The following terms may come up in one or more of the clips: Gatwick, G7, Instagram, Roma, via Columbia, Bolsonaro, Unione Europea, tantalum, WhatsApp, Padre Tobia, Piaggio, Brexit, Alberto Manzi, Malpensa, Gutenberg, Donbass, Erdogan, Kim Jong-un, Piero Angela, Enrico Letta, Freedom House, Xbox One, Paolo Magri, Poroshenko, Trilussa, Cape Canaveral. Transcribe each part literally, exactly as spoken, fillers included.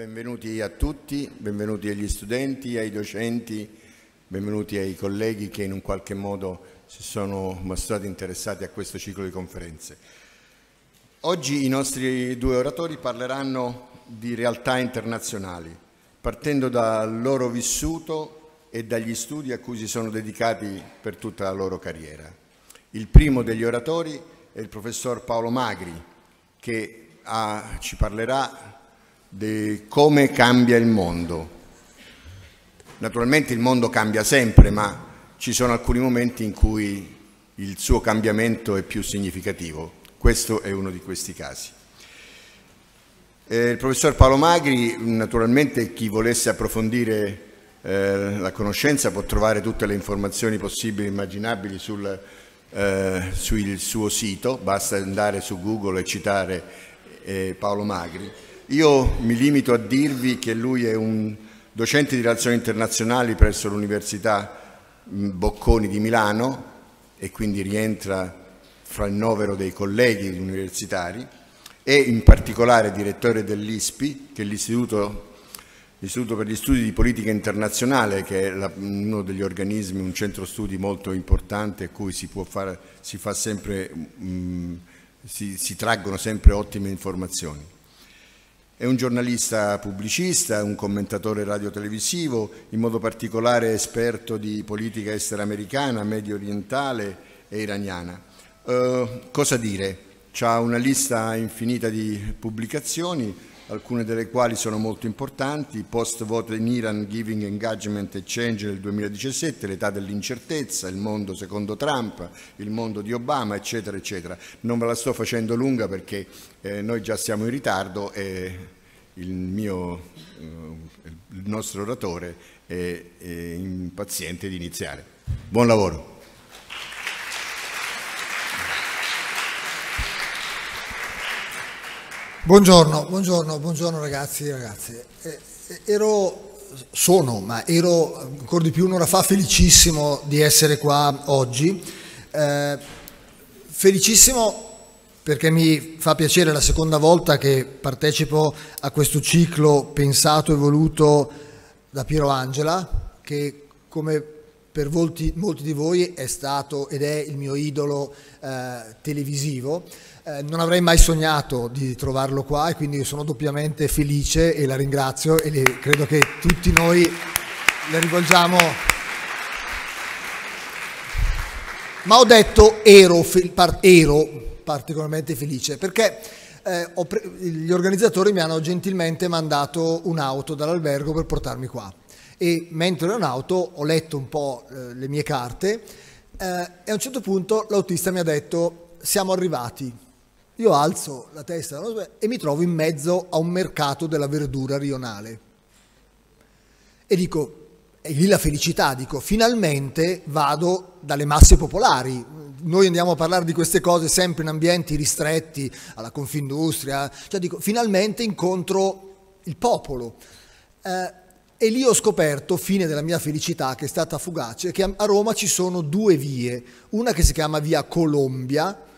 Benvenuti a tutti, benvenuti agli studenti, ai docenti, benvenuti ai colleghi che in un qualche modo si sono mostrati interessati a questo ciclo di conferenze. Oggi i nostri due oratori parleranno di realtà internazionali, partendo dal loro vissuto e dagli studi a cui si sono dedicati per tutta la loro carriera. Il primo degli oratori è il professor Paolo Magri, che ha, ci parlerà di come cambia il mondo. Naturalmente il mondo cambia sempre, ma ci sono alcuni momenti in cui il suo cambiamento è più significativo. Questo è uno di questi casi. Eh, il professor Paolo Magri, naturalmente chi volesse approfondire eh, la conoscenza può trovare tutte le informazioni possibili e immaginabili sul, eh, sul suo sito, basta andare su Google e citare eh, Paolo Magri. Io mi limito a dirvi che lui è un docente di relazioni internazionali presso l'Università Bocconi di Milano e quindi rientra fra il novero dei colleghi universitari, e in particolare direttore dell'I S P I, che è l'Istituto per gli Studi di Politica Internazionale, che è uno degli organismi, un centro studi molto importante a cui si, può fare, si, fa sempre, mh, si, si traggono sempre ottime informazioni. È un giornalista pubblicista, un commentatore radiotelevisivo, in modo particolare esperto di politica estera americana, medio orientale e iraniana. Eh, cosa dire? C'ha una lista infinita di pubblicazioni, alcune delle quali sono molto importanti: Post Vote in Iran, Giving, Engagement e Change del duemiladiciassette, L'età dell'incertezza, Il mondo secondo Trump, Il mondo di Obama, eccetera, eccetera. Non ve la sto facendo lunga perché eh, noi già siamo in ritardo e il, mio, eh, il nostro oratore è, è impaziente di iniziare. Buon lavoro. Buongiorno, buongiorno, buongiorno ragazzi e ragazze. Eh, ero, sono, ma ero ancora di più un'ora fa felicissimo di essere qua oggi. Eh, felicissimo perché mi fa piacere la seconda volta che partecipo a questo ciclo pensato e voluto da Piero Angela, che come per molti, molti di voi è stato ed è il mio idolo eh, televisivo. Eh, non avrei mai sognato di trovarlo qua e quindi sono doppiamente felice e la ringrazio, e le, credo che tutti noi le rivolgiamo. Ma ho detto ero, par, ero particolarmente felice perché eh, ho gli organizzatori mi hanno gentilmente mandato un'auto dall'albergo per portarmi qua, e mentre ero in auto ho letto un po' eh, le mie carte eh, e a un certo punto l'autista mi ha detto siamo arrivati. Io alzo la testa e mi trovo in mezzo a un mercato della verdura rionale. E dico, è lì la felicità, dico, finalmente vado dalle masse popolari. Noi andiamo a parlare di queste cose sempre in ambienti ristretti, alla Confindustria, cioè dico, finalmente incontro il popolo. Eh, e lì ho scoperto, fine della mia felicità, che è stata fugace, che a Roma ci sono due vie, una che si chiama via Colombia,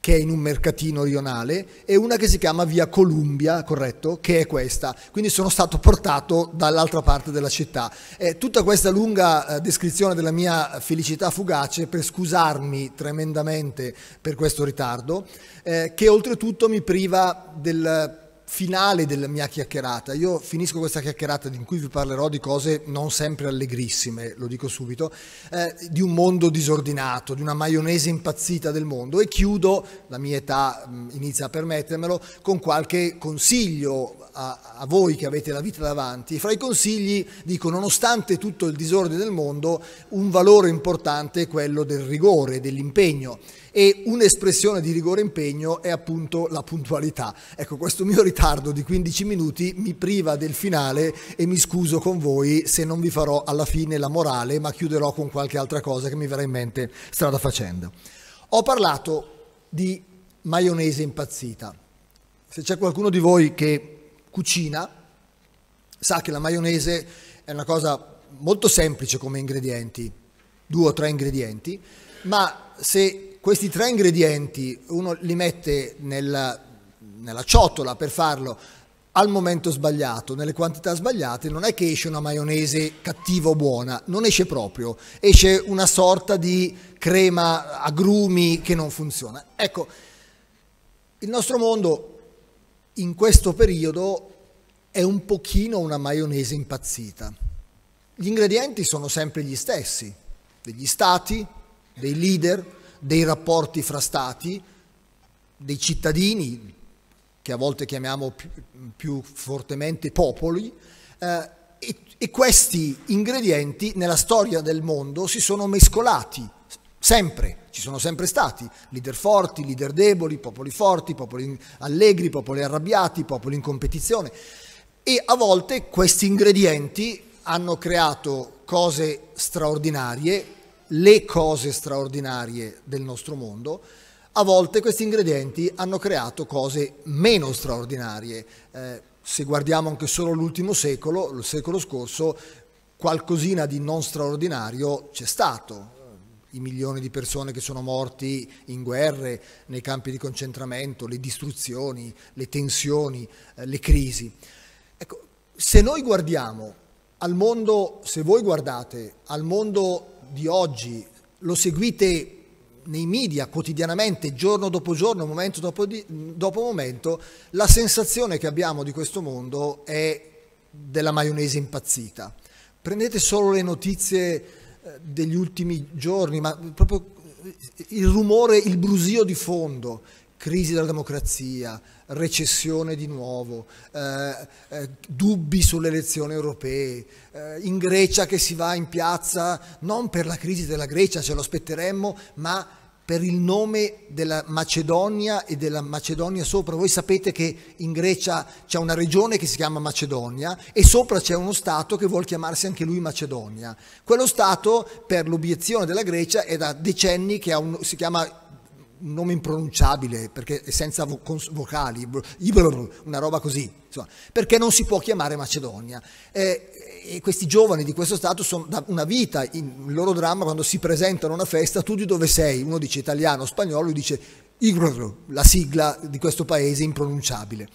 che è in un mercatino rionale, e una che si chiama via Columbia, corretto, che è questa. Quindi sono stato portato dall'altra parte della città. Eh, tutta questa lunga eh, descrizione della mia felicità fugace per scusarmi tremendamente per questo ritardo, eh, che oltretutto mi priva del finale della mia chiacchierata. Io finisco questa chiacchierata in cui vi parlerò di cose non sempre allegrissime, lo dico subito, eh, di un mondo disordinato, di una maionese impazzita del mondo, e chiudo, la mia età mh, inizia a permettermelo, con qualche consiglio a, a voi che avete la vita davanti. Fra i consigli dico, nonostante tutto il disordine del mondo, un valore importante è quello del rigore, dell'impegno, e un'espressione di rigore e impegno è appunto la puntualità. Ecco, questo mio ritardo di quindici minuti mi priva del finale e mi scuso con voi se non vi farò alla fine la morale, ma chiuderò con qualche altra cosa che mi verrà in mente strada facendo. Ho parlato di maionese impazzita. Se c'è qualcuno di voi che cucina, sa che la maionese è una cosa molto semplice come ingredienti, due o tre ingredienti, ma se questi tre ingredienti uno li mette nella, nella ciotola per farlo al momento sbagliato, nelle quantità sbagliate. Non è che esce una maionese cattiva o buona, non esce proprio, esce una sorta di crema agrumi che non funziona. Ecco, il nostro mondo in questo periodo è un pochino una maionese impazzita. Gli ingredienti sono sempre gli stessi, degli stati, dei leader, dei rapporti fra stati, dei cittadini, che a volte chiamiamo più, più fortemente popoli, eh, e, e questi ingredienti nella storia del mondo si sono mescolati, sempre, ci sono sempre stati, leader forti, leader deboli, popoli forti, popoli allegri, popoli arrabbiati, popoli in competizione, e a volte questi ingredienti hanno creato cose straordinarie, le cose straordinarie del nostro mondo. A volte questi ingredienti hanno creato cose meno straordinarie. Eh, se guardiamo anche solo l'ultimo secolo, il secolo scorso, qualcosina di non straordinario c'è stato. I milioni di persone che sono morti in guerre, nei campi di concentramento, le distruzioni, le tensioni, eh, le crisi. Ecco, se noi guardiamo al mondo, se voi guardate al mondo di oggi, lo seguite nei media quotidianamente, giorno dopo giorno, momento dopo, di, dopo momento, la sensazione che abbiamo di questo mondo è della maionese impazzita. Prendete solo le notizie degli ultimi giorni, ma proprio il rumore, il brusio di fondo: crisi della democrazia, recessione di nuovo, eh, eh, dubbi sulle elezioni europee, eh, in Grecia che si va in piazza non per la crisi della Grecia, ce lo aspetteremmo, ma per il nome della Macedonia e della Macedonia sopra. Voi sapete che in Grecia c'è una regione che si chiama Macedonia e sopra c'è uno Stato che vuol chiamarsi anche lui Macedonia. Quello Stato, per l'obiezione della Grecia, è da decenni che ha un, si chiama... un nome impronunciabile perché è senza vo vocali, una roba così, insomma, perché non si può chiamare Macedonia. Eh, e questi giovani di questo stato sono da una vita, in, il loro dramma quando si presentano a una festa: tu di dove sei? Uno dice italiano, spagnolo, lui dice la sigla di questo paese impronunciabile.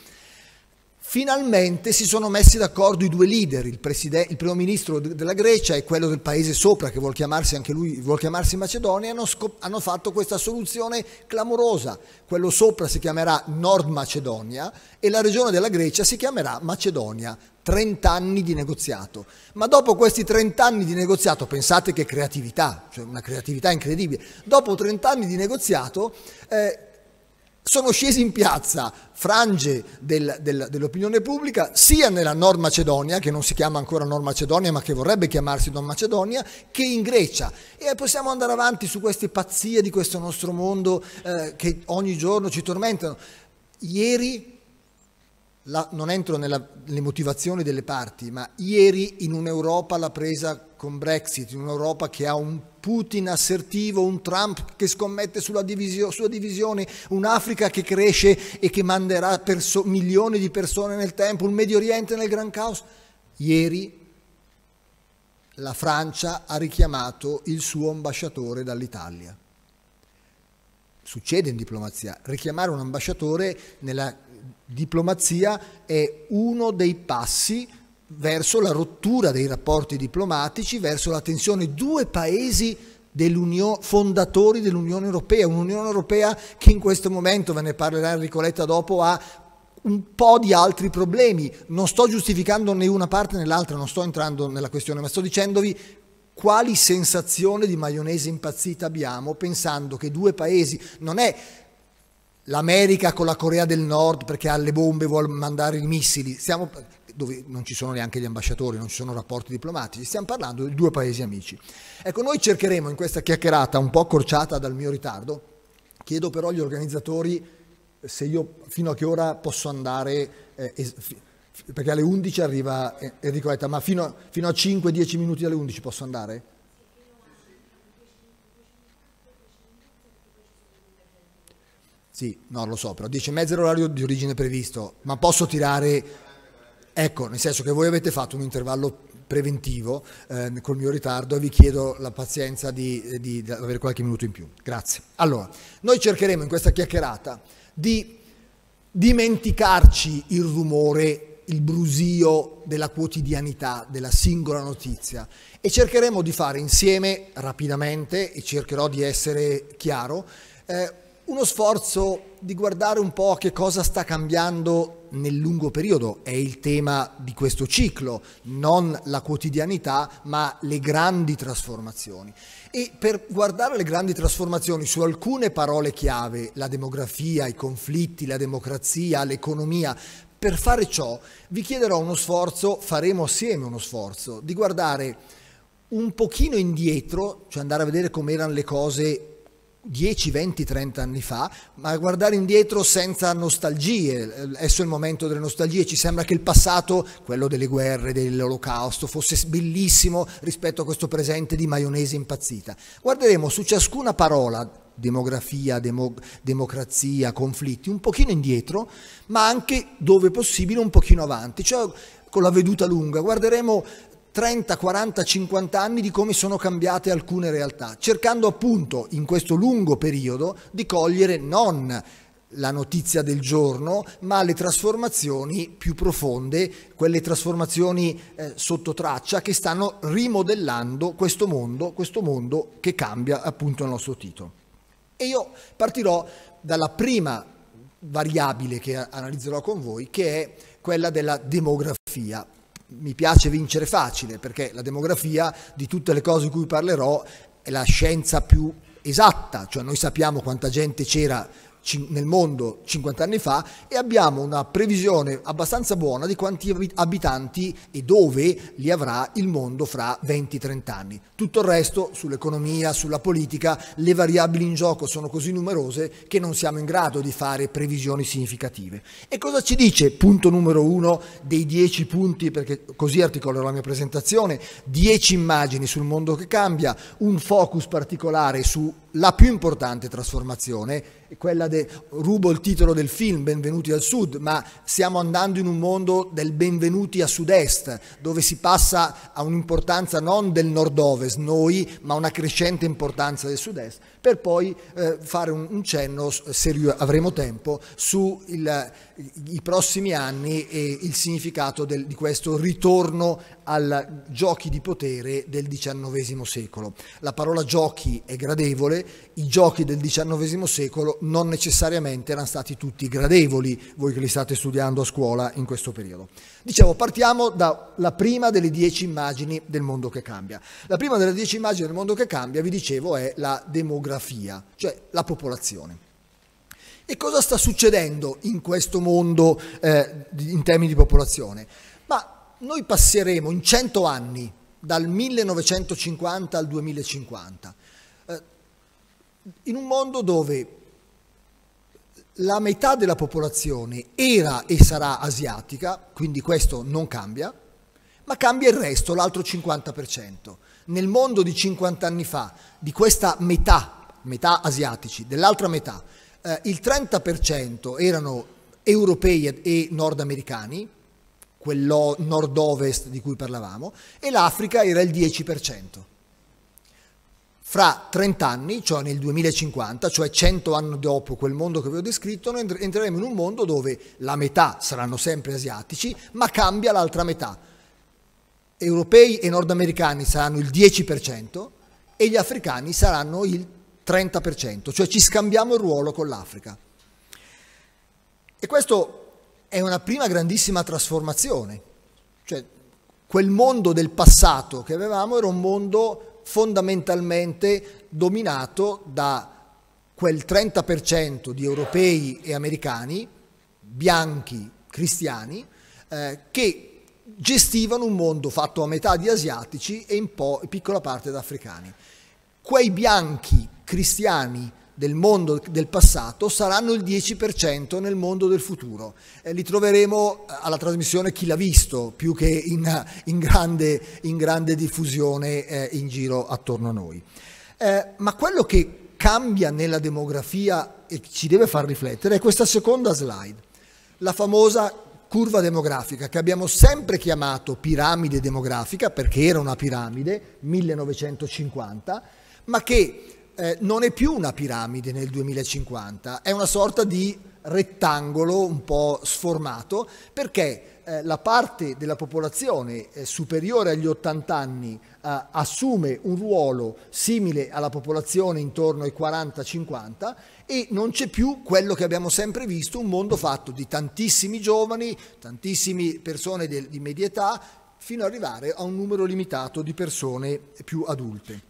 Finalmente si sono messi d'accordo i due leader, il, il primo ministro de della Grecia e quello del paese sopra, che vuol chiamarsi anche lui, vuol chiamarsi Macedonia, hanno, hanno fatto questa soluzione clamorosa. Quello sopra si chiamerà Nord Macedonia e la regione della Grecia si chiamerà Macedonia. trent'anni di negoziato. Ma dopo questi trent'anni di negoziato, pensate che creatività, cioè una creatività incredibile, dopo trent'anni di negoziato... Eh, sono scesi in piazza frange del, del, dell'opinione pubblica, sia nella Nord Macedonia, che non si chiama ancora Nord Macedonia ma che vorrebbe chiamarsi Nord Macedonia, che in Grecia. E possiamo andare avanti su queste pazzie di questo nostro mondo eh, che ogni giorno ci tormentano. Ieri, la, non entro nella, nelle motivazioni delle parti, ma ieri in un'Europa la presa con Brexit, in un'Europa che ha un Putin assertivo, un Trump che scommette sulla divisio, sua divisione, un'Africa che cresce e che manderà milioni di persone nel tempo, un Medio Oriente nel gran caos. Ieri la Francia ha richiamato il suo ambasciatore dall'Italia. Succede in diplomazia, richiamare un ambasciatore nella diplomazia è uno dei passi verso la rottura dei rapporti diplomatici, verso la tensione. Due paesi dell'Unione, fondatori dell'Unione Europea, un'Unione Europea che in questo momento, ve ne parlerà Enrico Letta dopo, ha un po' di altri problemi. Non sto giustificando né una parte né l'altra, non sto entrando nella questione, ma sto dicendovi quali sensazioni di maionese impazzita abbiamo pensando che due paesi, non è l'America con la Corea del Nord perché ha le bombe e vuole mandare i missili, stiamo... dove non ci sono neanche gli ambasciatori, non ci sono rapporti diplomatici, stiamo parlando di due paesi amici. Ecco, noi cercheremo in questa chiacchierata un po' accorciata dal mio ritardo, chiedo però agli organizzatori se io fino a che ora posso andare, eh, perché alle undici arriva Enrico Letta, ma fino a, fino a cinque dieci minuti alle undici posso andare? Sì, no, lo so, però dieci e mezza l'orario di origine previsto, ma posso tirare... Ecco, nel senso che voi avete fatto un intervallo preventivo eh, col mio ritardo e vi chiedo la pazienza di, di, di avere qualche minuto in più. Grazie. Allora, noi cercheremo in questa chiacchierata di dimenticarci il rumore il brusio della quotidianità, della singola notizia, e cercheremo di fare insieme rapidamente, e cercherò di essere chiaro, eh, uno sforzo di guardare un po' che cosa sta cambiando nel lungo periodo. È il tema di questo ciclo, non la quotidianità ma le grandi trasformazioni. E per guardare le grandi trasformazioni su alcune parole chiave, la demografia, i conflitti, la democrazia, l'economia, per fare ciò vi chiederò uno sforzo, faremo assieme uno sforzo, di guardare un pochino indietro, cioè andare a vedere come erano le cose dieci, venti, trenta anni fa, ma guardare indietro senza nostalgie. Adesso è il momento delle nostalgie, ci sembra che il passato, quello delle guerre, dell'olocausto, fosse bellissimo rispetto a questo presente di maionese impazzita. Guarderemo su ciascuna parola, demografia, demo, democrazia, conflitti, un pochino indietro, ma anche dove possibile un pochino avanti, cioè con la veduta lunga, guarderemo trenta, quaranta, cinquanta anni di come sono cambiate alcune realtà, cercando appunto in questo lungo periodo di cogliere non la notizia del giorno, ma le trasformazioni più profonde, quelle trasformazioni eh, sotto traccia che stanno rimodellando questo mondo, questo mondo che cambia appunto il nostro titolo. E io partirò dalla prima variabile che analizzerò con voi, che è quella della demografia. Mi piace vincere facile, perché la demografia, di tutte le cose di cui parlerò, è la scienza più esatta, cioè noi sappiamo quanta gente c'era nel mondo cinquanta anni fa e abbiamo una previsione abbastanza buona di quanti abitanti e dove li avrà il mondo fra venti trenta anni. Tutto il resto, sull'economia, sulla politica, le variabili in gioco sono così numerose che non siamo in grado di fare previsioni significative. E cosa ci dice punto numero uno dei dieci punti, perché così articolerò la mia presentazione, dieci immagini sul mondo che cambia, un focus particolare su la più importante trasformazione, quella de, rubo il titolo del film Benvenuti al Sud, ma stiamo andando in un mondo del benvenuti a sud-est, dove si passa a un'importanza non del nord-ovest noi, ma una crescente importanza del sud-est, per poi eh, fare un, un cenno, se avremo tempo, sui prossimi anni e il significato del, di questo ritorno ai giochi di potere del diciannovesimo secolo. La parola giochi è gradevole. I giochi del diciannovesimo secolo non necessariamente erano stati tutti gradevoli, voi che li state studiando a scuola in questo periodo. Dicevo, partiamo dalla prima delle dieci immagini del mondo che cambia. La prima delle dieci immagini del mondo che cambia, vi dicevo, è la demografia, cioè la popolazione. E cosa sta succedendo in questo mondo eh, in termini di popolazione? Ma noi passeremo in cento anni, dal millenovecentocinquanta al duemilacinquanta, in un mondo dove la metà della popolazione era e sarà asiatica, quindi questo non cambia, ma cambia il resto, l'altro cinquanta per cento. Nel mondo di cinquanta anni fa, di questa metà, metà asiatici, dell'altra metà, eh, il trenta per cento erano europei e nordamericani, quello nord-ovest di cui parlavamo, e l'Africa era il dieci per cento. Fra trenta anni, cioè nel duemilacinquanta, cioè cento anni dopo quel mondo che vi ho descritto, noi entreremo in un mondo dove la metà saranno sempre asiatici, ma cambia l'altra metà. Europei e nordamericani saranno il dieci per cento e gli africani saranno il trenta per cento, cioè ci scambiamo il ruolo con l'Africa. E questo è una prima grandissima trasformazione. Cioè, quel mondo del passato che avevamo era un mondo fondamentalmente dominato da quel trenta per cento di europei e americani, bianchi, cristiani, eh, che gestivano un mondo fatto a metà di asiatici e in po' piccola parte da africani. Quei bianchi cristiani del mondo del passato saranno il dieci per cento nel mondo del futuro. Eh, li troveremo alla trasmissione Chi l'ha visto, più che in, in, grande, in grande diffusione eh, in giro attorno a noi. Eh, ma quello che cambia nella demografia e ci deve far riflettere è questa seconda slide, la famosa curva demografica, che abbiamo sempre chiamato piramide demografica, perché era una piramide, millenovecentocinquanta, ma che Eh, non è più una piramide nel duemilacinquanta, è una sorta di rettangolo un po' sformato, perché eh, la parte della popolazione eh, superiore agli ottanta anni eh, assume un ruolo simile alla popolazione intorno ai quaranta cinquanta e non c'è più quello che abbiamo sempre visto, un mondo fatto di tantissimi giovani, tantissime persone de- di media età, fino ad arrivare a un numero limitato di persone più adulte.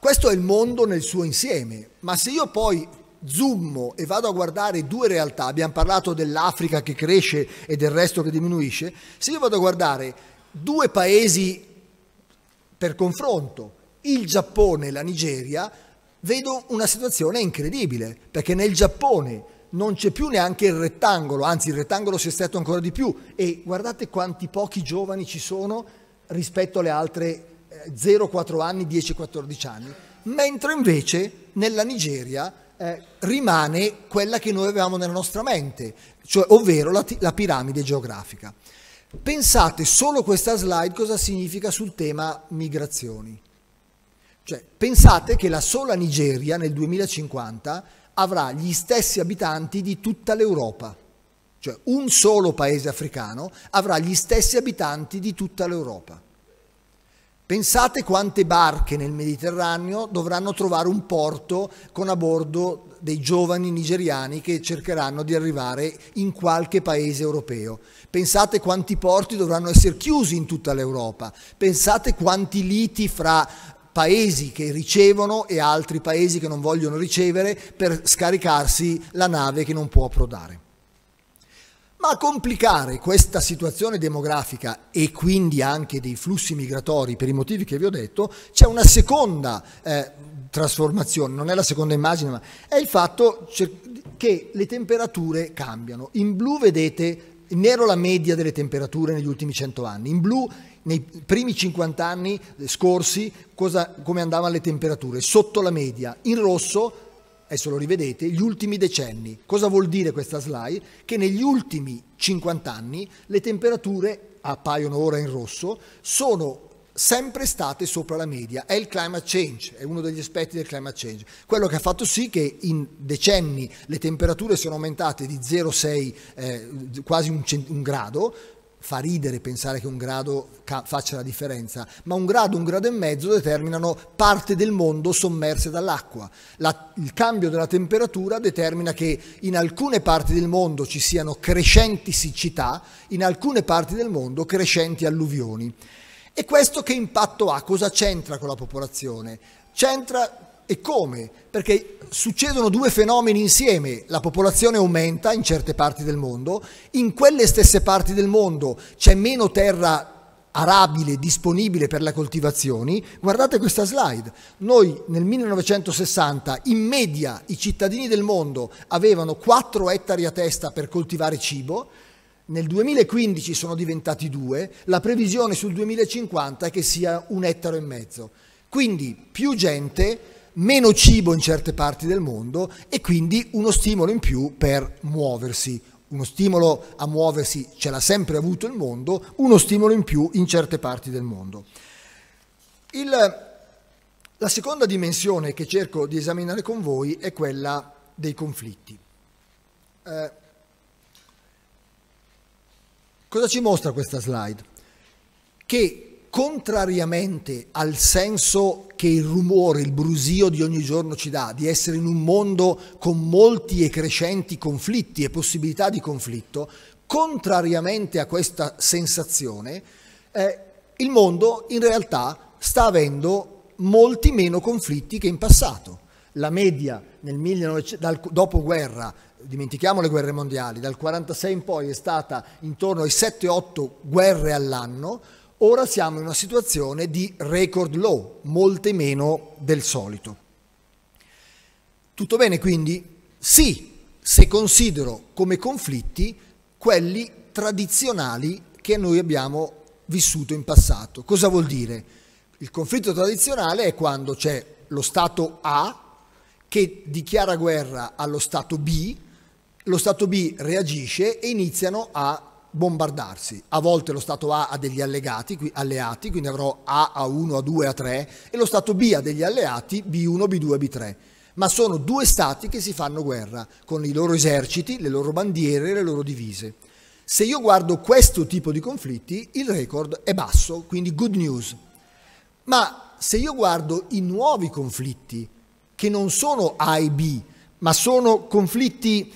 Questo è il mondo nel suo insieme, ma se io poi zoomo e vado a guardare due realtà, abbiamo parlato dell'Africa che cresce e del resto che diminuisce, se io vado a guardare due paesi per confronto, il Giappone e la Nigeria, vedo una situazione incredibile, perché nel Giappone non c'è più neanche il rettangolo, anzi il rettangolo si è stretto ancora di più e guardate quanti pochi giovani ci sono rispetto alle altre zero quattro anni, dieci quattordici anni, mentre invece nella Nigeria eh, rimane quella che noi avevamo nella nostra mente, cioè ovvero la, la piramide geografica. Pensate solo questa slide cosa significa sul tema migrazioni. Cioè, pensate che la sola Nigeria nel duemilacinquanta avrà gli stessi abitanti di tutta l'Europa, cioè un solo paese africano avrà gli stessi abitanti di tutta l'Europa. Pensate quante barche nel Mediterraneo dovranno trovare un porto con a bordo dei giovani nigeriani che cercheranno di arrivare in qualche paese europeo. Pensate quanti porti dovranno essere chiusi in tutta l'Europa. Pensate quanti liti fra paesi che ricevono e altri paesi che non vogliono ricevere per scaricarsi la nave che non può approdare. Ma a complicare questa situazione demografica e quindi anche dei flussi migratori per i motivi che vi ho detto, c'è una seconda eh, trasformazione, non è la seconda immagine, ma è il fatto che le temperature cambiano. In blu vedete in nero la media delle temperature negli ultimi cento anni, in blu nei primi cinquanta anni scorsi cosa, come andavano le temperature, sotto la media, in rosso, adesso lo rivedete, gli ultimi decenni. Cosa vuol dire questa slide? Che negli ultimi cinquanta anni le temperature, appaiono ora in rosso, sono sempre state sopra la media, è il climate change, è uno degli aspetti del climate change, quello che ha fatto sì che in decenni le temperature sono aumentate di zero virgola sei, eh, quasi un, un grado, fa ridere pensare che un grado faccia la differenza, ma un grado, un grado e mezzo determinano parte del mondo sommerse dall'acqua. La, il cambio della temperatura determina che in alcune parti del mondo ci siano crescenti siccità, in alcune parti del mondo crescenti alluvioni. E questo che impatto ha? Cosa c'entra con la popolazione? C'entra e come? Perché succedono due fenomeni insieme, la popolazione aumenta in certe parti del mondo, in quelle stesse parti del mondo c'è meno terra arabile disponibile per le coltivazioni. Guardate questa slide, noi nel millenovecentosessanta in media i cittadini del mondo avevano quattro ettari a testa per coltivare cibo, nel duemilaquindici sono diventati due, la previsione sul duemilacinquanta è che sia un ettaro e mezzo. Quindi più gente, meno cibo in certe parti del mondo e quindi uno stimolo in più per muoversi. Uno stimolo a muoversi ce l'ha sempre avuto il mondo, uno stimolo in più in certe parti del mondo. Il, la seconda dimensione che cerco di esaminare con voi è quella dei conflitti. Eh, Cosa ci mostra questa slide? Che contrariamente al senso che il rumore, il brusio di ogni giorno ci dà, di essere in un mondo con molti e crescenti conflitti e possibilità di conflitto, contrariamente a questa sensazione, eh, il mondo in realtà sta avendo molti meno conflitti che in passato. La media nel millenovecento, dal dopoguerra, dimentichiamo le guerre mondiali, dal quarantasei in poi è stata intorno ai sette otto guerre all'anno, ora siamo in una situazione di record low, molte meno del solito. Tutto bene quindi? Sì, se considero come conflitti quelli tradizionali che noi abbiamo vissuto in passato. Cosa vuol dire? Il conflitto tradizionale è quando c'è lo Stato A che dichiara guerra allo Stato B, lo Stato B reagisce e iniziano a bombardarsi. A volte lo Stato A ha degli allegati, alleati, quindi avrò A, A uno, A due, A tre, e lo Stato B ha degli alleati, B uno, B due, B tre. Ma sono due Stati che si fanno guerra, con i loro eserciti, le loro bandiere, le loro divise. Se io guardo questo tipo di conflitti, il record è basso, quindi good news. Ma se io guardo i nuovi conflitti, che non sono A e B, ma sono conflitti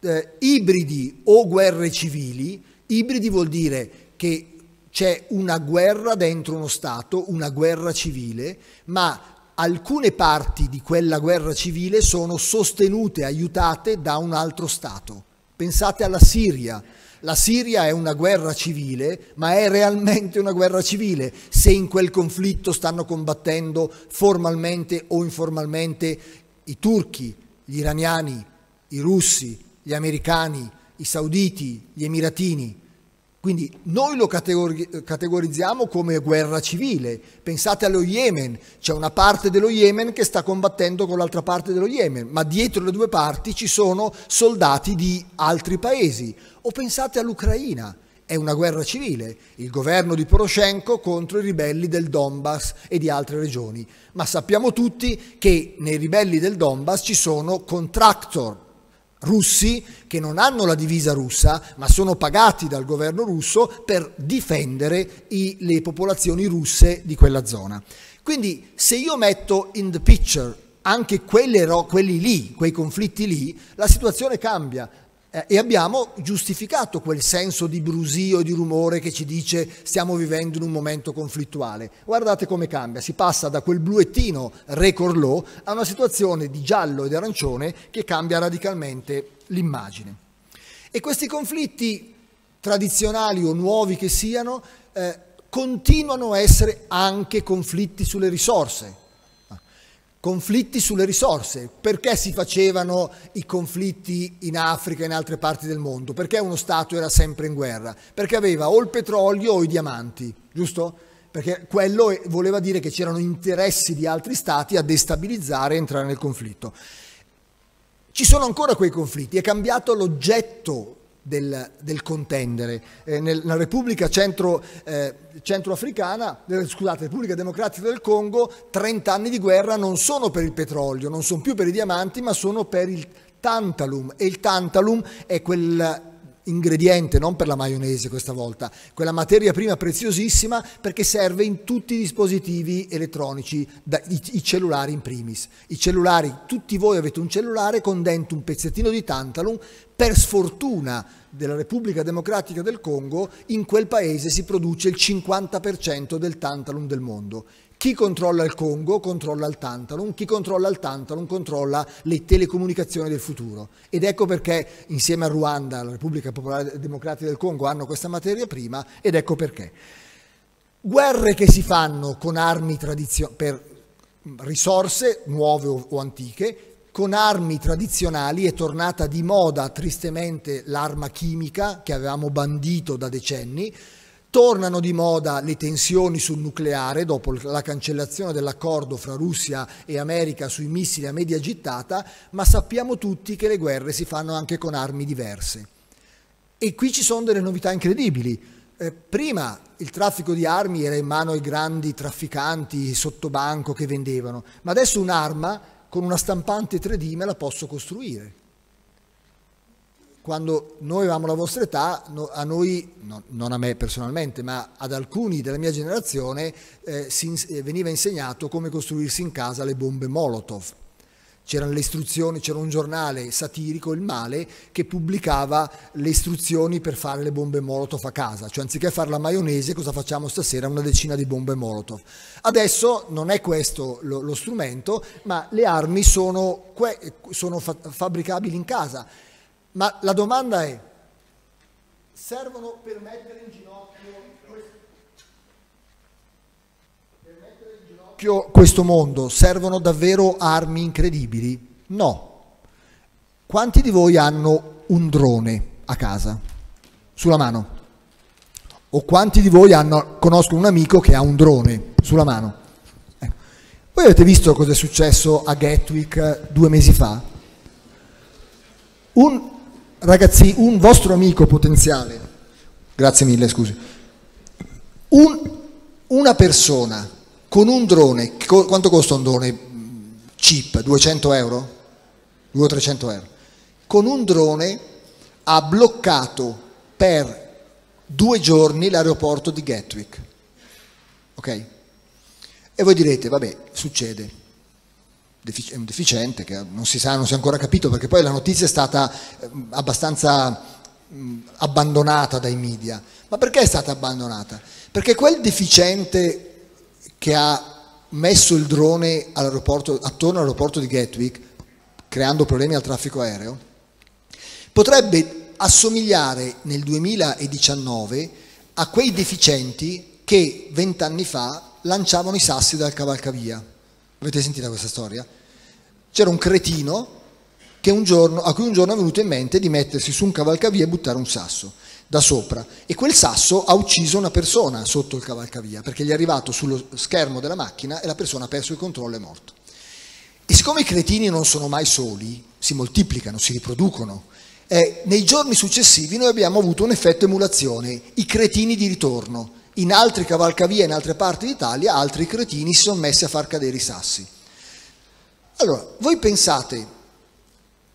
eh, ibridi o guerre civili, ibridi vuol dire che c'è una guerra dentro uno Stato, una guerra civile, ma alcune parti di quella guerra civile sono sostenute, aiutate da un altro Stato. Pensate alla Siria. La Siria è una guerra civile, ma è realmente una guerra civile se in quel conflitto stanno combattendo formalmente o informalmente i turchi, gli iraniani, i russi, gli americani, i sauditi, gli emiratini. Quindi noi lo categorizziamo come guerra civile. Pensate allo Yemen, c'è una parte dello Yemen che sta combattendo con l'altra parte dello Yemen, ma dietro le due parti ci sono soldati di altri paesi. O pensate all'Ucraina, è una guerra civile, il governo di Poroshenko contro i ribelli del Donbass e di altre regioni. Ma sappiamo tutti che nei ribelli del Donbass ci sono contractor russi che non hanno la divisa russa ma sono pagati dal governo russo per difendere i, le popolazioni russe di quella zona. Quindi se io metto in the picture anche quelle, quelli lì, quei conflitti lì, la situazione cambia. Eh, e abbiamo giustificato quel senso di brusio, di rumore che ci dice stiamo vivendo in un momento conflittuale. Guardate come cambia, si passa da quel bluettino record low a una situazione di giallo ed arancione che cambia radicalmente l'immagine. E questi conflitti tradizionali o nuovi che siano eh, continuano a essere anche conflitti sulle risorse. Conflitti sulle risorse. Perché si facevano i conflitti in Africa e in altre parti del mondo? Perché uno Stato era sempre in guerra? Perché aveva o il petrolio o i diamanti, giusto? Perché quello voleva dire che c'erano interessi di altri Stati a destabilizzare e entrare nel conflitto. Ci sono ancora quei conflitti, è cambiato l'oggetto Del, del contendere. Eh, nella Repubblica Centro, eh, Centroafricana, scusate, Repubblica Democratica del Congo, trenta anni di guerra non sono per il petrolio, non sono più per i diamanti, ma sono per il tantalum. E il tantalum è quel ingrediente, non per la maionese questa volta, quella materia prima preziosissima perché serve in tutti i dispositivi elettronici, da, i, i cellulari in primis. I cellulari, tutti voi avete un cellulare con dentro un pezzettino di tantalum. Per sfortuna della Repubblica Democratica del Congo, in quel paese si produce il cinquanta per cento del tantalum del mondo. Chi controlla il Congo controlla il tantalum, chi controlla il tantalum controlla le telecomunicazioni del futuro. Ed ecco perché insieme a Ruanda, la Repubblica Popolare Democratica del Congo hanno questa materia prima, ed ecco perché. Guerre che si fanno con armi tradizionali, per risorse nuove o antiche, con armi tradizionali. È tornata di moda tristemente l'arma chimica che avevamo bandito da decenni. Tornano di moda le tensioni sul nucleare dopo la cancellazione dell'accordo fra Russia e America sui missili a media gittata, ma sappiamo tutti che le guerre si fanno anche con armi diverse. E qui ci sono delle novità incredibili. Eh, prima il traffico di armi era in mano ai grandi trafficanti sottobanco che vendevano, ma adesso un'arma con una stampante tre D me la posso costruire. Quando noi avevamo la vostra età, a noi, no, non a me personalmente, ma ad alcuni della mia generazione eh, si, eh, veniva insegnato come costruirsi in casa le bombe Molotov. C'erano le istruzioni, c'era un giornale satirico, Il Male, che pubblicava le istruzioni per fare le bombe Molotov a casa. Cioè, anziché fare la maionese, cosa facciamo stasera? Una decina di bombe Molotov. Adesso non è questo lo, lo strumento, ma le armi sono, sono fa fabbricabili in casa. Ma la domanda è, servono per mettere in ginocchio, per mettere in ginocchio questo mondo? Servono davvero armi incredibili? No. Quanti di voi hanno un drone a casa? Sulla mano. O quanti di voi hanno, conoscono un amico che ha un drone? Sulla mano. Ecco. Voi avete visto cosa è successo a Gatwick due mesi fa? Un... Ragazzi, un vostro amico potenziale, grazie mille, scusi, un, una persona con un drone, co, quanto costa un drone cheap? duecento euro? duecento trecento euro? Con un drone ha bloccato per due giorni l'aeroporto di Gatwick, ok? E voi direte, vabbè, succede, è un deficiente che non si sa, non si è ancora capito, perché poi la notizia è stata abbastanza abbandonata dai media. Ma perché è stata abbandonata? Perché quel deficiente che ha messo il drone all'aeroporto, attorno all'aeroporto di Gatwick, creando problemi al traffico aereo, potrebbe assomigliare nel duemiladiciannove a quei deficienti che vent'anni fa lanciavano i sassi dal cavalcavia. Avete sentito questa storia? C'era un cretino che un giorno, a cui un giorno è venuto in mente di mettersi su un cavalcavia e buttare un sasso da sopra, e quel sasso ha ucciso una persona sotto il cavalcavia, perché gli è arrivato sullo schermo della macchina e la persona ha perso il controllo e è morto. E siccome i cretini non sono mai soli, si moltiplicano, si riproducono, eh, nei giorni successivi noi abbiamo avuto un effetto emulazione, i cretini di ritorno, in altri cavalcavia, in altre parti d'Italia, altri cretini si sono messi a far cadere i sassi. Allora, voi pensate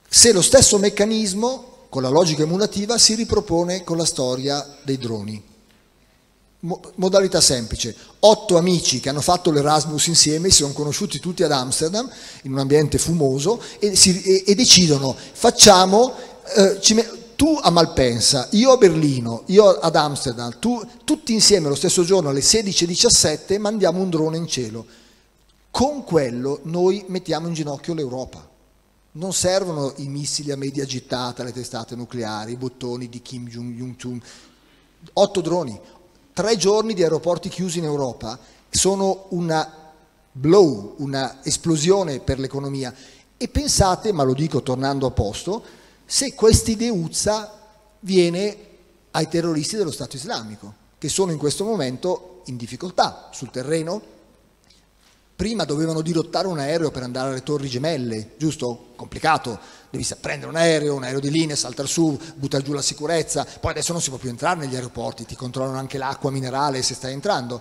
se lo stesso meccanismo, con la logica emulativa, si ripropone con la storia dei droni. Mo- modalità semplice. Otto amici che hanno fatto l'Erasmus insieme, si sono conosciuti tutti ad Amsterdam, in un ambiente fumoso, e, si, e, e decidono, facciamo, eh, ci tu a Malpensa, io a Berlino, io ad Amsterdam, tu, tutti insieme lo stesso giorno alle sedici e diciassette mandiamo un drone in cielo. Con quello noi mettiamo in ginocchio l'Europa. Non servono i missili a media gittata, le testate nucleari, i bottoni di Kim Jong-un. Otto droni, tre giorni di aeroporti chiusi in Europa sono una blow, una esplosione per l'economia. E pensate, ma lo dico tornando a posto, se quest'ideuzza viene ai terroristi dello Stato Islamico, che sono in questo momento in difficoltà sul terreno. Prima dovevano dirottare un aereo per andare alle Torri Gemelle, giusto? Complicato, devi prendere un aereo, un aereo di linea, saltare su, buttare giù la sicurezza, poi adesso non si può più entrare negli aeroporti, ti controllano anche l'acqua minerale se stai entrando.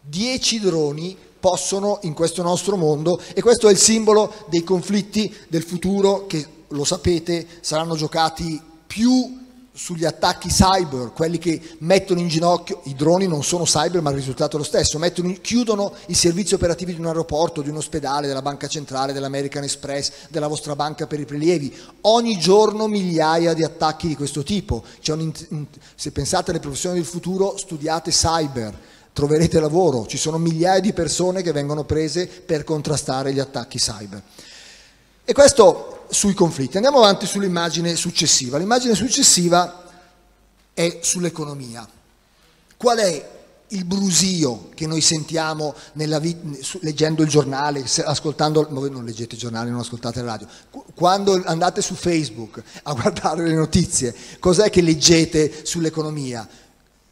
Dieci droni possono in questo nostro mondo, e questo è il simbolo dei conflitti del futuro che, lo sapete, saranno giocati più sugli attacchi cyber, quelli che mettono in ginocchio, i droni non sono cyber ma il risultato è lo stesso, mettono in, chiudono i servizi operativi di un aeroporto, di un ospedale, della banca centrale, dell'American Express, della vostra banca per i prelievi. Ogni giorno migliaia di attacchi di questo tipo. C'è un, un, se pensate alle professioni del futuro, studiate cyber, troverete lavoro, ci sono migliaia di persone che vengono prese per contrastare gli attacchi cyber. E questo sui conflitti. Andiamo avanti sull'immagine successiva. L'immagine successiva è sull'economia. Qual è il brusio che noi sentiamo nella vita, leggendo il giornale, ascoltando, ma voi non leggete il giornale, non ascoltate la radio, quando andate su Facebook a guardare le notizie, cos'è che leggete sull'economia?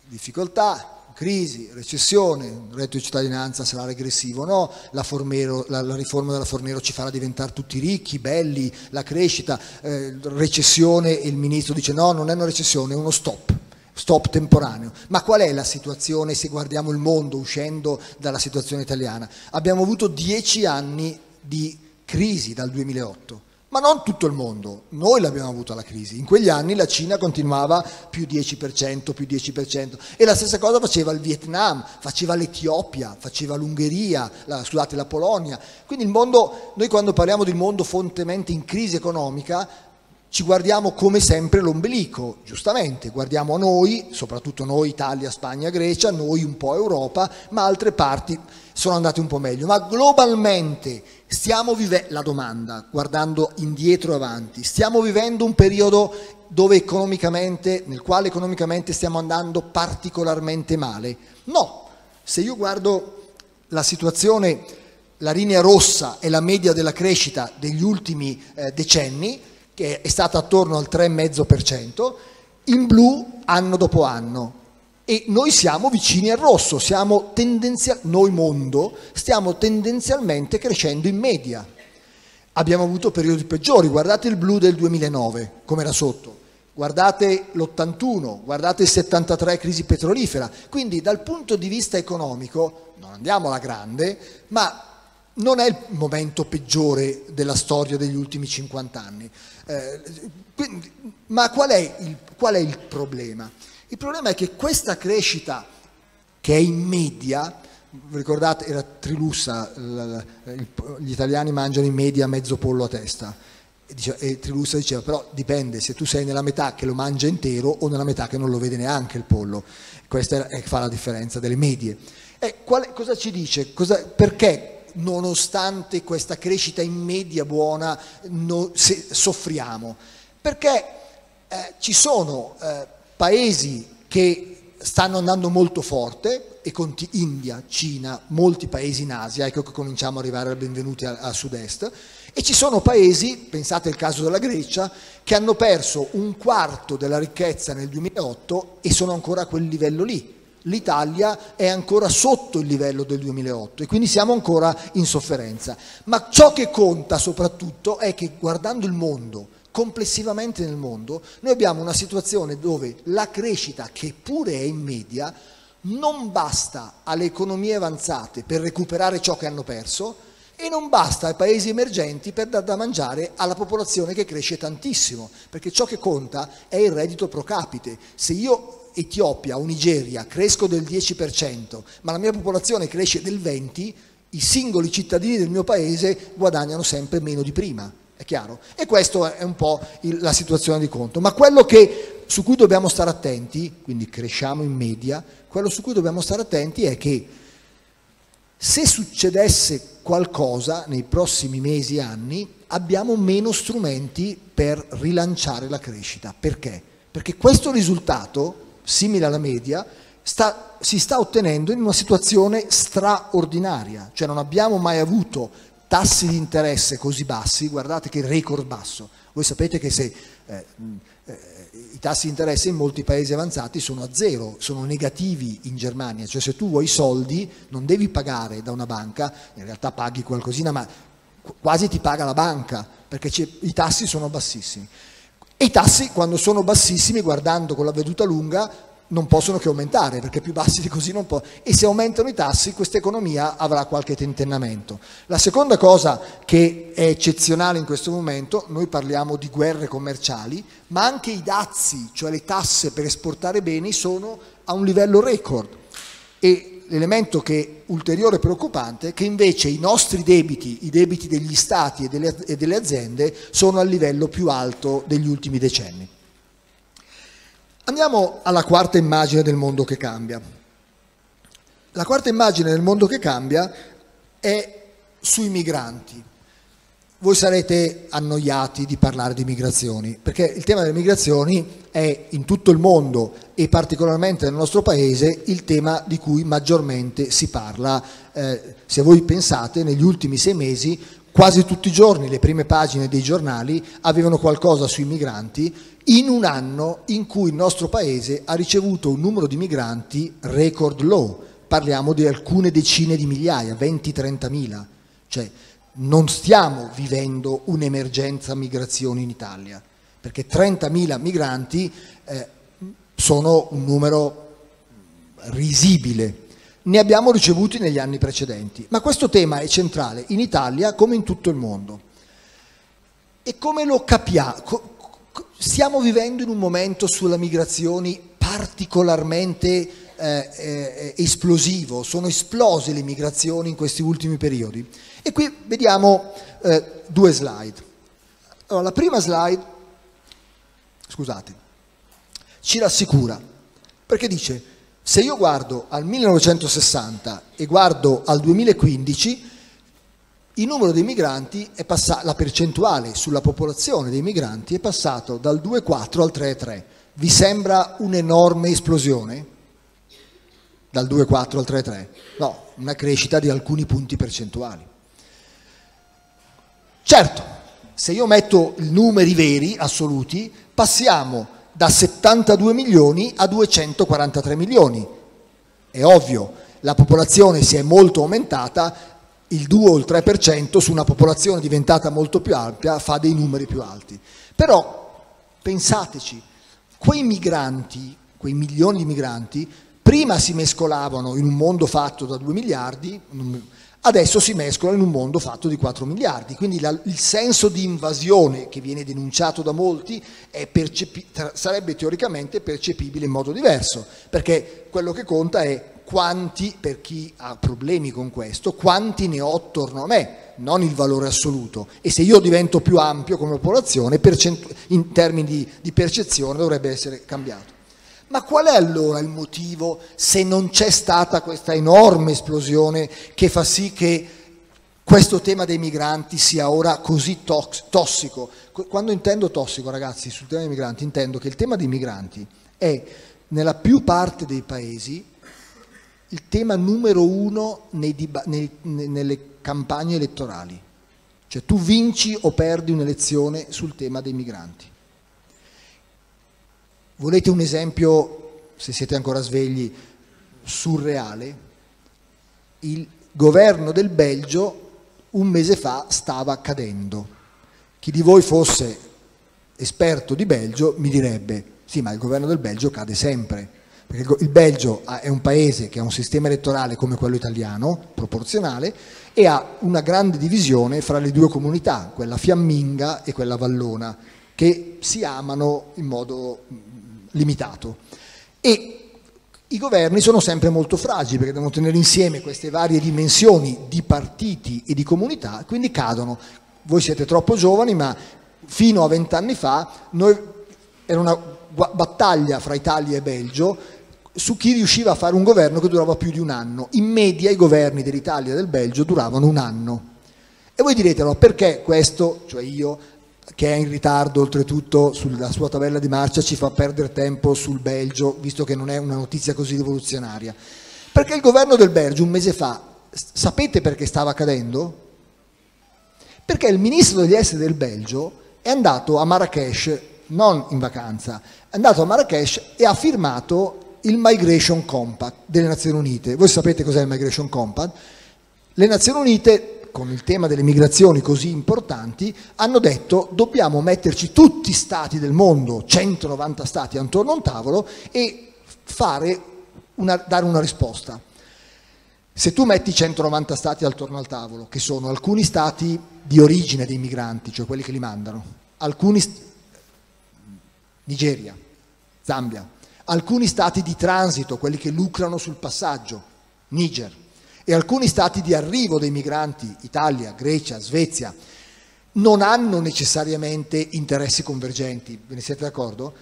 Difficoltà, crisi, recessione, il reddito di cittadinanza sarà regressivo o no, la, Fornero, la, la riforma della Fornero ci farà diventare tutti ricchi, belli, la crescita, eh, recessione, il ministro dice no, non è una recessione, è uno stop, stop temporaneo. Ma qual è la situazione se guardiamo il mondo uscendo dalla situazione italiana? Abbiamo avuto dieci anni di crisi dal duemilaotto. Ma non tutto il mondo, noi l'abbiamo avuta la crisi. In quegli anni la Cina continuava più dieci per cento, più dieci per cento, e la stessa cosa faceva il Vietnam, faceva l'Etiopia, faceva l'Ungheria, la, scusate, la Polonia. Quindi il mondo, noi quando parliamo del mondo fortemente in crisi economica, ci guardiamo come sempre l'ombelico, giustamente, guardiamo a noi, soprattutto noi Italia, Spagna, Grecia, noi un po' Europa, ma altre parti sono andate un po' meglio. Ma globalmente stiamo vivendo, la domanda, guardando indietro e avanti, stiamo vivendo un periodo dove economicamente, nel quale economicamente stiamo andando particolarmente male? No, se io guardo la situazione, la linea rossa è la media della crescita degli ultimi eh, decenni, che è stata attorno al tre virgola cinque per cento, in blu anno dopo anno. E noi siamo vicini al rosso, siamo tendenzial- noi mondo stiamo tendenzialmente crescendo in media. Abbiamo avuto periodi peggiori, guardate il blu del duemilanove, come era sotto, guardate l'ottantuno, guardate il settantatré, crisi petrolifera. Quindi dal punto di vista economico non andiamo alla grande, ma non è il momento peggiore della storia degli ultimi cinquanta anni. Eh, quindi, ma qual è, il, qual è il problema? Il problema è che questa crescita, che è in media, ricordate, era Trilussa, gli italiani mangiano in media mezzo pollo a testa, e Trilussa diceva però dipende se tu sei nella metà che lo mangia intero o nella metà che non lo vede neanche il pollo. Questa è, fa la differenza delle medie. E qual, cosa ci dice? Cosa, perché nonostante questa crescita in media buona no, se, soffriamo? Perché eh, ci sono eh, paesi che stanno andando molto forte, e con India, Cina, molti paesi in Asia, ecco che cominciamo ad arrivare al benvenuti a, a sud-est, e ci sono paesi, pensate al caso della Grecia, che hanno perso un quarto della ricchezza nel duemilaotto e sono ancora a quel livello lì. L'Italia è ancora sotto il livello del duemilaotto e quindi siamo ancora in sofferenza. Ma ciò che conta soprattutto è che, guardando il mondo, complessivamente nel mondo, noi abbiamo una situazione dove la crescita, che pure è in media, non basta alle economie avanzate per recuperare ciò che hanno perso e non basta ai paesi emergenti per dar da mangiare alla popolazione che cresce tantissimo, perché ciò che conta è il reddito pro capite. Se io, Etiopia o Nigeria, cresco del dieci per cento, ma la mia popolazione cresce del venti per cento, i singoli cittadini del mio paese guadagnano sempre meno di prima, è chiaro? E questa è un po' il, la situazione di conto. Ma quello che, su cui dobbiamo stare attenti, quindi cresciamo in media, quello su cui dobbiamo stare attenti è che se succedesse qualcosa nei prossimi mesi e anni, abbiamo meno strumenti per rilanciare la crescita. Perché? Perché questo risultato, simile alla media, sta, si sta ottenendo in una situazione straordinaria, cioè non abbiamo mai avuto tassi di interesse così bassi, guardate che record basso. Voi sapete che se eh, eh, i tassi di interesse in molti paesi avanzati sono a zero, sono negativi in Germania, cioè se tu vuoi soldi non devi pagare da una banca, in realtà paghi qualcosina ma quasi ti paga la banca perché i tassi sono bassissimi. E i tassi, quando sono bassissimi, guardando con la veduta lunga, non possono che aumentare, perché più bassi di così non può. E se aumentano i tassi, questa economia avrà qualche tentennamento. La seconda cosa che è eccezionale in questo momento, noi parliamo di guerre commerciali, ma anche i dazi, cioè le tasse per esportare beni, sono a un livello record. E l'elemento che è ulteriore preoccupante è che invece i nostri debiti, i debiti degli stati e delle, e delle aziende, sono al livello più alto degli ultimi decenni. Andiamo alla quarta immagine del mondo che cambia. La quarta immagine del mondo che cambia è sui migranti. Voi sarete annoiati di parlare di migrazioni, perché il tema delle migrazioni è in tutto il mondo e particolarmente nel nostro paese il tema di cui maggiormente si parla. Eh, se voi pensate, negli ultimi sei mesi quasi tutti i giorni le prime pagine dei giornali avevano qualcosa sui migranti, in un anno in cui il nostro paese ha ricevuto un numero di migranti record low. Parliamo di alcune decine di migliaia, venti trenta mila, cioè non stiamo vivendo un'emergenza migrazione in Italia, perché trentamila migranti eh, sono un numero risibile. Ne abbiamo ricevuti negli anni precedenti, ma questo tema è centrale in Italia come in tutto il mondo. E come lo capiamo? Stiamo vivendo in un momento sulla migrazione particolarmente eh, eh, esplosivo, sono esplose le migrazioni in questi ultimi periodi. E qui vediamo eh, due slide. Allora, la prima slide, scusate, ci rassicura, perché dice, se io guardo al millenovecentosessanta e guardo al duemilaquindici, il numero dei migranti è passato, la percentuale sulla popolazione dei migranti è passato dal due virgola quattro al tre virgola tre. Vi sembra un'enorme esplosione? Dal due virgola quattro al tre virgola tre? No, una crescita di alcuni punti percentuali. Certo, se io metto i numeri veri, assoluti, passiamo da settantadue milioni a duecentoquarantatré milioni. È ovvio, la popolazione si è molto aumentata, il due o il tre per cento su una popolazione diventata molto più ampia fa dei numeri più alti. Però, pensateci, quei migranti, quei milioni di migranti, prima si mescolavano in un mondo fatto da due miliardi, adesso si mescolano in un mondo fatto di quattro miliardi, quindi la, il senso di invasione che viene denunciato da molti è percepi, sarebbe teoricamente percepibile in modo diverso, perché quello che conta è quanti, per chi ha problemi con questo, quanti ne ho attorno a me, non il valore assoluto. E se io divento più ampio come popolazione, in termini di, di percezione dovrebbe essere cambiato. Ma qual è allora il motivo, se non c'è stata questa enorme esplosione che fa sì che questo tema dei migranti sia ora così tossico? Quando intendo tossico, ragazzi, sul tema dei migranti, intendo che il tema dei migranti è, nella più parte dei paesi, il tema numero uno nei nei, nelle campagne elettorali. Cioè tu vinci o perdi un'elezione sul tema dei migranti. Volete un esempio, se siete ancora svegli, surreale? Il governo del Belgio un mese fa stava cadendo. Chi di voi fosse esperto di Belgio mi direbbe, sì, ma il governo del Belgio cade sempre, perché il Belgio è un paese che ha un sistema elettorale come quello italiano, proporzionale, e ha una grande divisione fra le due comunità, quella fiamminga e quella vallona, che si amano in modo limitato, e i governi sono sempre molto fragili perché devono tenere insieme queste varie dimensioni di partiti e di comunità, quindi cadono. Voi siete troppo giovani, ma fino a vent'anni fa noi, era una battaglia fra Italia e Belgio su chi riusciva a fare un governo che durava più di un anno. In media i governi dell'Italia e del Belgio duravano un anno, e voi direte, allora, perché questo, cioè io che è in ritardo oltretutto sulla sua tabella di marcia, ci fa perdere tempo sul Belgio, visto che non è una notizia così rivoluzionaria? Perché il governo del Belgio un mese fa, sapete perché stava cadendo? Perché il ministro degli esteri del Belgio è andato a Marrakech, non in vacanza, è andato a Marrakech e ha firmato il Migration Compact delle Nazioni Unite. Voi sapete cos'è il Migration Compact? Le Nazioni Unite, con il tema delle migrazioni così importanti, hanno detto dobbiamo metterci tutti gli stati del mondo, centonovanta stati attorno a un tavolo, e fare una, dare una risposta. Se tu metti centonovanta stati attorno al tavolo, che sono alcuni stati di origine dei migranti, cioè quelli che li mandano, alcuni Nigeria, Zambia, alcuni stati di transito, quelli che lucrano sul passaggio, Niger, e alcuni stati di arrivo dei migranti, Italia, Grecia, Svezia, non hanno necessariamente interessi convergenti, ve ne siete d'accordo?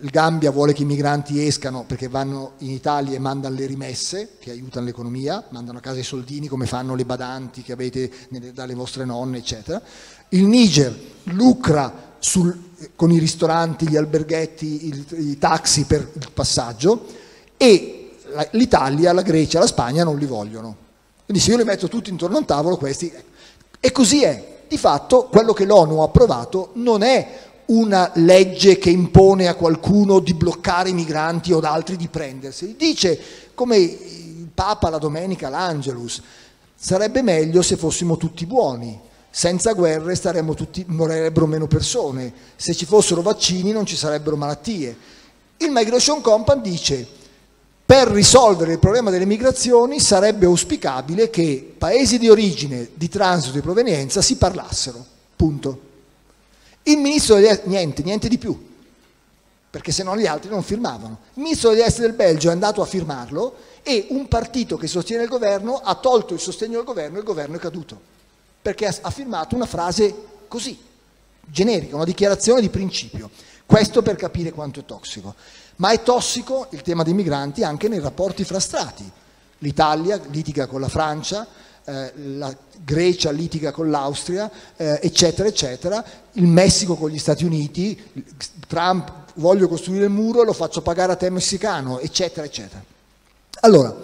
Il Gambia vuole che i migranti escano perché vanno in Italia e mandano le rimesse, che aiutano l'economia, mandano a casa i soldini come fanno le badanti che avete nelle, dalle vostre nonne, eccetera. Il Niger lucra sul, con i ristoranti, gli alberghetti, il, i taxi per il passaggio, e l'Italia, la Grecia, la Spagna non li vogliono. Quindi se io li metto tutti intorno a un tavolo, questi... E così è. Di fatto quello che l'ONU ha approvato non è una legge che impone a qualcuno di bloccare i migranti o ad altri di prenderseli. Dice, come il Papa la domenica, l'Angelus, sarebbe meglio se fossimo tutti buoni. Senza guerre staremmo tutti, morirebbero meno persone. Se ci fossero vaccini non ci sarebbero malattie. Il Migration Compact dice... Per risolvere il problema delle migrazioni sarebbe auspicabile che paesi di origine, di transito e di provenienza si parlassero, punto. Il ministro degli esteri, niente, niente di più, perché se no gli altri non firmavano. Il ministro degli esteri del Belgio è andato a firmarlo e un partito che sostiene il governo ha tolto il sostegno al governo e il governo è caduto, perché ha firmato una frase così, generica, una dichiarazione di principio. Questo per capire quanto è tossico. Ma è tossico il tema dei migranti anche nei rapporti fra Stati. L'Italia litiga con la Francia, eh, la Grecia litiga con l'Austria, eh, eccetera, eccetera. Il Messico con gli Stati Uniti, Trump, voglio costruire il muro e lo faccio pagare a te messicano, eccetera, eccetera. Allora,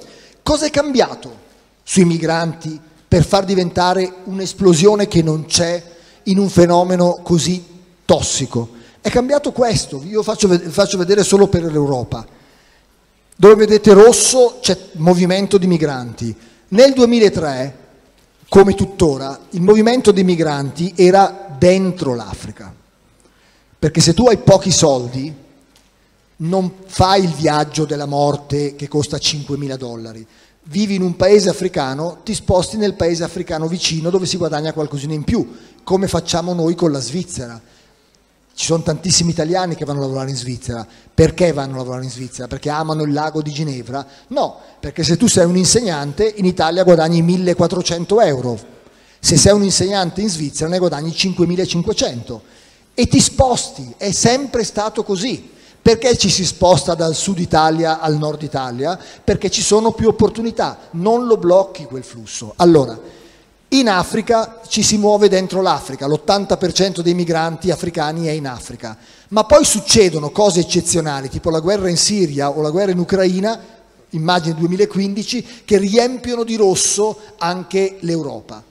cosa è cambiato sui migranti per far diventare un'esplosione che non c'è in un fenomeno così tossico? È cambiato questo, io faccio, faccio vedere solo per l'Europa, dove vedete rosso c'è movimento di migranti. Nel duemilatré, come tuttora, il movimento dei migranti era dentro l'Africa, perché se tu hai pochi soldi non fai il viaggio della morte che costa cinquemila dollari, vivi in un paese africano, ti sposti nel paese africano vicino dove si guadagna qualcosina in più, come facciamo noi con la Svizzera. Ci sono tantissimi italiani che vanno a lavorare in Svizzera. Perché vanno a lavorare in Svizzera? Perché amano il lago di Ginevra? No, perché se tu sei un insegnante in Italia guadagni millequattrocento euro, se sei un insegnante in Svizzera ne guadagni cinquemilacinquecento e ti sposti, è sempre stato così. Perché ci si sposta dal sud Italia al nord Italia? Perché ci sono più opportunità, non lo blocchi quel flusso. Allora, in Africa ci si muove dentro l'Africa, l'ottanta per cento dei migranti africani è in Africa, ma poi succedono cose eccezionali, tipo la guerra in Siria o la guerra in Ucraina, immagine duemilaquindici, che riempiono di rosso anche l'Europa.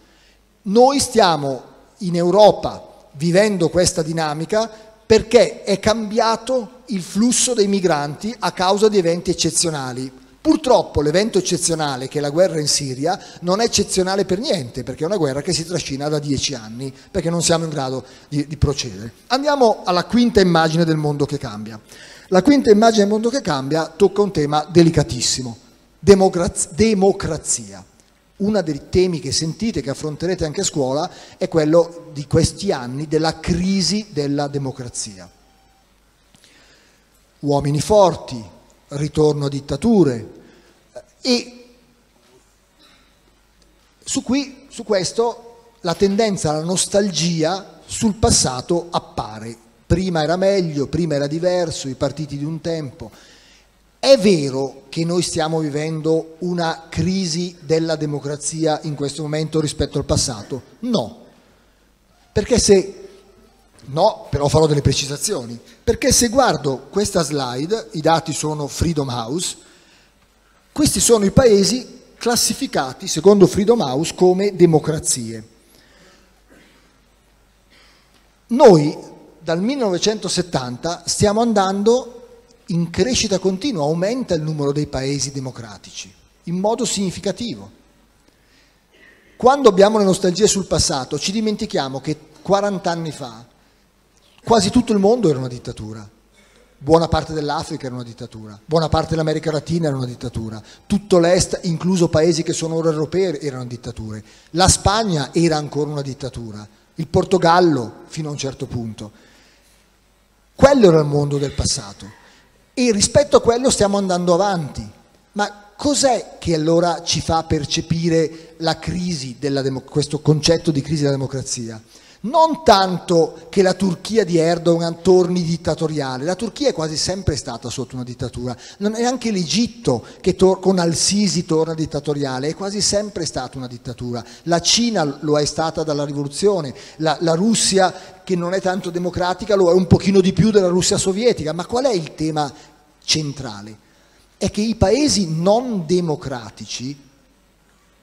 Noi stiamo in Europa vivendo questa dinamica perché è cambiato il flusso dei migranti a causa di eventi eccezionali. Purtroppo l'evento eccezionale, che è la guerra in Siria, non è eccezionale per niente, perché è una guerra che si trascina da dieci anni, perché non siamo in grado di, di procedere. Andiamo alla quinta immagine del mondo che cambia. La quinta immagine del mondo che cambia tocca un tema delicatissimo, democrazia. Uno dei temi che sentite, che affronterete anche a scuola, è quello di questi anni della crisi della democrazia. Uomini forti, ritorno a dittature, e su, qui, su questo la tendenza alla nostalgia sul passato appare. Prima era meglio, prima era diverso, i partiti di un tempo. È vero che noi stiamo vivendo una crisi della democrazia in questo momento rispetto al passato? No, perché se... No, però farò delle precisazioni, perché se guardo questa slide, i dati sono Freedom House, questi sono i paesi classificati secondo Freedom House come democrazie. Noi dal millenovecentosettanta stiamo andando in crescita continua, aumenta il numero dei paesi democratici in modo significativo. Quando abbiamo le nostalgie sul passato ci dimentichiamo che quarant'anni fa quasi tutto il mondo era una dittatura, buona parte dell'Africa era una dittatura, buona parte dell'America Latina era una dittatura, tutto l'est, incluso paesi che sono ora europei, erano dittature, la Spagna era ancora una dittatura, il Portogallo fino a un certo punto. Quello era il mondo del passato e rispetto a quello stiamo andando avanti, ma cos'è che allora ci fa percepire la crisi della questo concetto di crisi della democrazia? Non tanto che la Turchia di Erdogan torni dittatoriale, la Turchia è quasi sempre stata sotto una dittatura, non è neanche l'Egitto che con al-Sisi torna dittatoriale, è quasi sempre stata una dittatura, la Cina lo è stata dalla rivoluzione, la, la Russia che non è tanto democratica lo è un pochino di più della Russia sovietica, ma qual è il tema centrale? È che i paesi non democratici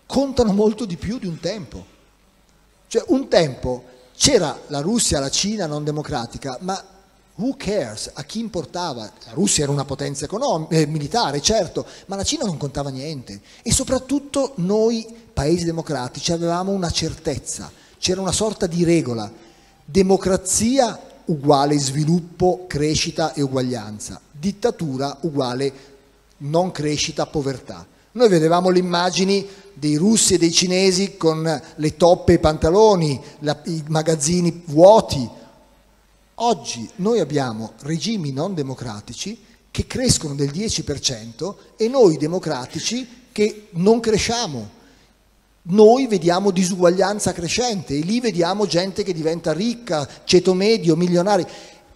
contano molto di più di un tempo, cioè un tempo... C'era la Russia, la Cina non democratica, ma who cares? A chi importava? La Russia era una potenza economica, eh, militare, certo, ma la Cina non contava niente. E soprattutto noi, paesi democratici, avevamo una certezza, c'era una sorta di regola. Democrazia uguale sviluppo, crescita e uguaglianza. Dittatura uguale non crescita, povertà. Noi vedevamo le immagini dei russi e dei cinesi con le toppe e i pantaloni, la, i magazzini vuoti. Oggi noi abbiamo regimi non democratici che crescono del dieci per cento e noi democratici che non cresciamo. Noi vediamo disuguaglianza crescente e lì vediamo gente che diventa ricca, ceto medio, milionari.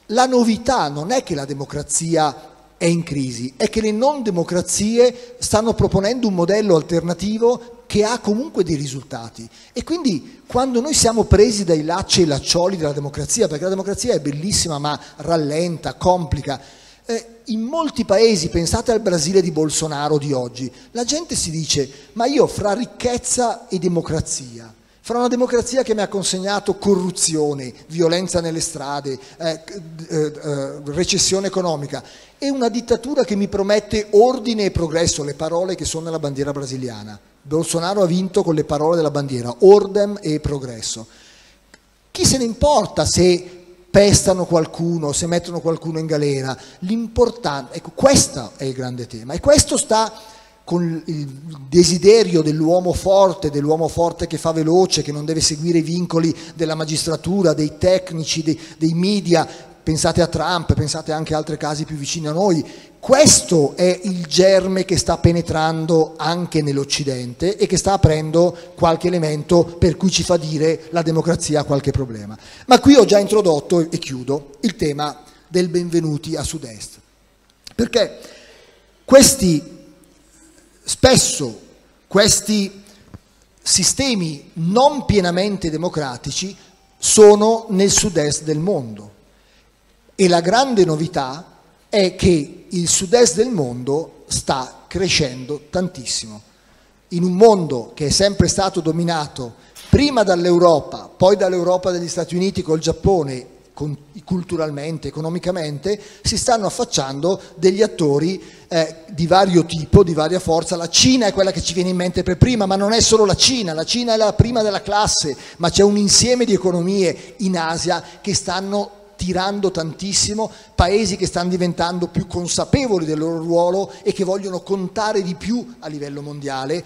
La novità non è che la democrazia è in crisi, è che le non democrazie stanno proponendo un modello alternativo che ha comunque dei risultati e quindi quando noi siamo presi dai lacci e laccioli della democrazia, perché la democrazia è bellissima ma rallenta, complica, eh, in molti paesi, pensate al Brasile di Bolsonaro di oggi, la gente si dice ma io fra ricchezza e democrazia, fra una democrazia che mi ha consegnato corruzione, violenza nelle strade, eh, eh, eh, recessione economica e una dittatura che mi promette ordine e progresso, le parole che sono nella bandiera brasiliana. Bolsonaro ha vinto con le parole della bandiera, ordem e progresso. Chi se ne importa se pestano qualcuno, se mettono qualcuno in galera, l'importante, ecco, questo è il grande tema, e questo sta con il desiderio dell'uomo forte, dell'uomo forte che fa veloce, che non deve seguire i vincoli della magistratura, dei tecnici, dei, dei media. Pensate a Trump, pensate anche a altri casi più vicini a noi. Questo è il germe che sta penetrando anche nell'Occidente e che sta aprendo qualche elemento per cui ci fa dire la democrazia ha qualche problema. Ma qui ho già introdotto, e chiudo, il tema del benvenuti a sud-est. Perché questi, spesso, questi sistemi non pienamente democratici sono nel sud-est del mondo. E la grande novità è che il sud-est del mondo sta crescendo tantissimo. In un mondo che è sempre stato dominato prima dall'Europa, poi dall'Europa degli Stati Uniti col Giappone, con, culturalmente, economicamente, si stanno affacciando degli attori eh, di vario tipo, di varia forza. La Cina è quella che ci viene in mente per prima, ma non è solo la Cina, la Cina è la prima della classe, ma c'è un insieme di economie in Asia che stanno tirando tantissimo, paesi che stanno diventando più consapevoli del loro ruolo e che vogliono contare di più a livello mondiale,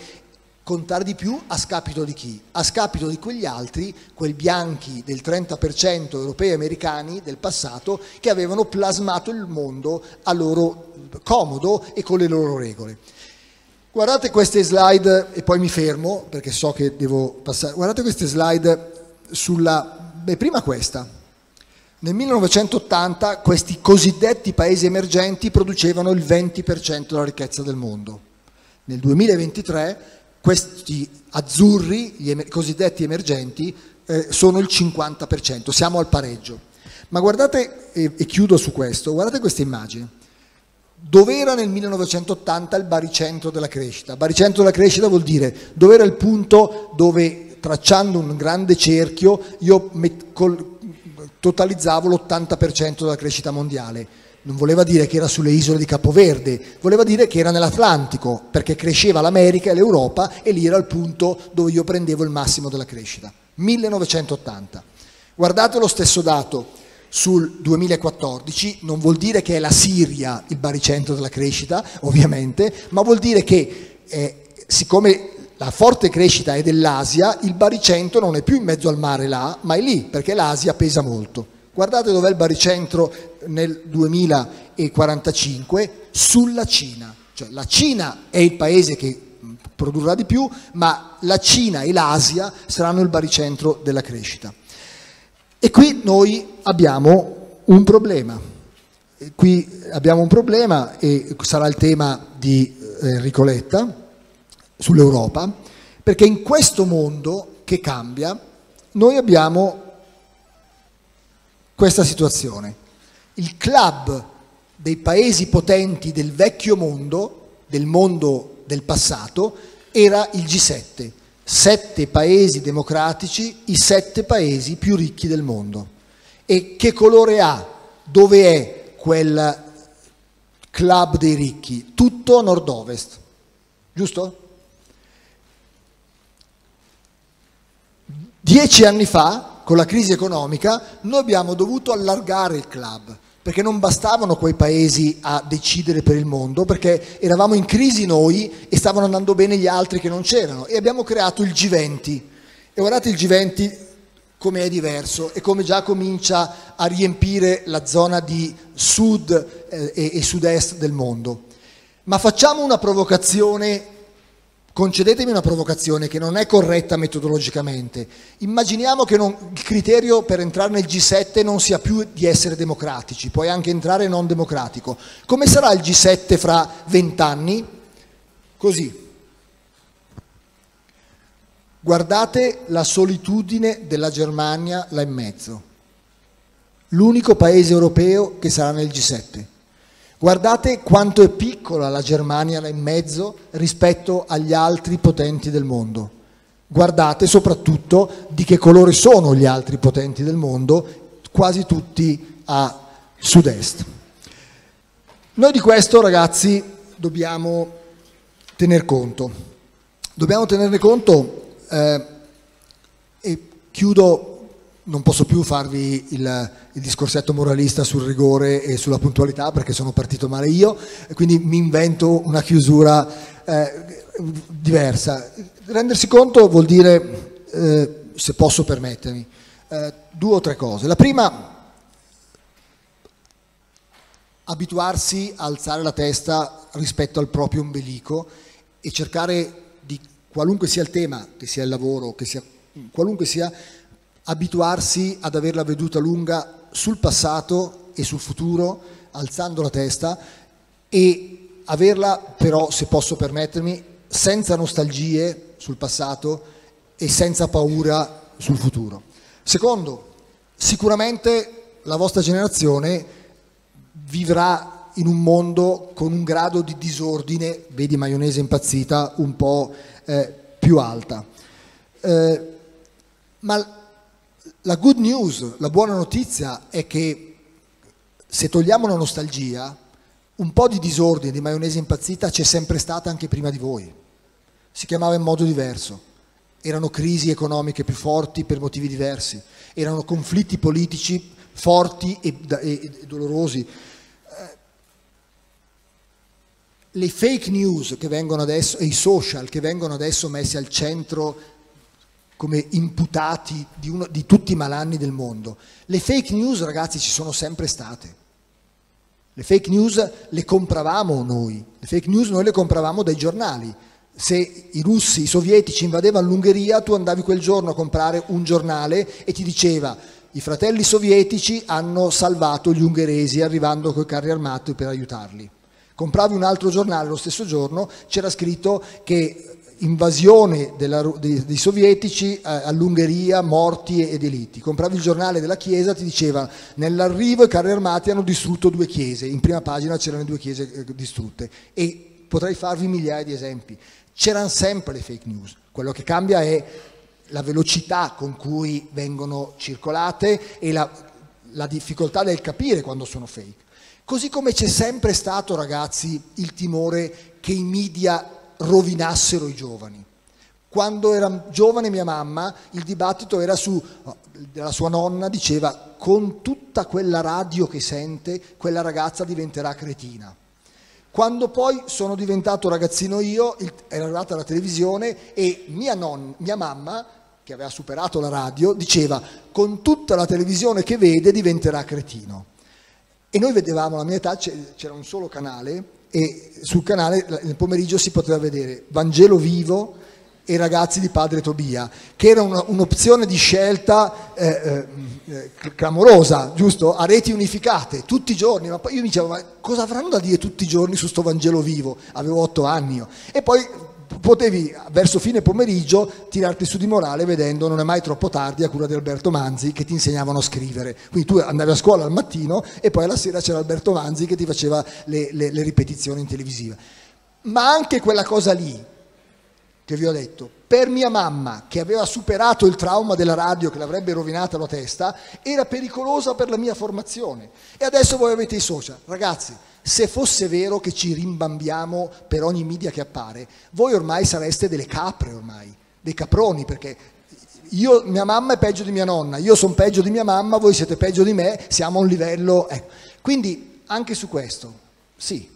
contare di più a scapito di chi? A scapito di quegli altri, quei bianchi del trenta per cento europei e americani del passato che avevano plasmato il mondo a loro comodo e con le loro regole. Guardate queste slide e poi mi fermo perché so che devo passare. Guardate queste slide sulla... Beh, prima questa. Nel millenovecentottanta questi cosiddetti paesi emergenti producevano il venti per cento della ricchezza del mondo. Nel duemilaventitré questi azzurri, gli emer- cosiddetti emergenti, eh, sono il cinquanta per cento, siamo al pareggio. Ma guardate, e, e chiudo su questo, guardate questa immagine. Dov'era nel millenovecentottanta il baricentro della crescita? Baricentro della crescita vuol dire dov'era il punto dove, tracciando un grande cerchio, io met- col- totalizzavo l'ottanta per cento della crescita mondiale. Non voleva dire che era sulle isole di Capoverde, voleva dire che era nell'Atlantico, perché cresceva l'America e l'Europa e lì era il punto dove io prendevo il massimo della crescita. millenovecentottanta. Guardate lo stesso dato sul duemilaquattordici, non vuol dire che è la Siria il baricentro della crescita, ovviamente, ma vuol dire che eh, siccome la forte crescita è dell'Asia, il baricentro non è più in mezzo al mare là, ma è lì, perché l'Asia pesa molto. Guardate dov'è il baricentro nel duemilaquarantacinque, sulla Cina. Cioè la Cina è il paese che produrrà di più, ma la Cina e l'Asia saranno il baricentro della crescita. E qui noi abbiamo un problema. E qui abbiamo un problema, e sarà il tema di Enrico Letta, sull'Europa, perché in questo mondo che cambia noi abbiamo questa situazione. Il club dei paesi potenti del vecchio mondo, del mondo del passato, era il G sette, sette paesi democratici, i sette paesi più ricchi del mondo. E che colore ha? Dove è quel club dei ricchi? Tutto a nord-ovest, giusto? Dieci anni fa, con la crisi economica, noi abbiamo dovuto allargare il club, perché non bastavano quei paesi a decidere per il mondo, perché eravamo in crisi noi e stavano andando bene gli altri che non c'erano, e abbiamo creato il G venti. E guardate il G venti come è diverso e come già comincia a riempire la zona di sud e, e sud-est del mondo. Ma facciamo una provocazione. Concedetemi una provocazione che non è corretta metodologicamente. Immaginiamo che non, il criterio per entrare nel G sette non sia più di essere democratici, puoi anche entrare non democratico. Come sarà il G sette fra vent'anni? Così. Guardate la solitudine della Germania là in mezzo. L'unico paese europeo che sarà nel G sette. Guardate quanto è piccola la Germania là in mezzo rispetto agli altri potenti del mondo. Guardate soprattutto di che colore sono gli altri potenti del mondo, quasi tutti a sud-est. Noi di questo, ragazzi, dobbiamo tener conto. Dobbiamo tenerne conto eh, e chiudo non posso più farvi il, il discorsetto moralista sul rigore e sulla puntualità perché sono partito male io, quindi mi invento una chiusura eh, diversa. Rendersi conto vuol dire, eh, se posso permettermi, eh, due o tre cose. La prima, abituarsi a alzare la testa rispetto al proprio ombelico e cercare di, qualunque sia il tema, che sia il lavoro, che sia qualunque sia, abituarsi ad averla veduta lunga sul passato e sul futuro, alzando la testa, e averla però, se posso permettermi, senza nostalgie sul passato e senza paura sul futuro. Secondo, sicuramente la vostra generazione vivrà in un mondo con un grado di disordine, vedi maionese impazzita, un po' eh, più alta. Eh, ma la good news, la buona notizia è che se togliamo la nostalgia, un po' di disordine, di maionese impazzita c'è sempre stata anche prima di voi. Si chiamava in modo diverso. Erano crisi economiche più forti per motivi diversi, erano conflitti politici forti e, e, e dolorosi. Le fake news che vengono adesso e i social che vengono adesso messi al centro come imputati di, uno, di tutti i malanni del mondo. Le fake news, ragazzi, ci sono sempre state. Le fake news le compravamo noi, le fake news noi le compravamo dai giornali. Se i russi, i sovietici invadevano l'Ungheria, tu andavi quel giorno a comprare un giornale e ti diceva: i fratelli sovietici hanno salvato gli ungheresi arrivando coi carri armati per aiutarli. Compravi un altro giornale lo stesso giorno, c'era scritto che invasione della, dei, dei sovietici eh, all'Ungheria, morti e delitti. Compravi il giornale della chiesa, ti diceva: nell'arrivo i carri armati hanno distrutto due chiese, in prima pagina c'erano le due chiese eh, distrutte, e potrei farvi migliaia di esempi. C'erano sempre le fake news, quello che cambia è la velocità con cui vengono circolate e la, la difficoltà del capire quando sono fake. Così come c'è sempre stato, ragazzi, il timore che i media rovinassero i giovani. Quando era giovane mia mamma, il dibattito era su, la sua nonna diceva: con tutta quella radio che sente, quella ragazza diventerà cretina. Quando poi sono diventato ragazzino io, era arrivata la televisione e mia, nonna, mia mamma, che aveva superato la radio, diceva: con tutta la televisione che vede diventerà cretino. E noi vedevamo, alla mia età c'era un solo canale e sul canale nel pomeriggio si poteva vedere Vangelo Vivo e Ragazzi di Padre Tobia, che era un'opzione di scelta eh, eh, clamorosa, giusto? A reti unificate, tutti i giorni. Ma poi io mi dicevo: ma cosa avranno da dire tutti i giorni su sto Vangelo Vivo? Avevo otto anni io. E poi potevi, verso fine pomeriggio, tirarti su di morale vedendo Non è mai troppo tardi, a cura di Alberto Manzi, che ti insegnavano a scrivere. Quindi tu andavi a scuola al mattino e poi alla sera c'era Alberto Manzi che ti faceva le, le, le ripetizioni in televisiva. Ma anche quella cosa lì che vi ho detto, per mia mamma, che aveva superato il trauma della radio che l'avrebbe rovinata la testa, era pericolosa per la mia formazione. E adesso voi avete i social. Ragazzi, se fosse vero che ci rimbambiamo per ogni media che appare, voi ormai sareste delle capre ormai, dei caproni, perché io, mia mamma è peggio di mia nonna, io sono peggio di mia mamma, voi siete peggio di me, siamo a un livello... Ecco. Quindi anche su questo, sì,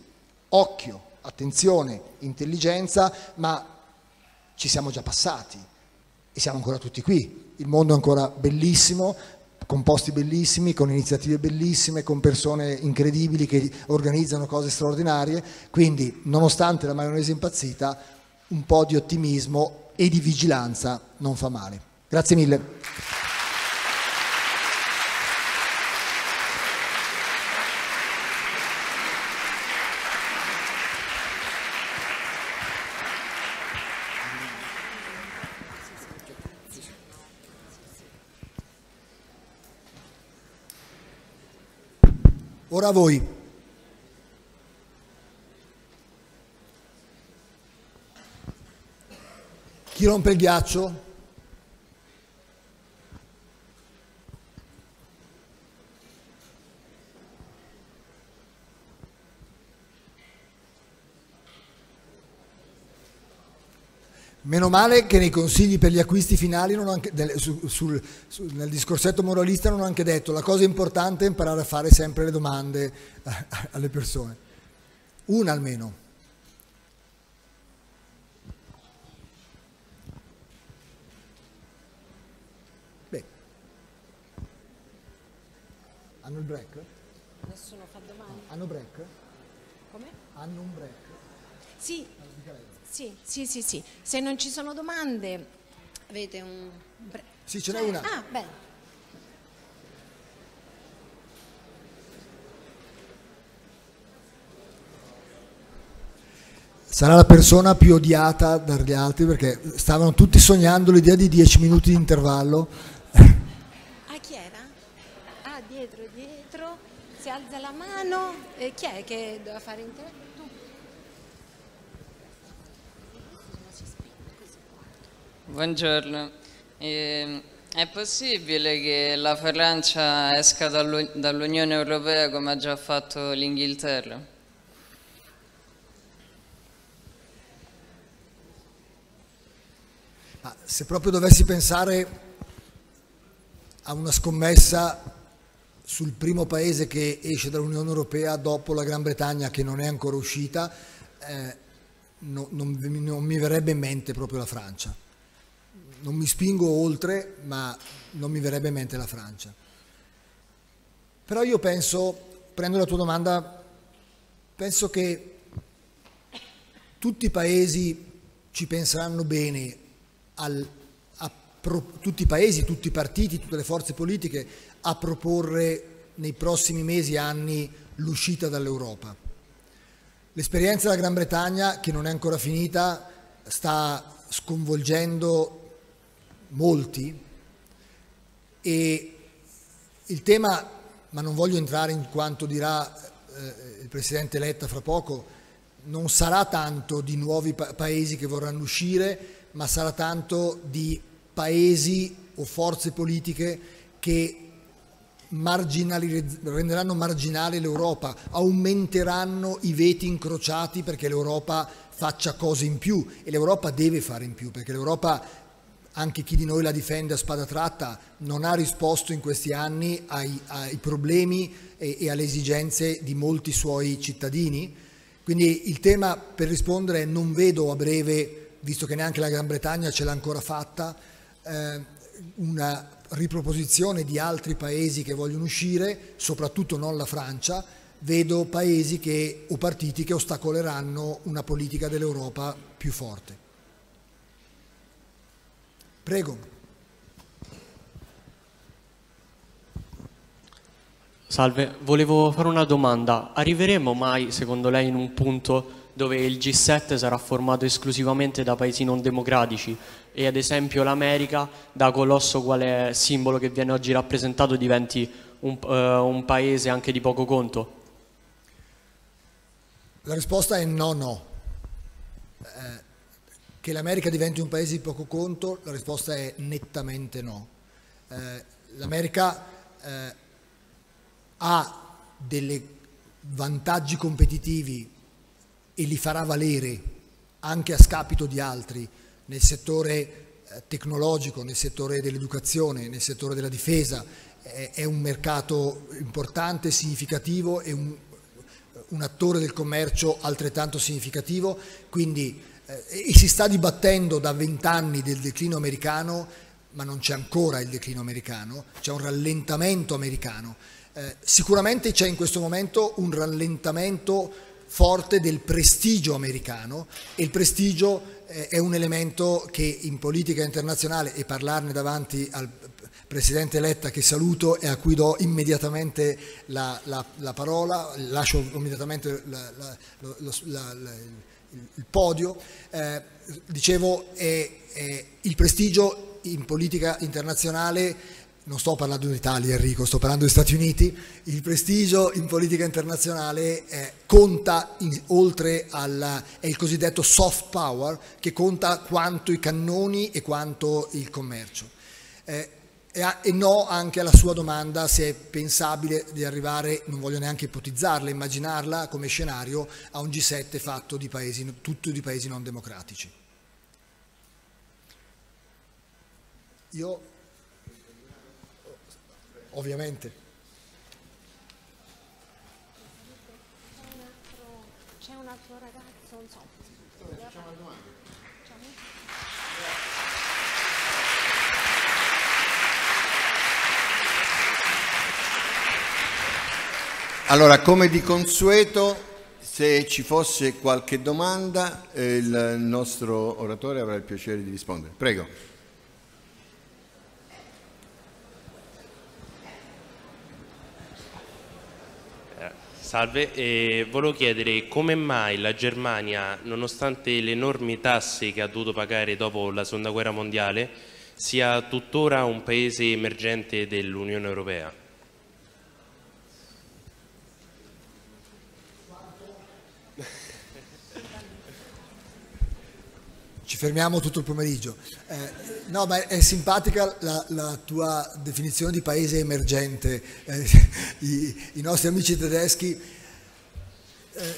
occhio, attenzione, intelligenza, ma... ci siamo già passati e siamo ancora tutti qui. Il mondo è ancora bellissimo, con posti bellissimi, con iniziative bellissime, con persone incredibili che organizzano cose straordinarie. Quindi, nonostante la maionese impazzita, un po' di ottimismo e di vigilanza non fa male. Grazie mille. Ora voi. Chi rompe il ghiaccio? Meno male che nei consigli per gli acquisti finali, non ho anche, sul, sul, sul, nel discorsetto moralista, non ho anche detto la cosa importante è imparare a fare sempre le domande a, a, alle persone. Una almeno. Beh. Hanno il break? Nessuno fa domande. Hanno break? Come? Hanno un break. Sì. Sì, sì, sì, sì. Se non ci sono domande, avete un... Sì, ce n'è una. Ah, bene. Sarà la persona più odiata dagli altri perché stavano tutti sognando l'idea di dieci minuti di intervallo. Ah, chi era? Ah, dietro, dietro. Si alza la mano. Eh, chi è che doveva fare intervallo? Buongiorno, eh, è possibile che la Francia esca dall'Unione Europea come ha già fatto l'Inghilterra? Ah, se proprio dovessi pensare a una scommessa sul primo paese che esce dall'Unione Europea dopo la Gran Bretagna che non è ancora uscita, eh, no, non, non mi verrebbe in mente proprio la Francia. Non mi spingo oltre, ma non mi verrebbe in mente la Francia. Però io penso, prendo la tua domanda, penso che tutti i paesi ci penseranno bene, al, a pro, tutti i paesi, tutti i partiti, tutte le forze politiche, a proporre nei prossimi mesi e anni l'uscita dall'Europa. L'esperienza della Gran Bretagna, che non è ancora finita, sta sconvolgendo molti, e il tema, ma non voglio entrare in quanto dirà eh, il Presidente Letta fra poco, non sarà tanto di nuovi pa paesi che vorranno uscire, ma sarà tanto di paesi o forze politiche che marginali renderanno marginale l'Europa, aumenteranno i veti incrociati perché l'Europa faccia cose in più, e l'Europa deve fare in più, perché l'Europa, anche chi di noi la difende a spada tratta, non ha risposto in questi anni ai, ai problemi e, e alle esigenze di molti suoi cittadini. Quindi il tema, per rispondere, non vedo a breve, visto che neanche la Gran Bretagna ce l'ha ancora fatta, eh, una riproposizione di altri paesi che vogliono uscire, soprattutto non la Francia. Vedo paesi che, o partiti che ostacoleranno una politica dell'Europa più forte. Prego. Salve, volevo fare una domanda. Arriveremo mai, secondo lei, in un punto dove il G sette sarà formato esclusivamente da paesi non democratici e ad esempio l'America, da colosso quale simbolo che viene oggi rappresentato, diventi un, uh, un paese anche di poco conto? La risposta è no, no. Eh. Che l'America diventi un paese di poco conto, la risposta è nettamente no. Eh, L'America eh, ha dei vantaggi competitivi e li farà valere anche a scapito di altri nel settore eh, tecnologico, nel settore dell'educazione, nel settore della difesa. Eh, è un mercato importante, significativo, è un, un attore del commercio altrettanto significativo, quindi... E si sta dibattendo da vent'anni del declino americano, ma non c'è ancora il declino americano, c'è un rallentamento americano. Eh, sicuramente c'è in questo momento un rallentamento forte del prestigio americano, e il prestigio eh, è un elemento che in politica internazionale, e parlarne davanti al Presidente Letta, che saluto e a cui do immediatamente la, la, la parola, lascio immediatamente la, la, la, la, la, il podio, eh, dicevo, è, è il prestigio in politica internazionale, non sto parlando d'Italia Enrico, sto parlando degli Stati Uniti, il prestigio in politica internazionale eh, conta in, oltre al è il cosiddetto soft power, che conta quanto i cannoni e quanto il commercio. Eh, E no anche alla sua domanda se è pensabile di arrivare, non voglio neanche ipotizzarla, immaginarla come scenario, a un G sette fatto di paesi, tutto di paesi non democratici. Io, ovviamente, c'è un altro ragazzo, non so. Facciamo una domanda. Allora, come di consueto, se ci fosse qualche domanda, il nostro oratore avrà il piacere di rispondere. Prego. Salve, eh, volevo chiedere come mai la Germania, nonostante le enormi tasse che ha dovuto pagare dopo la Seconda Guerra Mondiale, sia tuttora un paese emergente dell'Unione Europea? Ci fermiamo tutto il pomeriggio. Eh, no, ma è simpatica la, la tua definizione di paese emergente. Eh, i, i nostri amici tedeschi... Eh,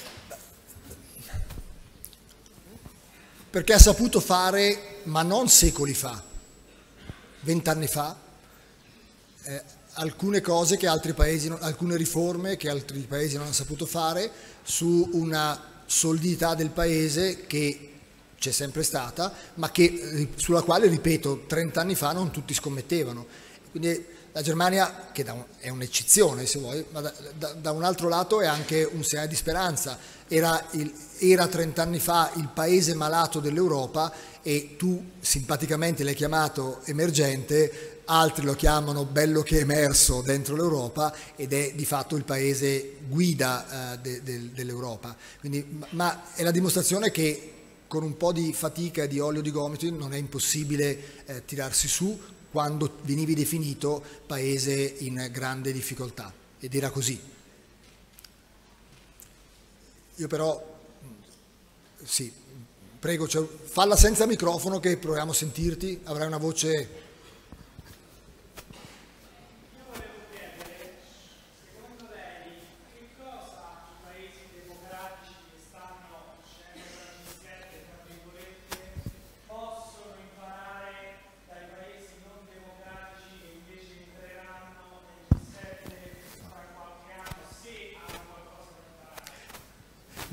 perché ha saputo fare, ma non secoli fa, vent'anni fa, eh, alcune cose che altri paesi, alcune riforme che altri paesi non hanno saputo fare, su una solidità del paese che... c'è sempre stata, ma che, sulla quale, ripeto, trent'anni fa non tutti scommettevano. Quindi la Germania, che da un, è un'eccezione se vuoi, ma da, da, da un altro lato è anche un segnale di speranza. Era, il, era trent'anni fa il paese malato dell'Europa e tu simpaticamente l'hai chiamato emergente, altri lo chiamano bello che è emerso dentro l'Europa ed è di fatto il paese guida uh, de, de, dell'Europa. Quindi, ma è la dimostrazione che con un po' di fatica e di olio di gomito non è impossibile eh, tirarsi su quando venivi definito paese in grande difficoltà, ed era così. Io però, sì, prego, cioè, falla senza microfono che proviamo a sentirti, avrai una voce...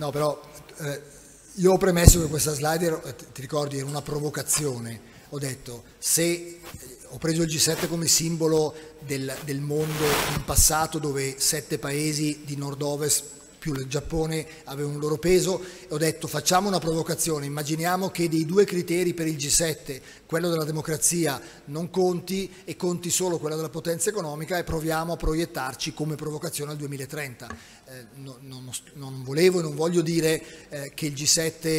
No, però eh, io ho premesso che questa slide, era, ti ricordi, era una provocazione. Ho detto, se eh, ho preso il G sette come simbolo del, del mondo in passato, dove sette paesi di nord-ovest più il Giappone avevano un loro peso, e ho detto facciamo una provocazione, immaginiamo che dei due criteri per il G sette, quello della democrazia non conti e conti solo quello della potenza economica, e proviamo a proiettarci come provocazione al duemilatrenta. Eh, no, non, non volevo e non voglio dire eh, che il G sette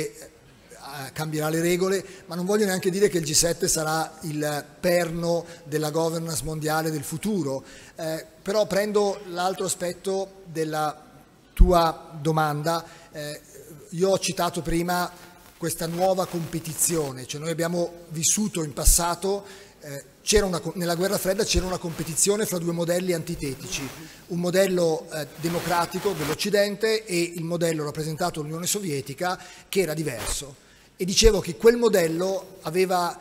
eh, cambierà le regole, ma non voglio neanche dire che il G sette sarà il perno della governance mondiale del futuro, eh, però prendo l'altro aspetto della tua domanda. Eh, io ho citato prima questa nuova competizione, cioè noi abbiamo vissuto in passato, eh, c'era una, nella guerra fredda c'era una competizione fra due modelli antitetici, un modello eh, democratico dell'Occidente e il modello rappresentato dall'Unione Sovietica, che era diverso, e dicevo che quel modello aveva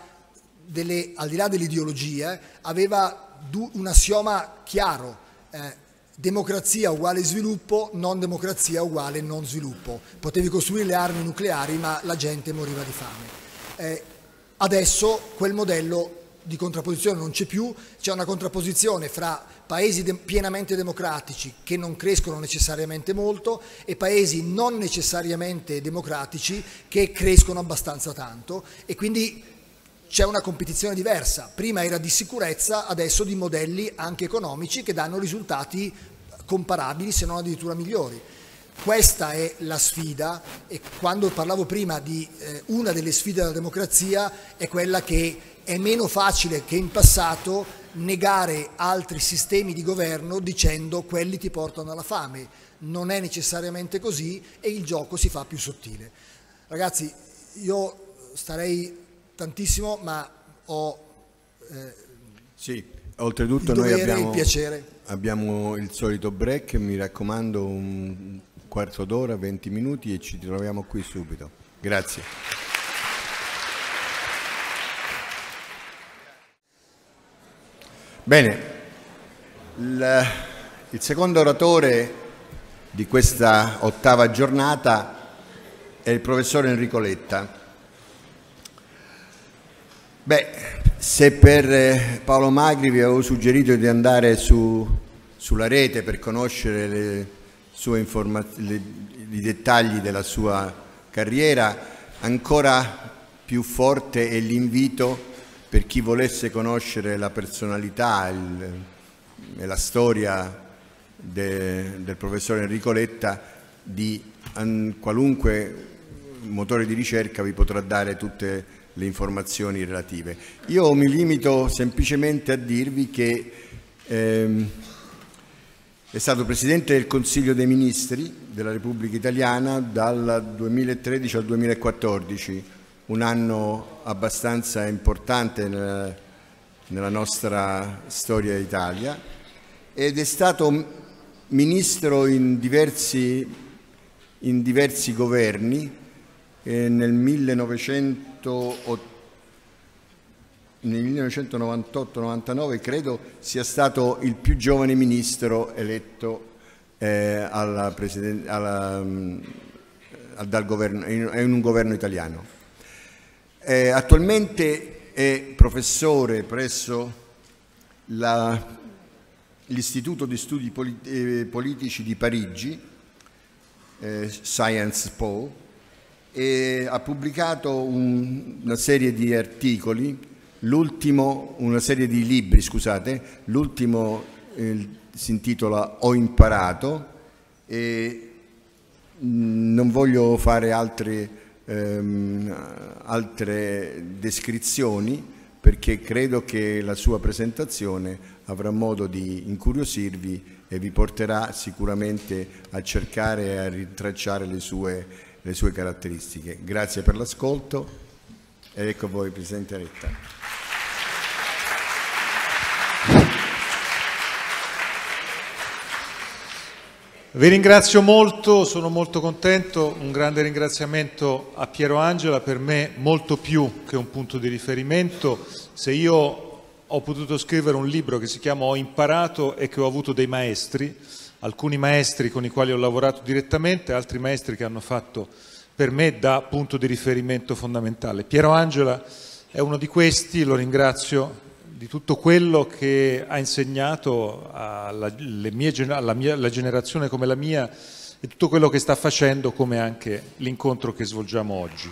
delle, al di là delle ideologie, aveva du, un assioma chiaro, eh, democrazia uguale sviluppo, non democrazia uguale non sviluppo. Potevi costruire le armi nucleari, ma la gente moriva di fame. Eh, adesso quel modello di contrapposizione non c'è più, c'è una contrapposizione fra paesi de- pienamente democratici che non crescono necessariamente molto e paesi non necessariamente democratici che crescono abbastanza tanto, e quindi c'è una competizione diversa. Prima era di sicurezza, adesso di modelli anche economici che danno risultati comparabili, se non addirittura migliori. Questa è la sfida, e quando parlavo prima di eh, una delle sfide della democrazia, è quella che è meno facile che in passato negare altri sistemi di governo dicendo quelli ti portano alla fame. Non è necessariamente così e il gioco si fa più sottile. Ragazzi, io starei... tantissimo, ma ho eh, sì, oltretutto il noi abbiamo, il abbiamo il solito break, mi raccomando un quarto d'ora, venti minuti, e ci troviamo qui subito. Grazie. Bene, il, il secondo oratore di questa ottava giornata è il professor Enrico Letta. Beh, se per Paolo Magri vi avevo suggerito di andare su, sulla rete per conoscere le sue le, i dettagli della sua carriera, ancora più forte è l'invito per chi volesse conoscere la personalità il, e la storia de, del professor Enrico Letta. Di an, qualunque motore di ricerca vi potrà dare tutte le informazioni relative. Io mi limito semplicemente a dirvi che ehm, è stato Presidente del Consiglio dei Ministri della Repubblica Italiana dal duemilatredici al duemilaquattordici, un anno abbastanza importante nella, nella nostra storia d'Italia, ed è stato ministro in diversi, in diversi governi. eh, nel, millenovecentonovantotto novantanove credo sia stato il più giovane ministro eletto eh, alla alla, dal governo, in, in un governo italiano. Eh, attualmente è professore presso l'Istituto di Studi Polit- Politici di Parigi, eh, Science Po, e ha pubblicato un, una serie di articoli, l'ultimo, una serie di libri, scusate, l'ultimo eh, si intitola Ho imparato, e mh, non voglio fare altri Ehm, altre descrizioni, perché credo che la sua presentazione avrà modo di incuriosirvi e vi porterà sicuramente a cercare e a rintracciare le sue, le sue caratteristiche. Grazie per l'ascolto e ecco a voi Presidente Letta. Vi ringrazio molto, sono molto contento, un grande ringraziamento a Piero Angela, per me molto più che un punto di riferimento. Se io ho potuto scrivere un libro che si chiama Ho imparato e che ho avuto dei maestri, alcuni maestri con i quali ho lavorato direttamente, altri maestri che hanno fatto per me da punto di riferimento fondamentale. Piero Angela è uno di questi, lo ringrazio di tutto quello che ha insegnato alla, le mie, alla, mia, alla generazione come la mia e tutto quello che sta facendo, come anche l'incontro che svolgiamo oggi.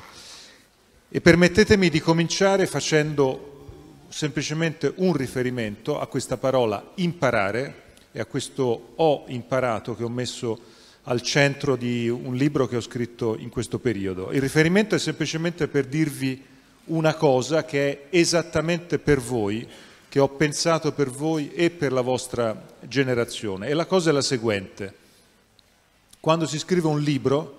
E permettetemi di cominciare facendo semplicemente un riferimento a questa parola imparare e a questo ho imparato che ho messo al centro di un libro che ho scritto in questo periodo. Il riferimento è semplicemente per dirvi una cosa che è esattamente per voi, che ho pensato per voi e per la vostra generazione. E la cosa è la seguente: quando si scrive un libro,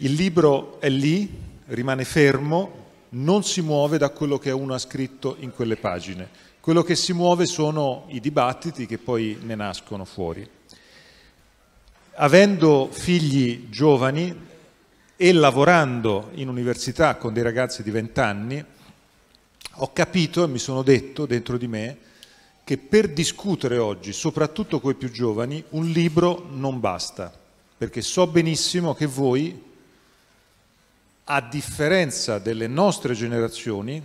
il libro è lì, rimane fermo, non si muove da quello che uno ha scritto in quelle pagine. Quello che si muove sono i dibattiti che poi ne nascono fuori. Avendo figli giovani e lavorando in università con dei ragazzi di vent'anni, ho capito e mi sono detto dentro di me che per discutere oggi, soprattutto coi più giovani, un libro non basta, perché so benissimo che voi, a differenza delle nostre generazioni,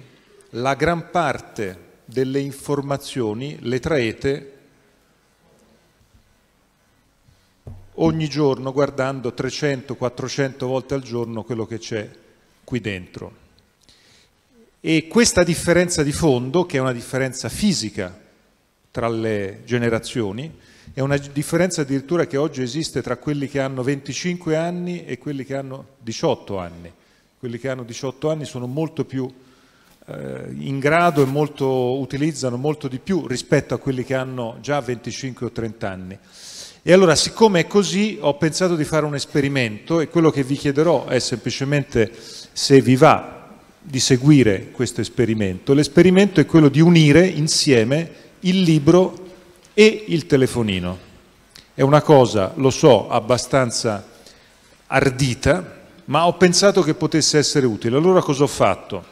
la gran parte delle informazioni le traete ogni giorno, guardando trecento quattrocento volte al giorno quello che c'è qui dentro. E questa differenza di fondo, che è una differenza fisica tra le generazioni, è una differenza addirittura che oggi esiste tra quelli che hanno venticinque anni e quelli che hanno diciotto anni. Quelli che hanno diciotto anni sono molto più eh, in grado e molto, utilizzano molto di più rispetto a quelli che hanno già venticinque o trenta anni. E allora, siccome è così, ho pensato di fare un esperimento e quello che vi chiederò è semplicemente se vi va di seguire questo esperimento. L'esperimento è quello di unire insieme il libro e il telefonino. È una cosa, lo so, abbastanza ardita, ma ho pensato che potesse essere utile. Allora cosa ho fatto?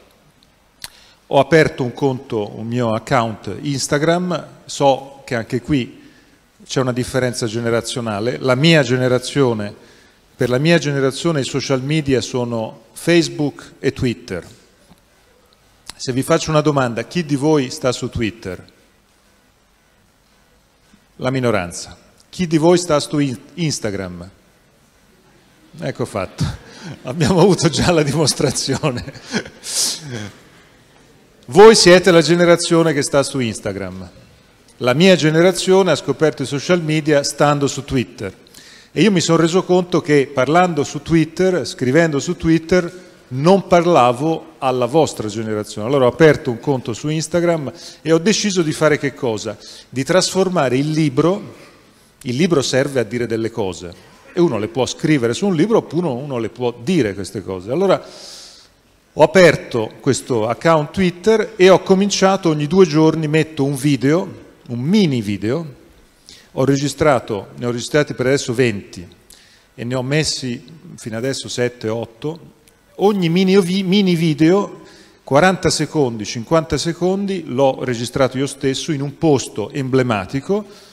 ho aperto un conto, un mio account Instagram, so che anche qui c'è una differenza generazionale, la mia generazione, per la mia generazione i social media sono Facebook e Twitter. Se vi faccio una domanda, chi di voi sta su Twitter? La minoranza. Chi di voi sta su Instagram? Ecco fatto, abbiamo avuto già la dimostrazione. Voi siete la generazione che sta su Instagram. La mia generazione ha scoperto i social media stando su Twitter. E io mi sono reso conto che parlando su Twitter, scrivendo su Twitter, non parlavo alla vostra generazione. Allora ho aperto un conto su Instagram e ho deciso di fare che cosa? Di trasformare il libro... Il libro serve a dire delle cose e uno le può scrivere su un libro oppure uno le può dire queste cose. Allora ho aperto questo account Twitter e ho cominciato ogni due giorni, metto un video, un mini video, ho registrato, ne ho registrati per adesso venti e ne ho messi fino adesso sette otto, ogni mini, mini video, quaranta secondi, cinquanta secondi, l'ho registrato io stesso in un posto emblematico.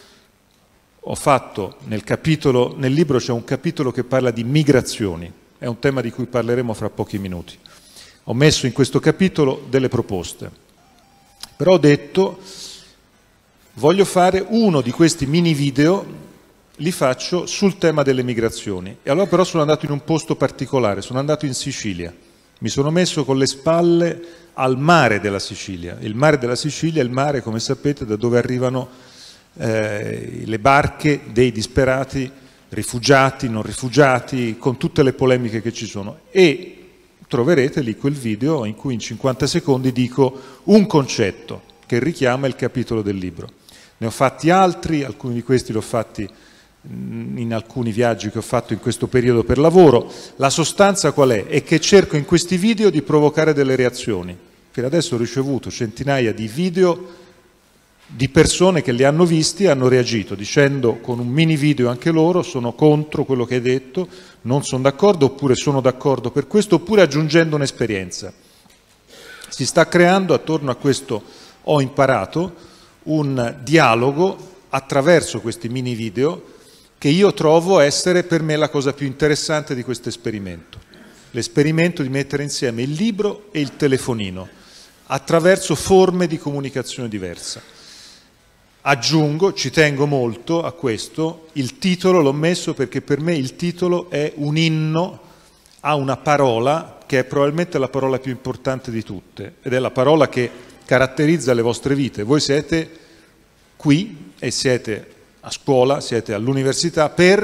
Ho fatto nel capitolo, nel libro c'è un capitolo che parla di migrazioni, è un tema di cui parleremo fra pochi minuti. Ho messo in questo capitolo delle proposte, però ho detto voglio fare uno di questi mini video, li faccio sul tema delle migrazioni. E allora però sono andato in un posto particolare, sono andato in Sicilia, mi sono messo con le spalle al mare della Sicilia. Il mare della Sicilia è il mare, come sapete, da dove arrivano Eh, le barche dei disperati, rifugiati, non rifugiati, con tutte le polemiche che ci sono. E troverete lì quel video in cui in cinquanta secondi dico un concetto che richiama il capitolo del libro. Ne ho fatti altri, alcuni di questi li ho fatti in alcuni viaggi che ho fatto in questo periodo per lavoro. La sostanza qual è? È che cerco in questi video di provocare delle reazioni. Per adesso ho ricevuto centinaia di video di persone che li hanno visti e hanno reagito dicendo con un mini video anche loro sono contro quello che hai detto, non sono d'accordo, oppure sono d'accordo per questo, oppure aggiungendo un'esperienza. Si sta creando attorno a questo, ho imparato, un dialogo attraverso questi mini video che io trovo essere per me la cosa più interessante di questo esperimento. L'esperimento di mettere insieme il libro e il telefonino attraverso forme di comunicazione diversa. Aggiungo, ci tengo molto a questo, il titolo l'ho messo perché per me il titolo è un inno a una parola che è probabilmente la parola più importante di tutte ed è la parola che caratterizza le vostre vite. Voi siete qui e siete a scuola, siete all'università per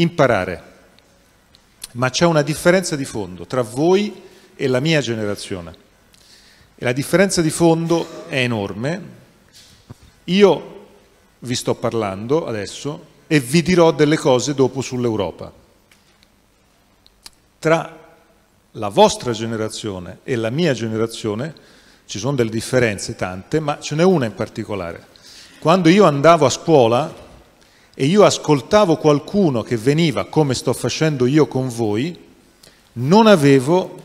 imparare, ma c'è una differenza di fondo tra voi e la mia generazione e la differenza di fondo è enorme. Io vi sto parlando adesso e vi dirò delle cose dopo sull'Europa. Tra la vostra generazione e la mia generazione ci sono delle differenze tante, ma ce n'è una in particolare. Quando io andavo a scuola e io ascoltavo qualcuno che veniva, come sto facendo io con voi, non avevo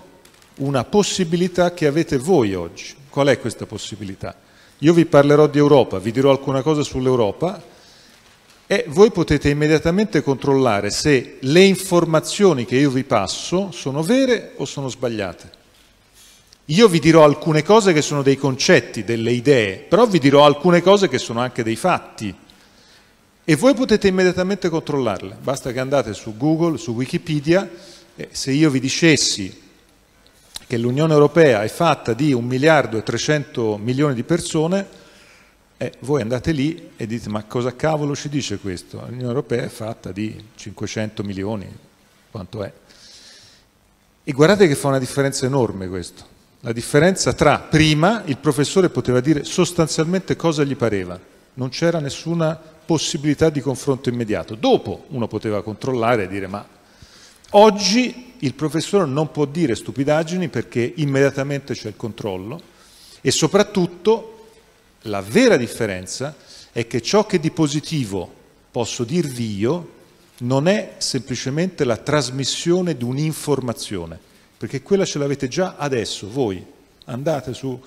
una possibilità che avete voi oggi. Qual è questa possibilità? Io vi parlerò di Europa, vi dirò alcuna cosa sull'Europa e voi potete immediatamente controllare se le informazioni che io vi passo sono vere o sono sbagliate. Io vi dirò alcune cose che sono dei concetti, delle idee, però vi dirò alcune cose che sono anche dei fatti e voi potete immediatamente controllarle. Basta che andate su Google, su Wikipedia e se io vi dicessi che l'Unione Europea è fatta di un miliardo e trecento milioni di persone, eh, voi andate lì e dite ma cosa cavolo ci dice questo? L'Unione Europea è fatta di cinquecento milioni, quanto è? E guardate che fa una differenza enorme questo. La differenza tra, prima, il professore poteva dire sostanzialmente cosa gli pareva, non c'era nessuna possibilità di confronto immediato. Dopo uno poteva controllare e dire ma oggi il professore non può dire stupidaggini perché immediatamente c'è il controllo e soprattutto la vera differenza è che ciò che di positivo posso dirvi io non è semplicemente la trasmissione di un'informazione, perché quella ce l'avete già adesso voi. Andate su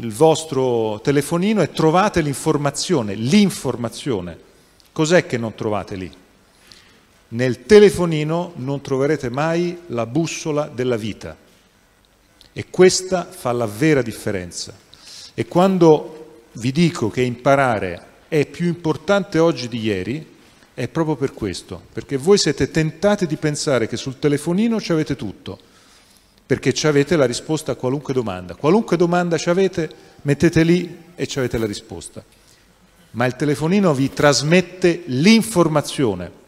il vostro telefonino e trovate l'informazione, l'informazione. Cos'è che non trovate lì? Nel telefonino non troverete mai la bussola della vita. E questa fa la vera differenza. E quando vi dico che imparare è più importante oggi di ieri, è proprio per questo, perché voi siete tentati di pensare che sul telefonino ci avete tutto, perché ci avete la risposta a qualunque domanda. Qualunque domanda ci avete, mettete lì e ci avete la risposta. Ma il telefonino vi trasmette l'informazione,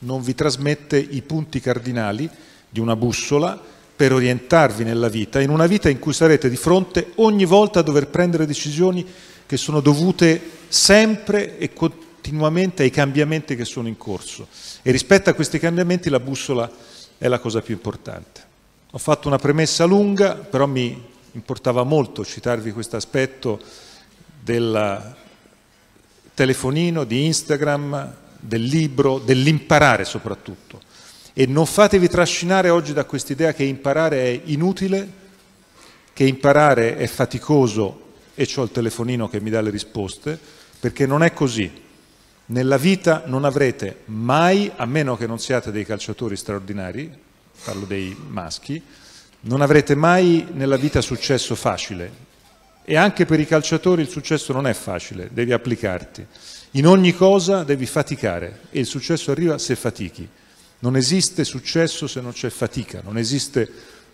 non vi trasmette i punti cardinali di una bussola per orientarvi nella vita, in una vita in cui sarete di fronte ogni volta a dover prendere decisioni che sono dovute sempre e continuamente ai cambiamenti che sono in corso. E rispetto a questi cambiamenti la bussola è la cosa più importante. Ho fatto una premessa lunga, però mi importava molto citarvi questo aspetto del telefonino, di Instagram, del libro, dell'imparare soprattutto. E non fatevi trascinare oggi da quest'idea che imparare è inutile, che imparare è faticoso e ho il telefonino che mi dà le risposte, perché non è così. Nella vita non avrete mai, a meno che non siate dei calciatori straordinari, parlo dei maschi, non avrete mai nella vita successo facile. E anche per i calciatori il successo non è facile, devi applicarti. In ogni cosa devi faticare e il successo arriva se fatichi. Non esiste successo se non c'è fatica, non esiste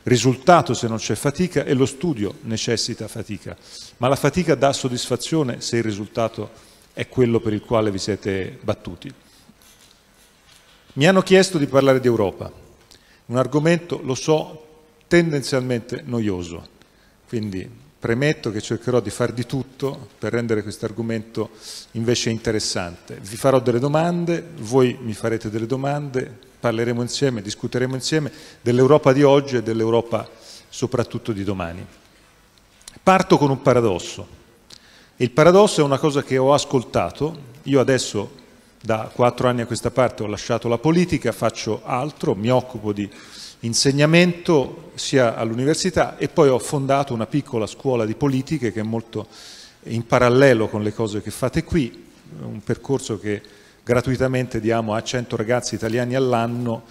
risultato se non c'è fatica e lo studio necessita fatica. Ma la fatica dà soddisfazione se il risultato è quello per il quale vi siete battuti. Mi hanno chiesto di parlare di Europa. Un argomento, lo so, tendenzialmente noioso, quindi premetto che cercherò di far di tutto per rendere questo argomento invece interessante. Vi farò delle domande, voi mi farete delle domande, parleremo insieme, discuteremo insieme dell'Europa di oggi e dell'Europa soprattutto di domani. Parto con un paradosso. Il paradosso è una cosa che ho ascoltato, io adesso da quattro anni a questa parte ho lasciato la politica, faccio altro, mi occupo di insegnamento sia all'università e poi ho fondato una piccola scuola di politiche che è molto in parallelo con le cose che fate qui, un percorso che gratuitamente diamo a cento ragazzi italiani all'anno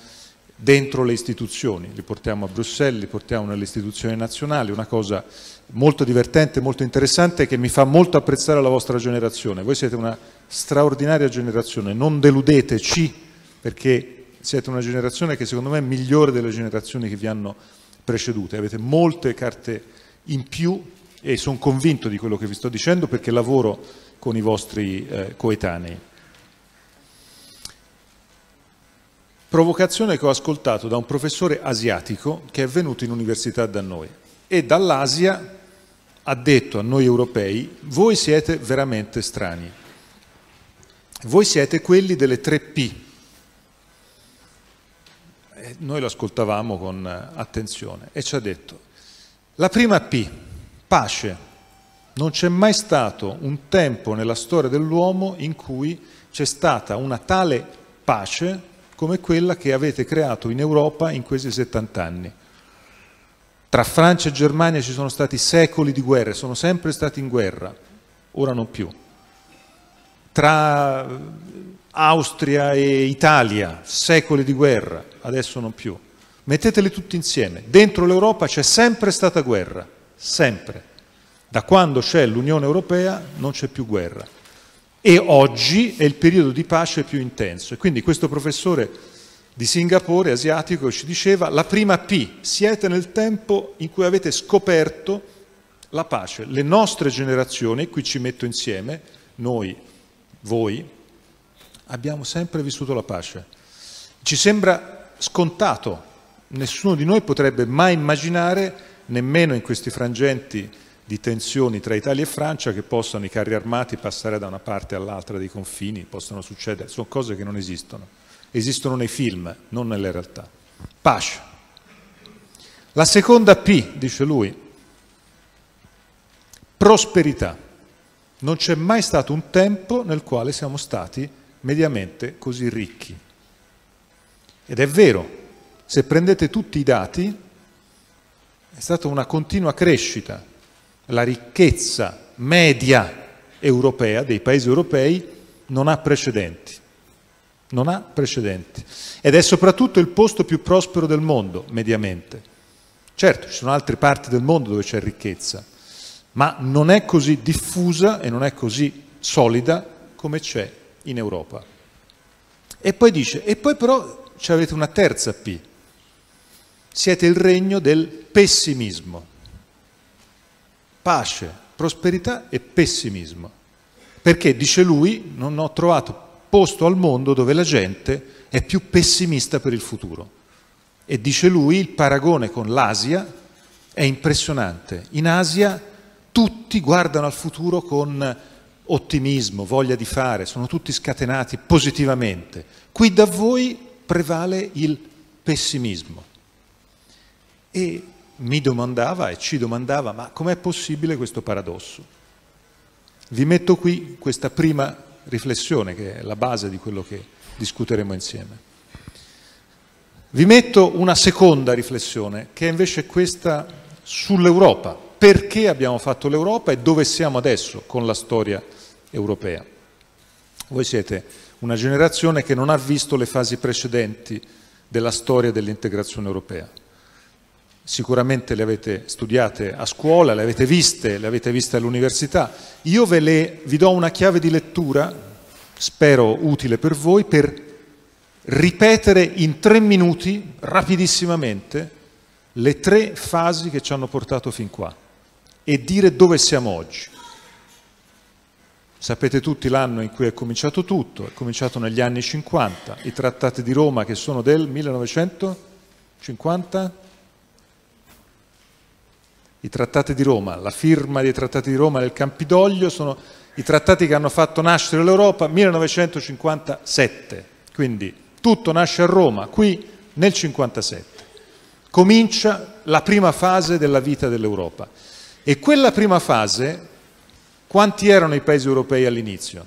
dentro le istituzioni, li portiamo a Bruxelles, li portiamo nelle istituzioni nazionali, una cosa molto divertente, molto interessante che mi fa molto apprezzare la vostra generazione. Voi siete una straordinaria generazione, non deludeteci perché siete una generazione che secondo me è migliore delle generazioni che vi hanno precedute, avete molte carte in più e sono convinto di quello che vi sto dicendo perché lavoro con i vostri eh, coetanei. Provocazione che ho ascoltato da un professore asiatico che è venuto in università da noi e dall'Asia ha detto a noi europei: voi siete veramente strani, voi siete quelli delle tre P. E noi lo ascoltavamo con attenzione e ci ha detto la prima P, pace, non c'è mai stato un tempo nella storia dell'uomo in cui c'è stata una tale pace come quella che avete creato in Europa in questi settanta anni. Tra Francia e Germania ci sono stati secoli di guerre, sono sempre stati in guerra, ora non più. Tra Austria e Italia, secoli di guerra, adesso non più. Metteteli tutti insieme, dentro l'Europa c'è sempre stata guerra, sempre. Da quando c'è l'Unione Europea non c'è più guerra. E oggi è il periodo di pace più intenso. E quindi questo professore di Singapore, asiatico, ci diceva la prima P, siete nel tempo in cui avete scoperto la pace. Le nostre generazioni, qui ci metto insieme, noi, voi, abbiamo sempre vissuto la pace. Ci sembra scontato, nessuno di noi potrebbe mai immaginare, nemmeno in questi frangenti di tensioni tra Italia e Francia, che possano i carri armati passare da una parte all'altra dei confini, possono succedere, sono cose che non esistono, esistono nei film, non nella realtà. Pace. La seconda P, dice lui, prosperità. Non c'è mai stato un tempo nel quale siamo stati mediamente così ricchi. Ed è vero, se prendete tutti i dati, è stata una continua crescita. la ricchezza media europea, dei paesi europei, non ha precedenti. Non ha precedenti. Ed è soprattutto il posto più prospero del mondo, mediamente. Certo, ci sono altre parti del mondo dove c'è ricchezza, ma non è così diffusa e non è così solida come c'è in Europa. E poi dice, e poi però ci avete una terza P. Siete il regno del pessimismo. Pace, prosperità e pessimismo. Perché, dice lui, non ho trovato posto al mondo dove la gente è più pessimista per il futuro. E dice lui, il paragone con l'Asia è impressionante. In Asia tutti guardano al futuro con ottimismo, voglia di fare, sono tutti scatenati positivamente. Qui da voi prevale il pessimismo. E mi domandava e ci domandava, ma com'è possibile questo paradosso? Vi metto qui questa prima riflessione, che è la base di quello che discuteremo insieme. Vi metto una seconda riflessione, che è invece questa sull'Europa. Perché abbiamo fatto l'Europa e dove siamo adesso con la storia europea? Voi siete una generazione che non ha visto le fasi precedenti della storia dell'integrazione europea. Sicuramente le avete studiate a scuola, le avete viste, le avete viste all'università. Io ve le, vi do una chiave di lettura, spero utile per voi, per ripetere in tre minuti, rapidissimamente, le tre fasi che ci hanno portato fin qua e dire dove siamo oggi. Sapete tutti l'anno in cui è cominciato tutto, è cominciato negli anni cinquanta, i trattati di Roma che sono del millenovecentocinquanta, i trattati di Roma, la firma dei trattati di Roma del Campidoglio sono i trattati che hanno fatto nascere l'Europa, millenovecentocinquantasette, quindi tutto nasce a Roma, qui nel cinquantasette. Comincia la prima fase della vita dell'Europa. E quella prima fase, quanti erano i paesi europei all'inizio?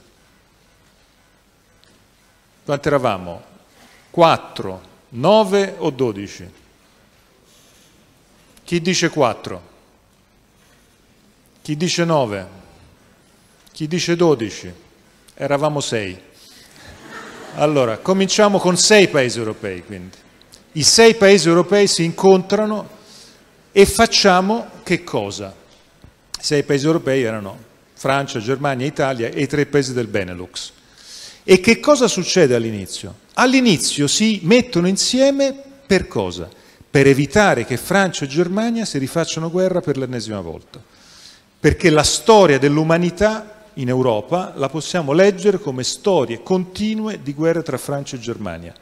Quanti eravamo? quattro, nove o dodici? Chi dice quattro? Chi dice nove? Chi dice dodici? Eravamo sei. Allora, cominciamo con sei paesi europei, quindi. I sei paesi europei si incontrano e facciamo che cosa? I sei paesi europei erano Francia, Germania, Italia e i tre paesi del Benelux. E che cosa succede all'inizio? All'inizio si mettono insieme per cosa? Per evitare che Francia e Germania si rifacciano guerra per l'ennesima volta. Perché la storia dell'umanità in Europa la possiamo leggere come storie continue di guerre tra Francia e Germania.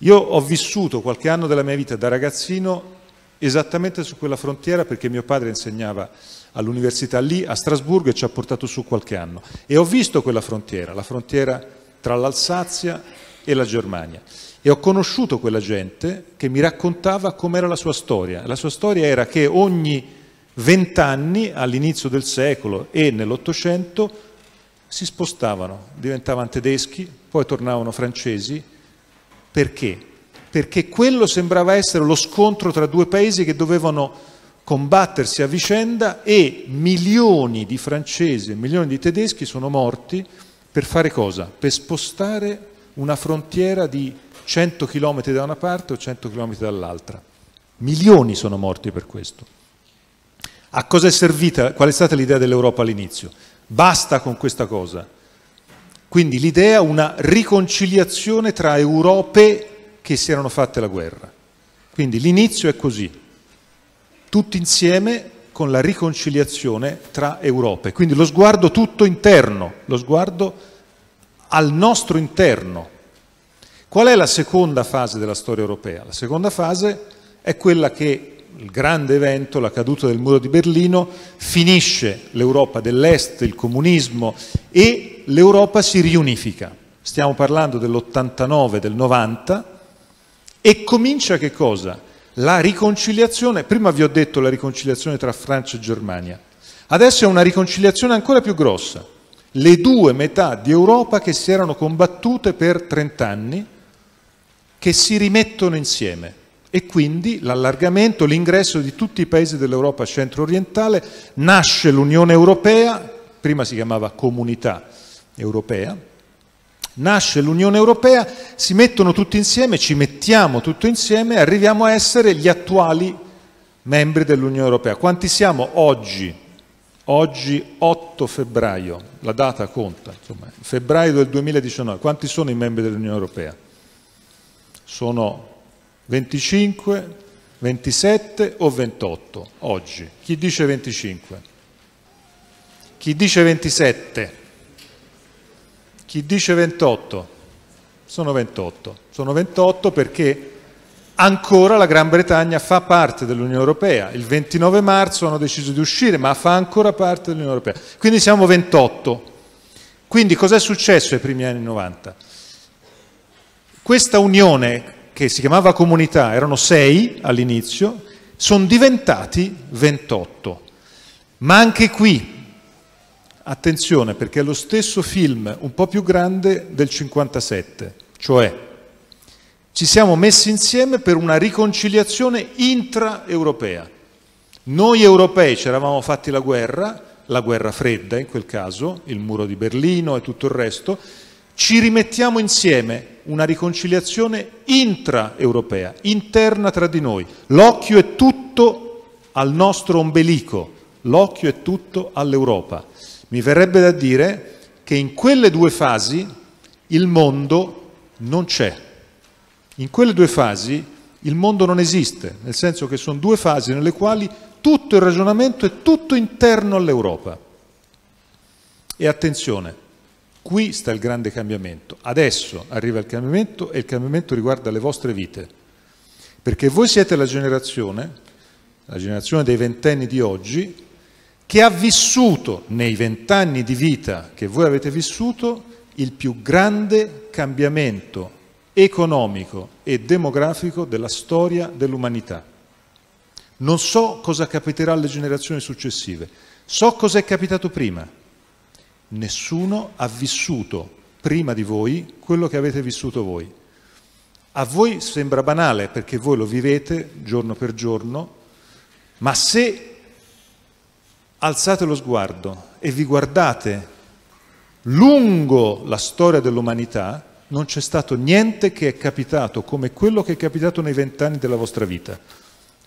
Io ho vissuto qualche anno della mia vita da ragazzino esattamente su quella frontiera perché mio padre insegnava all'università lì a Strasburgo e ci ha portato su qualche anno e ho visto quella frontiera, la frontiera tra l'Alsazia e la Germania e ho conosciuto quella gente che mi raccontava com'era la sua storia. La sua storia era che ogni vent'anni all'inizio del secolo e nell'Ottocento si spostavano, diventavano tedeschi, poi tornavano francesi. Perché? Perché quello sembrava essere lo scontro tra due paesi che dovevano combattersi a vicenda e milioni di francesi e milioni di tedeschi sono morti per fare cosa? Per spostare una frontiera di cento chilometri da una parte o cento chilometri dall'altra. Milioni sono morti per questo. A cosa è servita? Qual è stata l'idea dell'Europa all'inizio? Basta con questa cosa. Quindi l'idea è una riconciliazione tra Europe che si erano fatte la guerra. Quindi l'inizio è così, tutti insieme con la riconciliazione tra Europe. Quindi lo sguardo tutto interno, lo sguardo al nostro interno. Qual è la seconda fase della storia europea? La seconda fase è quella che il grande evento, la caduta del muro di Berlino, finisce l'Europa dell'Est, il comunismo e l'Europa si riunifica. Stiamo parlando dell'ottantanove, del novanta e comincia che cosa? La riconciliazione, prima vi ho detto la riconciliazione tra Francia e Germania, adesso è una riconciliazione ancora più grossa. Le due metà di Europa che si erano combattute per trent'anni, che si rimettono insieme. e quindi l'allargamento, l'ingresso di tutti i paesi dell'Europa centro-orientale. Nasce l'Unione Europea, prima si chiamava Comunità Europea, nasce l'Unione Europea, si mettono tutti insieme, ci mettiamo tutto insieme, arriviamo a essere gli attuali membri dell'Unione Europea. Quanti siamo oggi? Oggi otto febbraio, la data conta, insomma, febbraio del duemiladiciannove, quanti sono i membri dell'Unione Europea? Sono venticinque, ventisette o ventotto oggi. Chi dice venticinque? Chi dice ventisette? Chi dice ventotto? Sono ventotto. Sono ventotto perché ancora la Gran Bretagna fa parte dell'Unione Europea, il ventinove marzo hanno deciso di uscire, ma fa ancora parte dell'Unione Europea, quindi siamo ventotto. Quindi cos'è successo ai primi anni novanta? Questa unione che si chiamava Comunità, erano sei all'inizio, sono diventati ventotto. Ma anche qui, attenzione, perché è lo stesso film un po' più grande del cinquantasette, cioè ci siamo messi insieme per una riconciliazione intraeuropea. Noi europei ci eravamo fatti la guerra, la guerra fredda in quel caso, il muro di Berlino e tutto il resto, ci rimettiamo insieme, una riconciliazione intraeuropea, interna tra di noi. L'occhio è tutto al nostro ombelico, l'occhio è tutto all'Europa. Mi verrebbe da dire che in quelle due fasi il mondo non c'è. In quelle due fasi il mondo non esiste, nel senso che sono due fasi nelle quali tutto il ragionamento è tutto interno all'Europa. E attenzione, qui sta il grande cambiamento. Adesso arriva il cambiamento e il cambiamento riguarda le vostre vite. Perché voi siete la generazione, la generazione dei ventenni di oggi, che ha vissuto nei vent'anni di vita che voi avete vissuto il più grande cambiamento economico e demografico della storia dell'umanità. Non so cosa capiterà alle generazioni successive, so cosa è capitato prima. Nessuno ha vissuto prima di voi quello che avete vissuto voi. A voi sembra banale perché voi lo vivete giorno per giorno, ma se alzate lo sguardo e vi guardate lungo la storia dell'umanità, non c'è stato niente che è capitato come quello che è capitato nei vent'anni della vostra vita.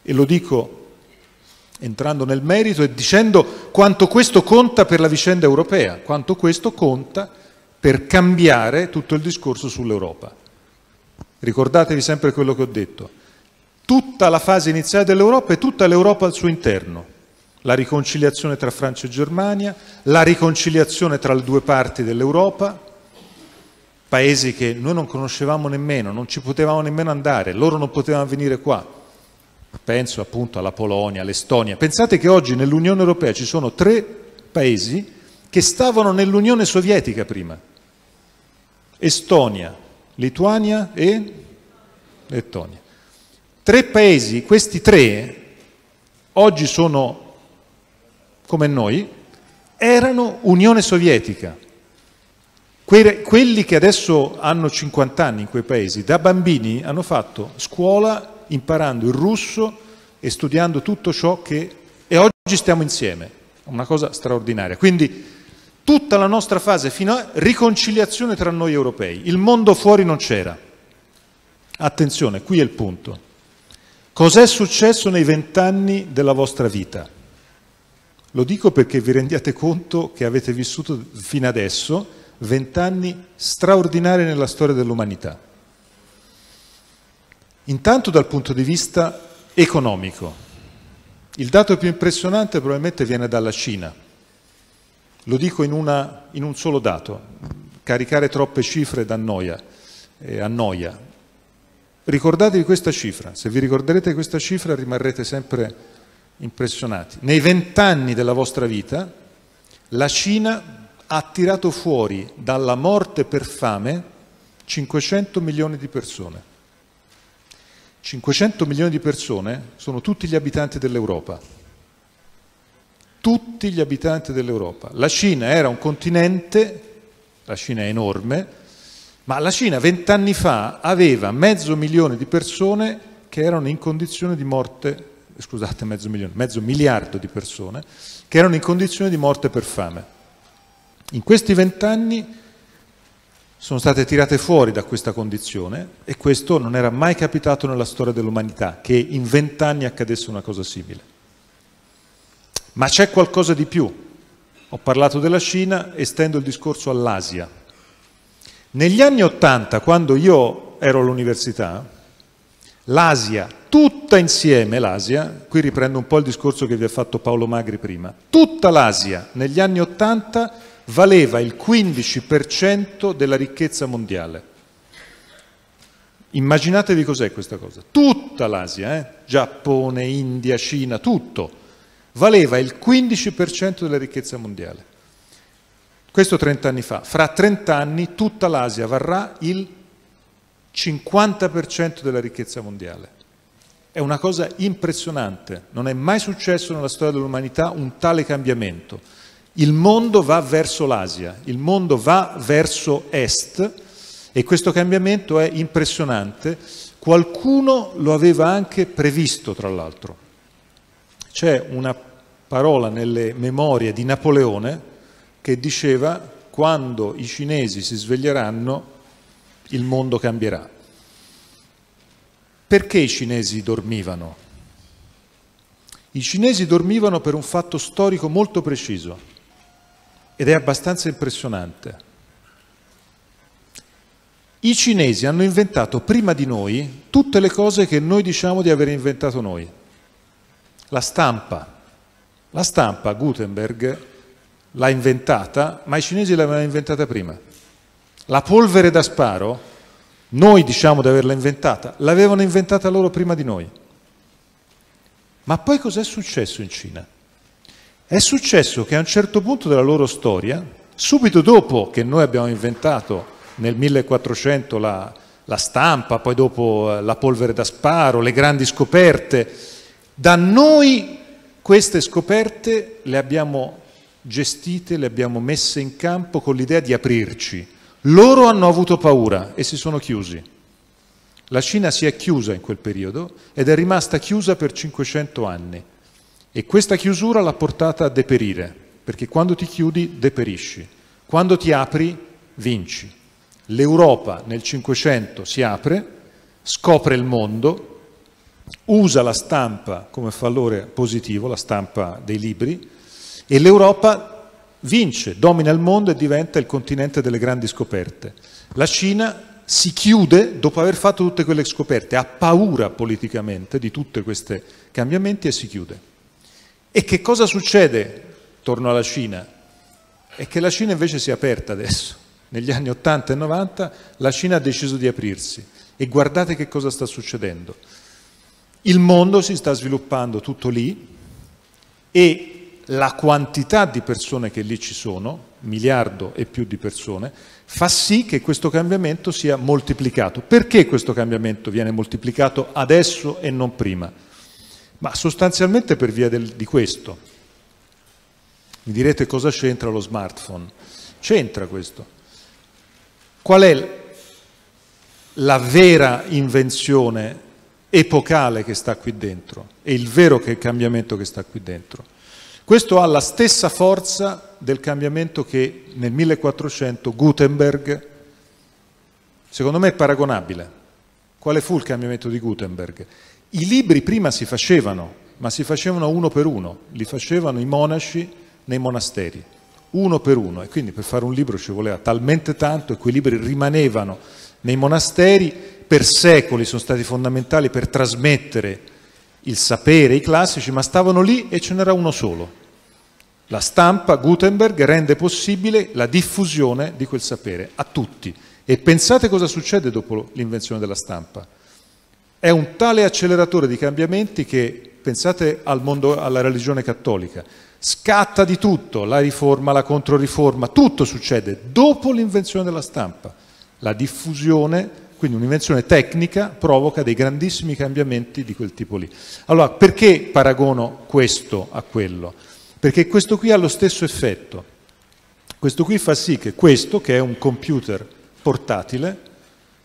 E lo dico entrando nel merito e dicendo quanto questo conta per la vicenda europea, quanto questo conta per cambiare tutto il discorso sull'Europa. Ricordatevi sempre quello che ho detto. Tutta la fase iniziale dell'Europa e tutta l'Europa al suo interno. La riconciliazione tra Francia e Germania, la riconciliazione tra le due parti dell'Europa, paesi che noi non conoscevamo nemmeno, non ci potevamo nemmeno andare, loro non potevano venire qua. Penso appunto alla Polonia, all'Estonia. Pensate che oggi nell'Unione Europea ci sono tre paesi che stavano nell'Unione Sovietica prima. Estonia, Lituania e Lettonia. Tre paesi, questi tre, oggi sono, come noi, erano Unione Sovietica. Quelli che adesso hanno cinquant'anni in quei paesi, da bambini hanno fatto scuola imparando il russo e studiando tutto ciò che... E oggi stiamo insieme, è una cosa straordinaria. Quindi tutta la nostra fase fino a riconciliazione tra noi europei. Il mondo fuori non c'era. Attenzione, qui è il punto. Cos'è successo nei vent'anni della vostra vita? Lo dico perché vi rendiate conto che avete vissuto fino adesso vent'anni straordinari nella storia dell'umanità. Intanto dal punto di vista economico. Il dato più impressionante probabilmente viene dalla Cina. Lo dico in, una, in un solo dato. Caricare troppe cifre dà noia, eh, annoia. Ricordatevi questa cifra. Se vi ricorderete questa cifra rimarrete sempre impressionati. Nei vent'anni della vostra vita la Cina ha tirato fuori dalla morte per fame cinquecento milioni di persone. cinquecento milioni di persone sono tutti gli abitanti dell'Europa. Tutti gli abitanti dell'Europa. La Cina era un continente, la Cina è enorme, ma la Cina vent'anni fa aveva mezzo milione di persone che erano in condizione di morte, scusate, mezzo milione, mezzo miliardo di persone che erano in condizione di morte per fame. In questi vent'anni sono state tirate fuori da questa condizione e questo non era mai capitato nella storia dell'umanità, che in vent'anni accadesse una cosa simile. Ma c'è qualcosa di più. Ho parlato della Cina, estendo il discorso all'Asia. Negli anni Ottanta, quando io ero all'università, l'Asia, tutta insieme l'Asia, qui riprendo un po' il discorso che vi ha fatto Paolo Magri prima, tutta l'Asia negli anni Ottanta valeva il quindici per cento della ricchezza mondiale. Immaginatevi cos'è questa cosa. Tutta l'Asia, eh? Giappone, India, Cina, tutto. Valeva il quindici per cento della ricchezza mondiale. Questo trent'anni fa. Fra trent'anni tutta l'Asia varrà il cinquanta per cento della ricchezza mondiale. È una cosa impressionante. Non è mai successo nella storia dell'umanità un tale cambiamento. Il mondo va verso l'Asia, il mondo va verso est e questo cambiamento è impressionante. Qualcuno lo aveva anche previsto, tra l'altro. C'è una parola nelle memorie di Napoleone che diceva: quando i cinesi si sveglieranno, il mondo cambierà. Perché i cinesi dormivano? I cinesi dormivano per un fatto storico molto preciso ed è abbastanza impressionante. I cinesi hanno inventato prima di noi tutte le cose che noi diciamo di aver inventato noi. La stampa, la stampa Gutenberg l'ha inventata, ma i cinesi l'avevano inventata prima. La polvere da sparo, noi diciamo di averla inventata, l'avevano inventata loro prima di noi. Ma poi cos'è successo in Cina? È successo che a un certo punto della loro storia, subito dopo che noi abbiamo inventato nel millequattrocento la, la stampa, poi dopo la polvere da sparo, le grandi scoperte, da noi queste scoperte le abbiamo gestite, le abbiamo messe in campo con l'idea di aprirci. Loro hanno avuto paura e si sono chiusi. La Cina si è chiusa in quel periodo ed è rimasta chiusa per cinquecento anni. E questa chiusura l'ha portata a deperire, perché quando ti chiudi deperisci, quando ti apri vinci. L'Europa nel cinquecento si apre, scopre il mondo, usa la stampa come valore positivo, la stampa dei libri, e l'Europa vince, domina il mondo e diventa il continente delle grandi scoperte. La Cina si chiude dopo aver fatto tutte quelle scoperte, ha paura politicamente di tutti questi cambiamenti e si chiude. E che cosa succede torno alla Cina? È che la Cina invece si è aperta adesso. Negli anni ottanta e novanta la Cina ha deciso di aprirsi e guardate che cosa sta succedendo. Il mondo si sta sviluppando tutto lì e la quantità di persone che lì ci sono, miliardo e più di persone, fa sì che questo cambiamento sia moltiplicato. Perché questo cambiamento viene moltiplicato adesso e non prima? Ma sostanzialmente per via del, di questo. Mi direte cosa c'entra lo smartphone? C'entra questo. Qual è la vera invenzione epocale che sta qui dentro, è il vero cambiamento che sta qui dentro. Questo ha la stessa forza del cambiamento che nel millequattrocento Gutenberg, secondo me è paragonabile. Quale fu il cambiamento di Gutenberg? I libri prima si facevano, ma si facevano uno per uno, li facevano i monaci nei monasteri, uno per uno, e quindi per fare un libro ci voleva talmente tanto e quei libri rimanevano nei monasteri. Per secoli sono stati fondamentali per trasmettere il sapere, i classici, ma stavano lì e ce n'era uno solo. La stampa Gutenberg rende possibile la diffusione di quel sapere a tutti. E pensate cosa succede dopo l'invenzione della stampa. È un tale acceleratore di cambiamenti che, pensate al mondo, alla religione cattolica, scatta di tutto, la riforma, la controriforma, tutto succede dopo l'invenzione della stampa. La diffusione. Quindi un'invenzione tecnica provoca dei grandissimi cambiamenti di quel tipo lì. Allora, perché paragono questo a quello? Perché questo qui ha lo stesso effetto. Questo qui fa sì che questo, che è un computer portatile,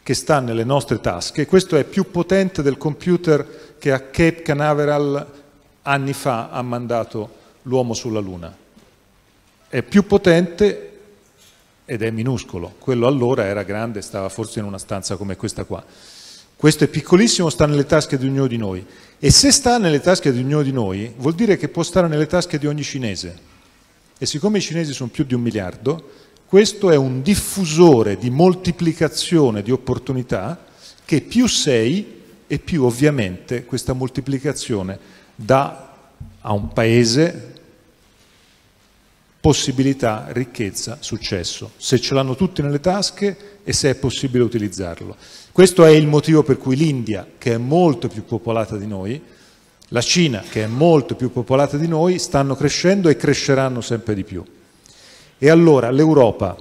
che sta nelle nostre tasche. Questo è più potente del computer che a Cape Canaveral anni fa ha mandato l'uomo sulla Luna. È più potente ed è minuscolo. Quello allora era grande, stava forse in una stanza come questa qua. Questo è piccolissimo, sta nelle tasche di ognuno di noi. E se sta nelle tasche di ognuno di noi, vuol dire che può stare nelle tasche di ogni cinese. E siccome i cinesi sono più di un miliardo, questo è un diffusore di moltiplicazione di opportunità che più sei e più ovviamente questa moltiplicazione dà a un paese possibilità, ricchezza, successo, se ce l'hanno tutti nelle tasche e se è possibile utilizzarlo. Questo è il motivo per cui l'India, che è molto più popolata di noi, la Cina, che è molto più popolata di noi, stanno crescendo e cresceranno sempre di più. E allora l'Europa,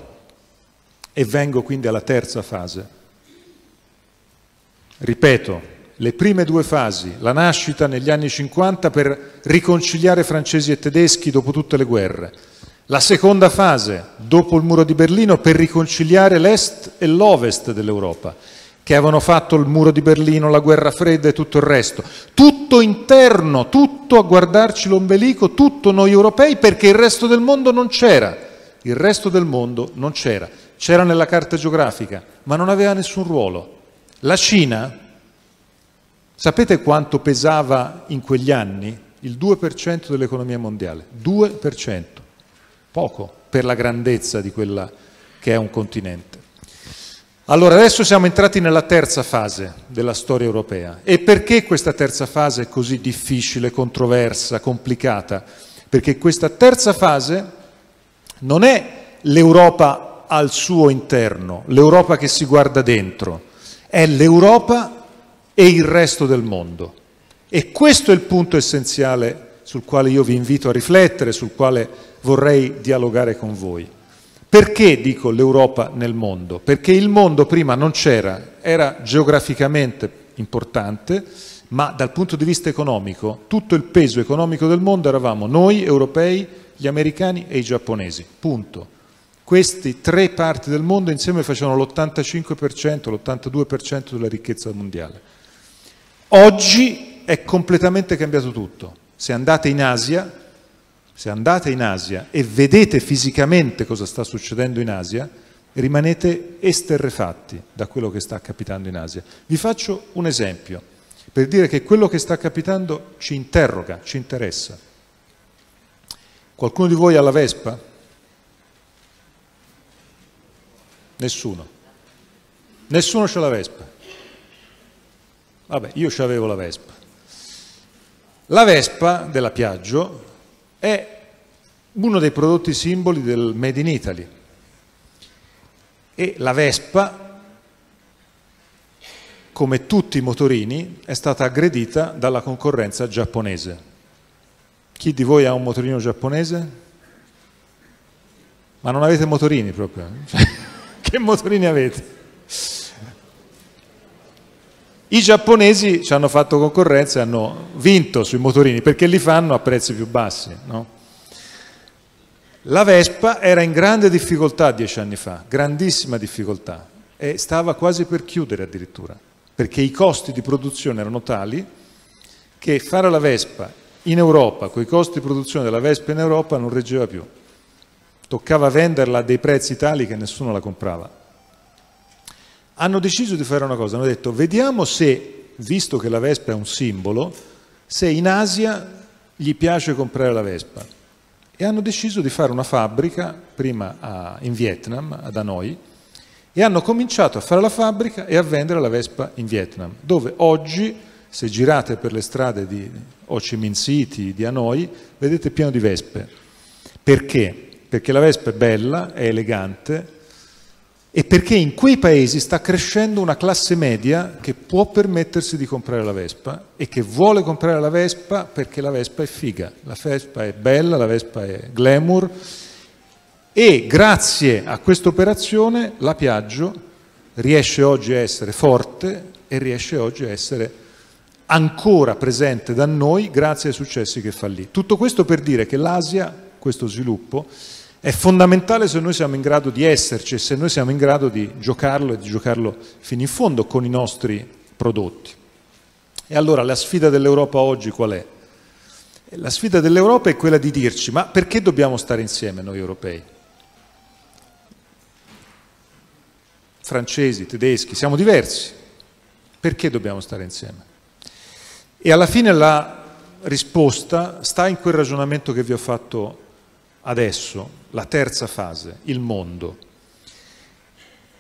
e vengo quindi alla terza fase, ripeto, le prime due fasi, la nascita negli anni cinquanta per riconciliare francesi e tedeschi dopo tutte le guerre, la seconda fase, dopo il muro di Berlino, per riconciliare l'est e l'ovest dell'Europa, che avevano fatto il muro di Berlino, la guerra fredda e tutto il resto. Tutto interno, tutto a guardarci l'ombelico, tutto noi europei, perché il resto del mondo non c'era. Il resto del mondo non c'era. C'era nella carta geografica, ma non aveva nessun ruolo. La Cina, sapete quanto pesava in quegli anni? Il due per cento dell'economia mondiale. due per cento. Poco per la grandezza di quella che è un continente. Allora, adesso siamo entrati nella terza fase della storia europea. E perché questa terza fase è così difficile, controversa, complicata? Perché questa terza fase non è l'Europa al suo interno, l'Europa che si guarda dentro, è l'Europa e il resto del mondo. E questo è il punto essenziale sul quale io vi invito a riflettere, sul quale vorrei dialogare con voi. Perché dico l'Europa nel mondo? Perché il mondo prima non c'era, era geograficamente importante, ma dal punto di vista economico, tutto il peso economico del mondo eravamo noi, europei, gli americani e i giapponesi, punto. Queste tre parti del mondo insieme facevano l'ottantacinque per cento, l'ottantadue per cento della ricchezza mondiale. Oggi è completamente cambiato tutto. Se andate in Asia... Se andate in Asia e vedete fisicamente cosa sta succedendo in Asia, rimanete esterrefatti da quello che sta capitando in Asia. Vi faccio un esempio, per dire che quello che sta capitando ci interroga, ci interessa. Qualcuno di voi ha la Vespa? Nessuno. Nessuno c'ha la Vespa. Vabbè, io c'avevo la Vespa. La Vespa della Piaggio è uno dei prodotti simboli del Made in Italy e la Vespa, come tutti i motorini, è stata aggredita dalla concorrenza giapponese. Chi di voi ha un motorino giapponese? Ma non avete motorini proprio? Che motorini avete? I giapponesi ci hanno fatto concorrenza e hanno vinto sui motorini perché li fanno a prezzi più bassi, no? La Vespa era in grande difficoltà dieci anni fa, grandissima difficoltà, e stava quasi per chiudere addirittura, perché i costi di produzione erano tali che fare la Vespa in Europa, con i costi di produzione della Vespa in Europa, non reggeva più. Toccava venderla a dei prezzi tali che nessuno la comprava. Hanno deciso di fare una cosa, hanno detto vediamo se, visto che la Vespa è un simbolo, se in Asia gli piace comprare la Vespa. E hanno deciso di fare una fabbrica, prima a, in Vietnam, ad Hanoi, e hanno cominciato a fare la fabbrica e a vendere la Vespa in Vietnam, dove oggi, se girate per le strade di Ho Chi Minh City, di Hanoi, vedete pieno di Vespe. Perché? Perché la Vespa è bella, è elegante, e perché in quei paesi sta crescendo una classe media che può permettersi di comprare la Vespa e che vuole comprare la Vespa perché la Vespa è figa, la Vespa è bella, la Vespa è glamour, e grazie a questa operazione la Piaggio riesce oggi a essere forte e riesce oggi a essere ancora presente da noi grazie ai successi che fa lì. Tutto questo per dire che l'Asia, questo sviluppo, È fondamentale se noi siamo in grado di esserci e se noi siamo in grado di giocarlo e di giocarlo fino in fondo con i nostri prodotti. E allora la sfida dell'Europa oggi qual è? La sfida dell'Europa è quella di dirci: ma perché dobbiamo stare insieme noi europei? Francesi, tedeschi, siamo diversi. Perché dobbiamo stare insieme? E alla fine la risposta sta in quel ragionamento che vi ho fatto adesso, la terza fase, il mondo.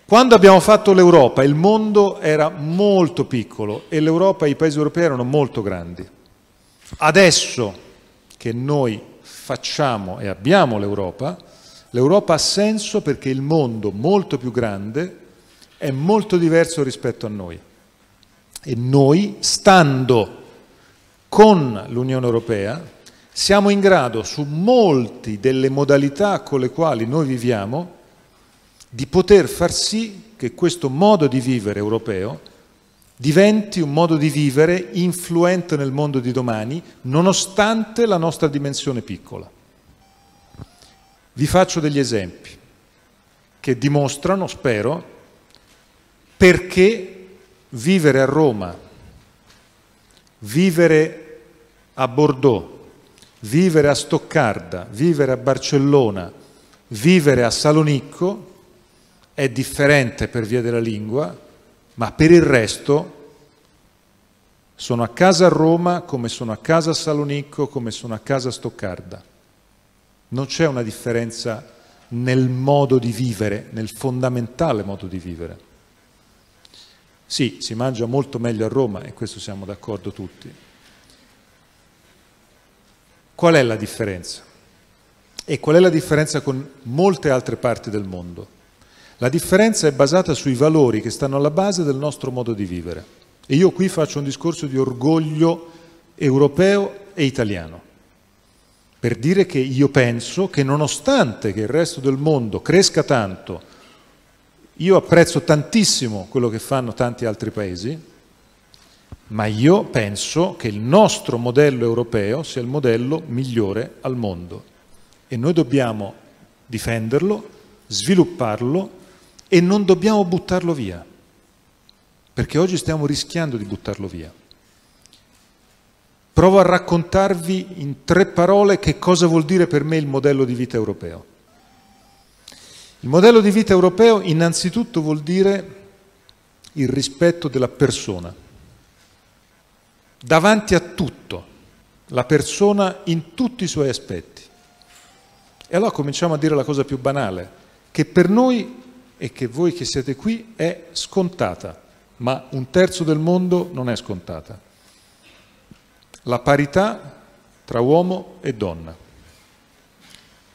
Quando abbiamo fatto l'Europa, il mondo era molto piccolo e l'Europa e i paesi europei erano molto grandi. Adesso che noi facciamo e abbiamo l'Europa, l'Europa ha senso perché il mondo molto più grande è molto diverso rispetto a noi. E noi, stando con l'Unione Europea, siamo in grado, su molte delle modalità con le quali noi viviamo, di poter far sì che questo modo di vivere europeo diventi un modo di vivere influente nel mondo di domani, nonostante la nostra dimensione piccola. Vi faccio degli esempi che dimostrano, spero, perché vivere a Roma, vivere a Bordeaux, vivere a Stoccarda, vivere a Barcellona, vivere a Salonicco è differente per via della lingua, ma per il resto sono a casa a Roma come sono a casa a Salonicco, come sono a casa a Stoccarda. Non c'è una differenza nel modo di vivere, nel fondamentale modo di vivere. Sì, si mangia molto meglio a Roma e questo siamo d'accordo tutti. Qual è la differenza? E qual è la differenza con molte altre parti del mondo? La differenza è basata sui valori che stanno alla base del nostro modo di vivere. E io qui faccio un discorso di orgoglio europeo e italiano, per dire che io penso che nonostante che il resto del mondo cresca tanto, io apprezzo tantissimo quello che fanno tanti altri paesi, ma io penso che il nostro modello europeo sia il modello migliore al mondo e noi dobbiamo difenderlo, svilupparlo e non dobbiamo buttarlo via, perché oggi stiamo rischiando di buttarlo via. Provo a raccontarvi in tre parole che cosa vuol dire per me il modello di vita europeo. Il modello di vita europeo innanzitutto vuol dire il rispetto della persona. Davanti a tutto, la persona in tutti i suoi aspetti. E allora cominciamo a dire la cosa più banale, che per noi e che voi che siete qui è scontata, ma un terzo del mondo non è scontata. La parità tra uomo e donna.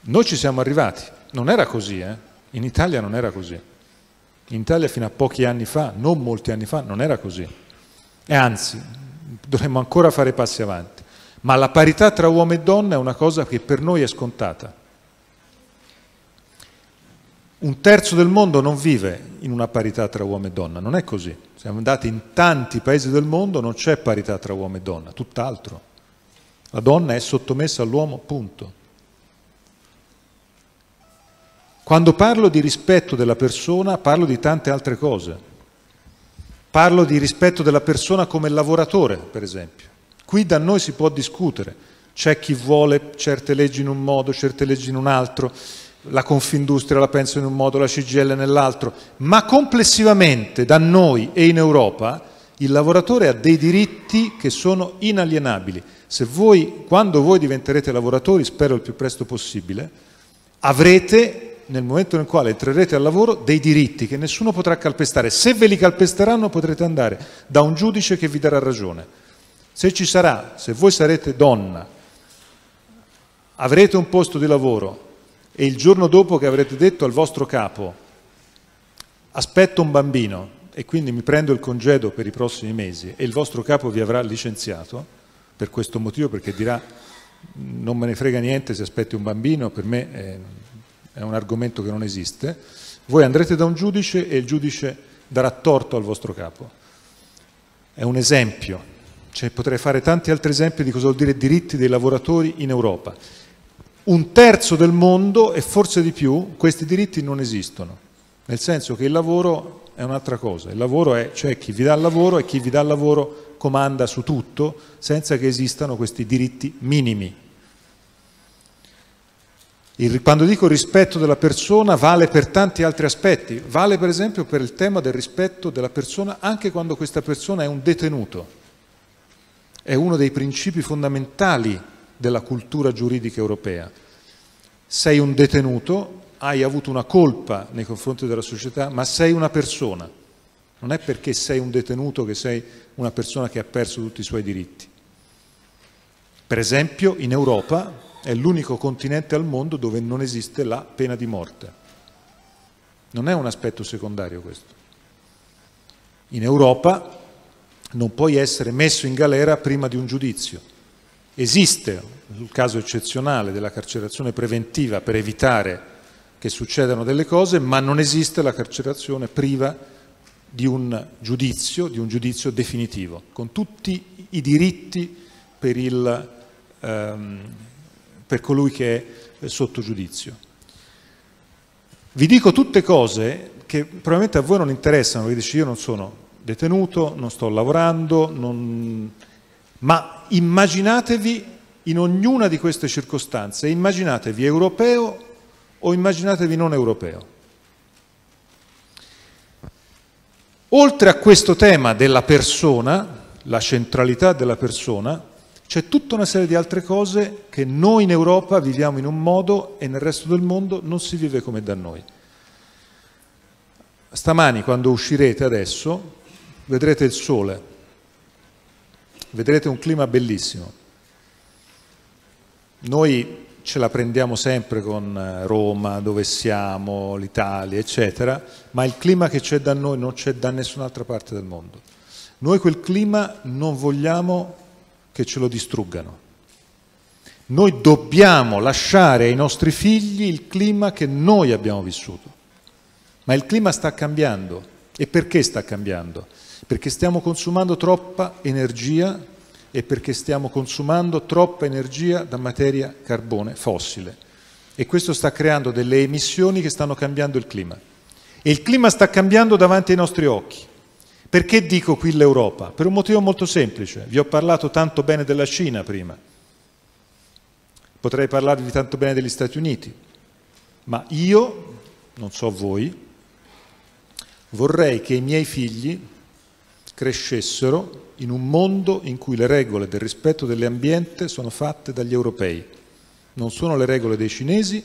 Noi ci siamo arrivati, non era così, eh? In Italia non era così. In Italia fino a pochi anni fa, non molti anni fa, non era così. E anzi, dovremmo ancora fare passi avanti, ma la parità tra uomo e donna è una cosa che per noi è scontata. Un terzo del mondo non vive in una parità tra uomo e donna, non è così. Siamo andati in tanti paesi del mondo, non c'è parità tra uomo e donna, tutt'altro. La donna è sottomessa all'uomo, punto. Quando parlo di rispetto della persona, parlo di tante altre cose. Parlo di rispetto della persona come lavoratore, per esempio. Qui da noi si può discutere, c'è chi vuole certe leggi in un modo, certe leggi in un altro, la Confindustria la pensa in un modo, la C G I L nell'altro, ma complessivamente da noi e in Europa il lavoratore ha dei diritti che sono inalienabili. Se voi, quando voi diventerete lavoratori, spero il più presto possibile, avrete, nel momento nel quale entrerete al lavoro, dei diritti che nessuno potrà calpestare. Se ve li calpesteranno potrete andare da un giudice che vi darà ragione. Se ci sarà, se voi sarete donna, avrete un posto di lavoro e il giorno dopo che avrete detto al vostro capo aspetto un bambino e quindi mi prendo il congedo per i prossimi mesi e il vostro capo vi avrà licenziato per questo motivo, perché dirà non me ne frega niente se aspetti un bambino, per me è... è un argomento che non esiste, voi andrete da un giudice e il giudice darà torto al vostro capo. È un esempio, cioè, potrei fare tanti altri esempi di cosa vuol dire diritti dei lavoratori in Europa. un terzo del mondo e forse di più, questi diritti non esistono, nel senso che il lavoro è un'altra cosa, il lavoro è, cioè chi vi dà il lavoro e chi vi dà il lavoro comanda su tutto senza che esistano questi diritti minimi. Il, quando dico rispetto della persona vale per tanti altri aspetti, vale per esempio per il tema del rispetto della persona anche quando questa persona è un detenuto, è uno dei principi fondamentali della cultura giuridica europea. Sei un detenuto, hai avuto una colpa nei confronti della società, ma sei una persona, non è perché sei un detenuto che sei una persona che ha perso tutti i suoi diritti. Per esempio in Europa è l'unico continente al mondo dove non esiste la pena di morte, non è un aspetto secondario questo. In Europa non puoi essere messo in galera prima di un giudizio, esiste il caso eccezionale della carcerazione preventiva per evitare che succedano delle cose, ma non esiste la carcerazione priva di un giudizio, di un giudizio definitivo, con tutti i diritti per, il, ehm, per colui che è sotto giudizio. Vi dico tutte cose che probabilmente a voi non interessano, perché dici io non sono detenuto, non sto lavorando, non... ma immaginatevi in ognuna di queste circostanze, immaginatevi europeo o immaginatevi non europeo. Oltre a questo tema della persona, la centralità della persona, c'è tutta una serie di altre cose che noi in Europa viviamo in un modo e nel resto del mondo non si vive come da noi. Stamani, quando uscirete adesso, vedrete il sole, vedrete un clima bellissimo. Noi ce la prendiamo sempre con Roma, dove siamo, l'Italia, eccetera, ma il clima che c'è da noi non c'è da nessun'altra parte del mondo. Noi quel clima non vogliamo che ce lo distruggano. Noi dobbiamo lasciare ai nostri figli il clima che noi abbiamo vissuto. Ma il clima sta cambiando. E perché sta cambiando? Perché stiamo consumando troppa energia e perché stiamo consumando troppa energia da materia carbone fossile, e questo sta creando delle emissioni che stanno cambiando il clima, e il clima sta cambiando davanti ai nostri occhi. Perché dico qui l'Europa? Per un motivo molto semplice. Vi ho parlato tanto bene della Cina prima, potrei parlarvi tanto bene degli Stati Uniti, ma io, non so voi, vorrei che i miei figli crescessero in un mondo in cui le regole del rispetto dell'ambiente sono fatte dagli europei, non sono le regole dei cinesi,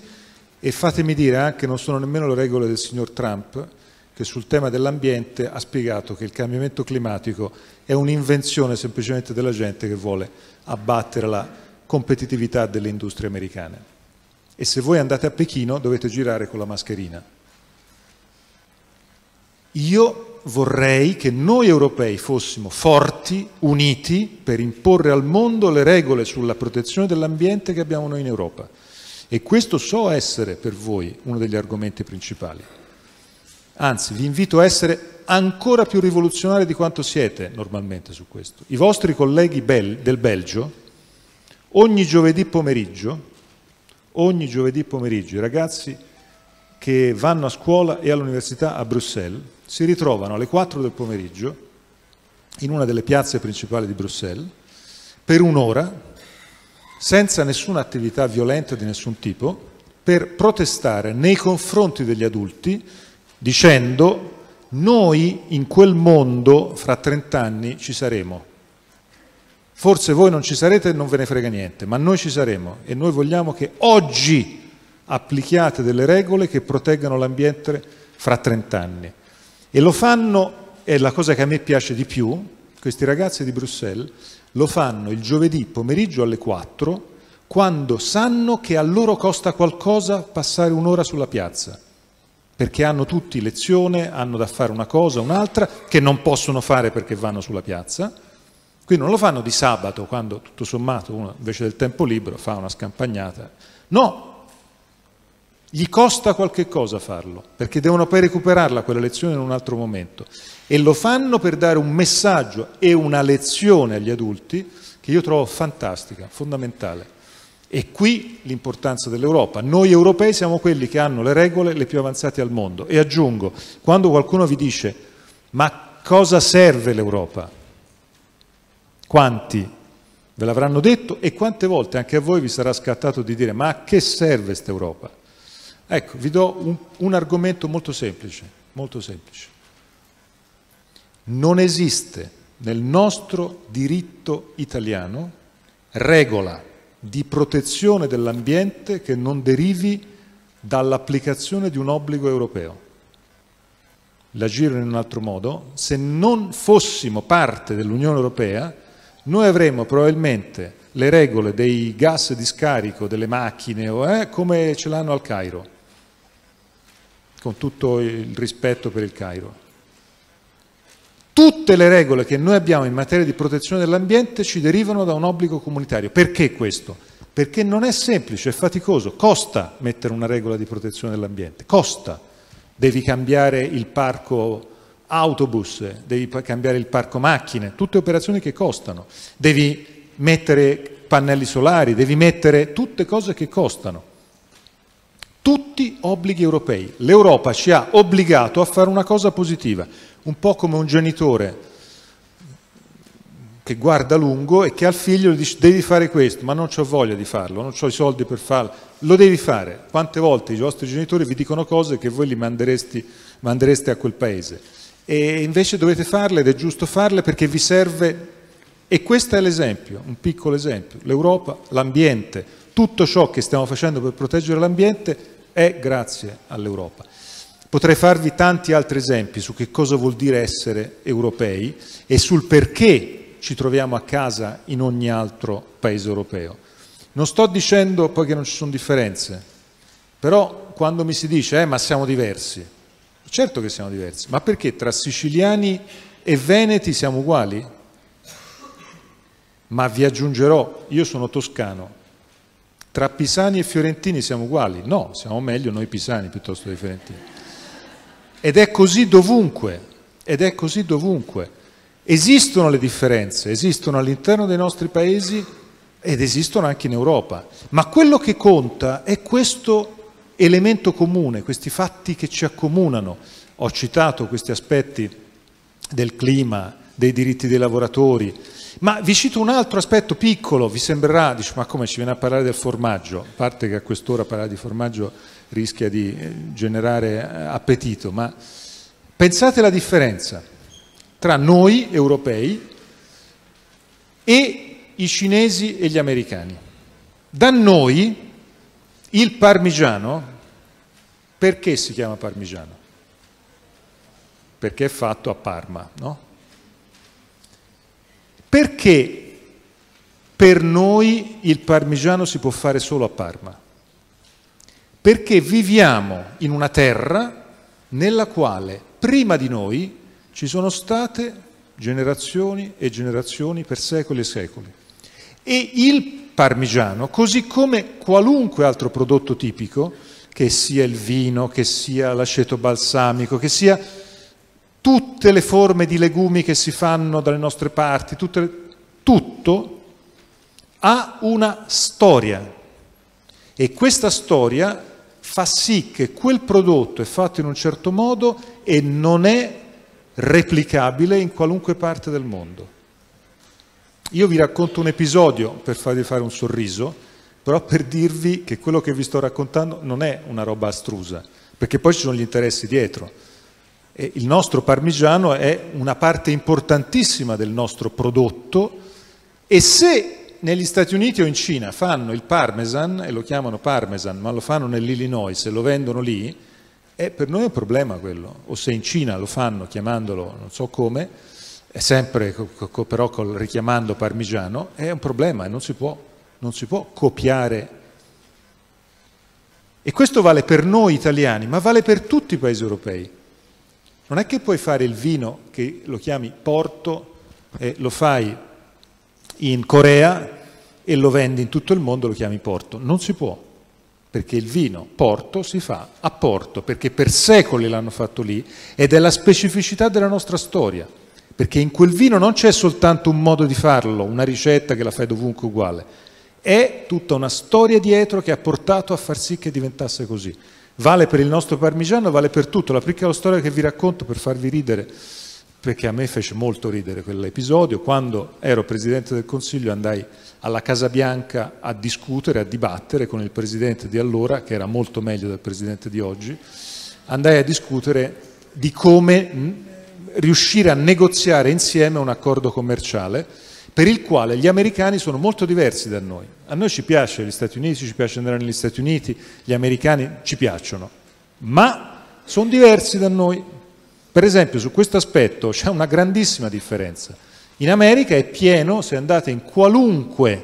e fatemi dire anche non sono nemmeno le regole del signor Trump, che sul tema dell'ambiente ha spiegato che il cambiamento climatico è un'invenzione semplicemente della gente che vuole abbattere la competitività delle industrie americane. E se voi andate a Pechino dovete girare con la mascherina. Io vorrei che noi europei fossimo forti, uniti, per imporre al mondo le regole sulla protezione dell'ambiente che abbiamo noi in Europa. E questo so essere per voi uno degli argomenti principali. Anzi, vi invito a essere ancora più rivoluzionari di quanto siete normalmente su questo. I vostri colleghi bel- del Belgio, ogni giovedì pomeriggio, ogni giovedì pomeriggio, i ragazzi che vanno a scuola e all'università a Bruxelles si ritrovano alle quattro del pomeriggio in una delle piazze principali di Bruxelles per un'ora, senza nessuna attività violenta di nessun tipo, per protestare nei confronti degli adulti dicendo: noi in quel mondo fra trent'anni ci saremo, forse voi non ci sarete e non ve ne frega niente, ma noi ci saremo, e noi vogliamo che oggi applichiate delle regole che proteggano l'ambiente fra trent'anni. E lo fanno, è la cosa che a me piace di più, questi ragazzi di Bruxelles lo fanno il giovedì pomeriggio alle quattro, quando sanno che a loro costa qualcosa passare un'ora sulla piazza, perché hanno tutti lezione, hanno da fare una cosa, un'altra, che non possono fare perché vanno sulla piazza. Quindi non lo fanno di sabato, quando tutto sommato uno invece del tempo libero fa una scampagnata. No! Gli costa qualche cosa farlo, perché devono poi recuperarla quella lezione in un altro momento, e lo fanno per dare un messaggio e una lezione agli adulti che io trovo fantastica, fondamentale. E qui l'importanza dell'Europa. Noi europei siamo quelli che hanno le regole le più avanzate al mondo. E aggiungo, quando qualcuno vi dice ma cosa serve l'Europa? Quanti ve l'avranno detto e quante volte anche a voi vi sarà scattato di dire ma a che serve questa Europa? Ecco, vi do un, un argomento molto semplice, molto semplice. Non esiste nel nostro diritto italiano regola di protezione dell'ambiente che non derivi dall'applicazione di un obbligo europeo. La giro in un altro modo: se non fossimo parte dell'Unione Europea, noi avremmo probabilmente le regole dei gas di scarico delle macchine o eh, come ce l'hanno al Cairo, con tutto il rispetto per il Cairo. Tutte le regole che noi abbiamo in materia di protezione dell'ambiente ci derivano da un obbligo comunitario. Perché questo? Perché non è semplice, è faticoso, costa mettere una regola di protezione dell'ambiente, costa. Devi cambiare il parco autobus, devi cambiare il parco macchine, tutte operazioni che costano. Devi mettere pannelli solari, devi mettere tutte cose che costano. Tutti obblighi europei. L'Europa ci ha obbligato a fare una cosa positiva. Un po' come un genitore che guarda lungo e che al figlio dice devi fare questo, ma non ho voglia di farlo, non ho i soldi per farlo, lo devi fare. Quante volte i vostri genitori vi dicono cose che voi li manderesti, mandereste a quel paese e invece dovete farle ed è giusto farle perché vi serve. E questo è l'esempio, un piccolo esempio. L'Europa, l'ambiente, tutto ciò che stiamo facendo per proteggere l'ambiente è grazie all'Europa. Potrei farvi tanti altri esempi su che cosa vuol dire essere europei e sul perché ci troviamo a casa in ogni altro paese europeo. Non sto dicendo poi che non ci sono differenze, però quando mi si dice eh, ma siamo diversi, certo che siamo diversi, ma perché tra siciliani e veneti siamo uguali? Ma vi aggiungerò, io sono toscano, tra pisani e fiorentini siamo uguali? No, siamo meglio noi pisani piuttosto dei fiorentini. Ed è così dovunque, ed è così dovunque. Esistono le differenze, esistono all'interno dei nostri paesi ed esistono anche in Europa. Ma quello che conta è questo elemento comune, questi fatti che ci accomunano. Ho citato questi aspetti del clima, dei diritti dei lavoratori, ma vi cito un altro aspetto piccolo, vi sembrerà, dice, ma come ci viene a parlare del formaggio? A parte che a quest'ora parlare di formaggio rischia di generare appetito, ma pensate alla differenza tra noi europei e i cinesi e gli americani. Da noi il parmigiano, perché si chiama parmigiano? Perché è fatto a Parma, no? Perché per noi il parmigiano si può fare solo a Parma? Perché viviamo in una terra nella quale prima di noi ci sono state generazioni e generazioni per secoli e secoli. E il parmigiano, così come qualunque altro prodotto tipico, che sia il vino, che sia l'aceto balsamico, che sia tutte le forme di legumi che si fanno dalle nostre parti, tutte le, tutto ha una storia. E questa storia fa sì che quel prodotto è fatto in un certo modo e non è replicabile in qualunque parte del mondo. Io vi racconto un episodio per farvi fare un sorriso, però per dirvi che quello che vi sto raccontando non è una roba astrusa, perché poi ci sono gli interessi dietro. E il nostro parmigiano è una parte importantissima del nostro prodotto e se negli Stati Uniti o in Cina fanno il parmesan, e lo chiamano parmesan, ma lo fanno nell'Illinois, se lo vendono lì, è per noi un problema quello. O se in Cina lo fanno chiamandolo non so come, è sempre però richiamando parmigiano, è un problema e non si può, non si può copiare. E questo vale per noi italiani, ma vale per tutti i paesi europei. Non è che puoi fare il vino che lo chiami Porto e lo fai in Corea e lo vendi in tutto il mondo, lo chiami Porto. Non si può, perché il vino Porto si fa a Porto, perché per secoli l'hanno fatto lì ed è la specificità della nostra storia, perché in quel vino non c'è soltanto un modo di farlo, una ricetta che la fai dovunque uguale, È tutta una storia dietro che ha portato a far sì che diventasse così. Vale per il nostro parmigiano, vale per tutto. La piccola storia che vi racconto per farvi ridere, perché a me fece molto ridere quell'episodio. Quando ero Presidente del Consiglio andai alla Casa Bianca a discutere, a dibattere con il Presidente di allora, che era molto meglio del Presidente di oggi. Andai a discutere di come riuscire a negoziare insieme un accordo commerciale, per il quale gli americani sono molto diversi da noi. A noi ci piace gli Stati Uniti, ci piace andare negli Stati Uniti, gli americani ci piacciono, ma sono diversi da noi. Per esempio su questo aspetto c'è una grandissima differenza. In America è pieno, se andate in qualunque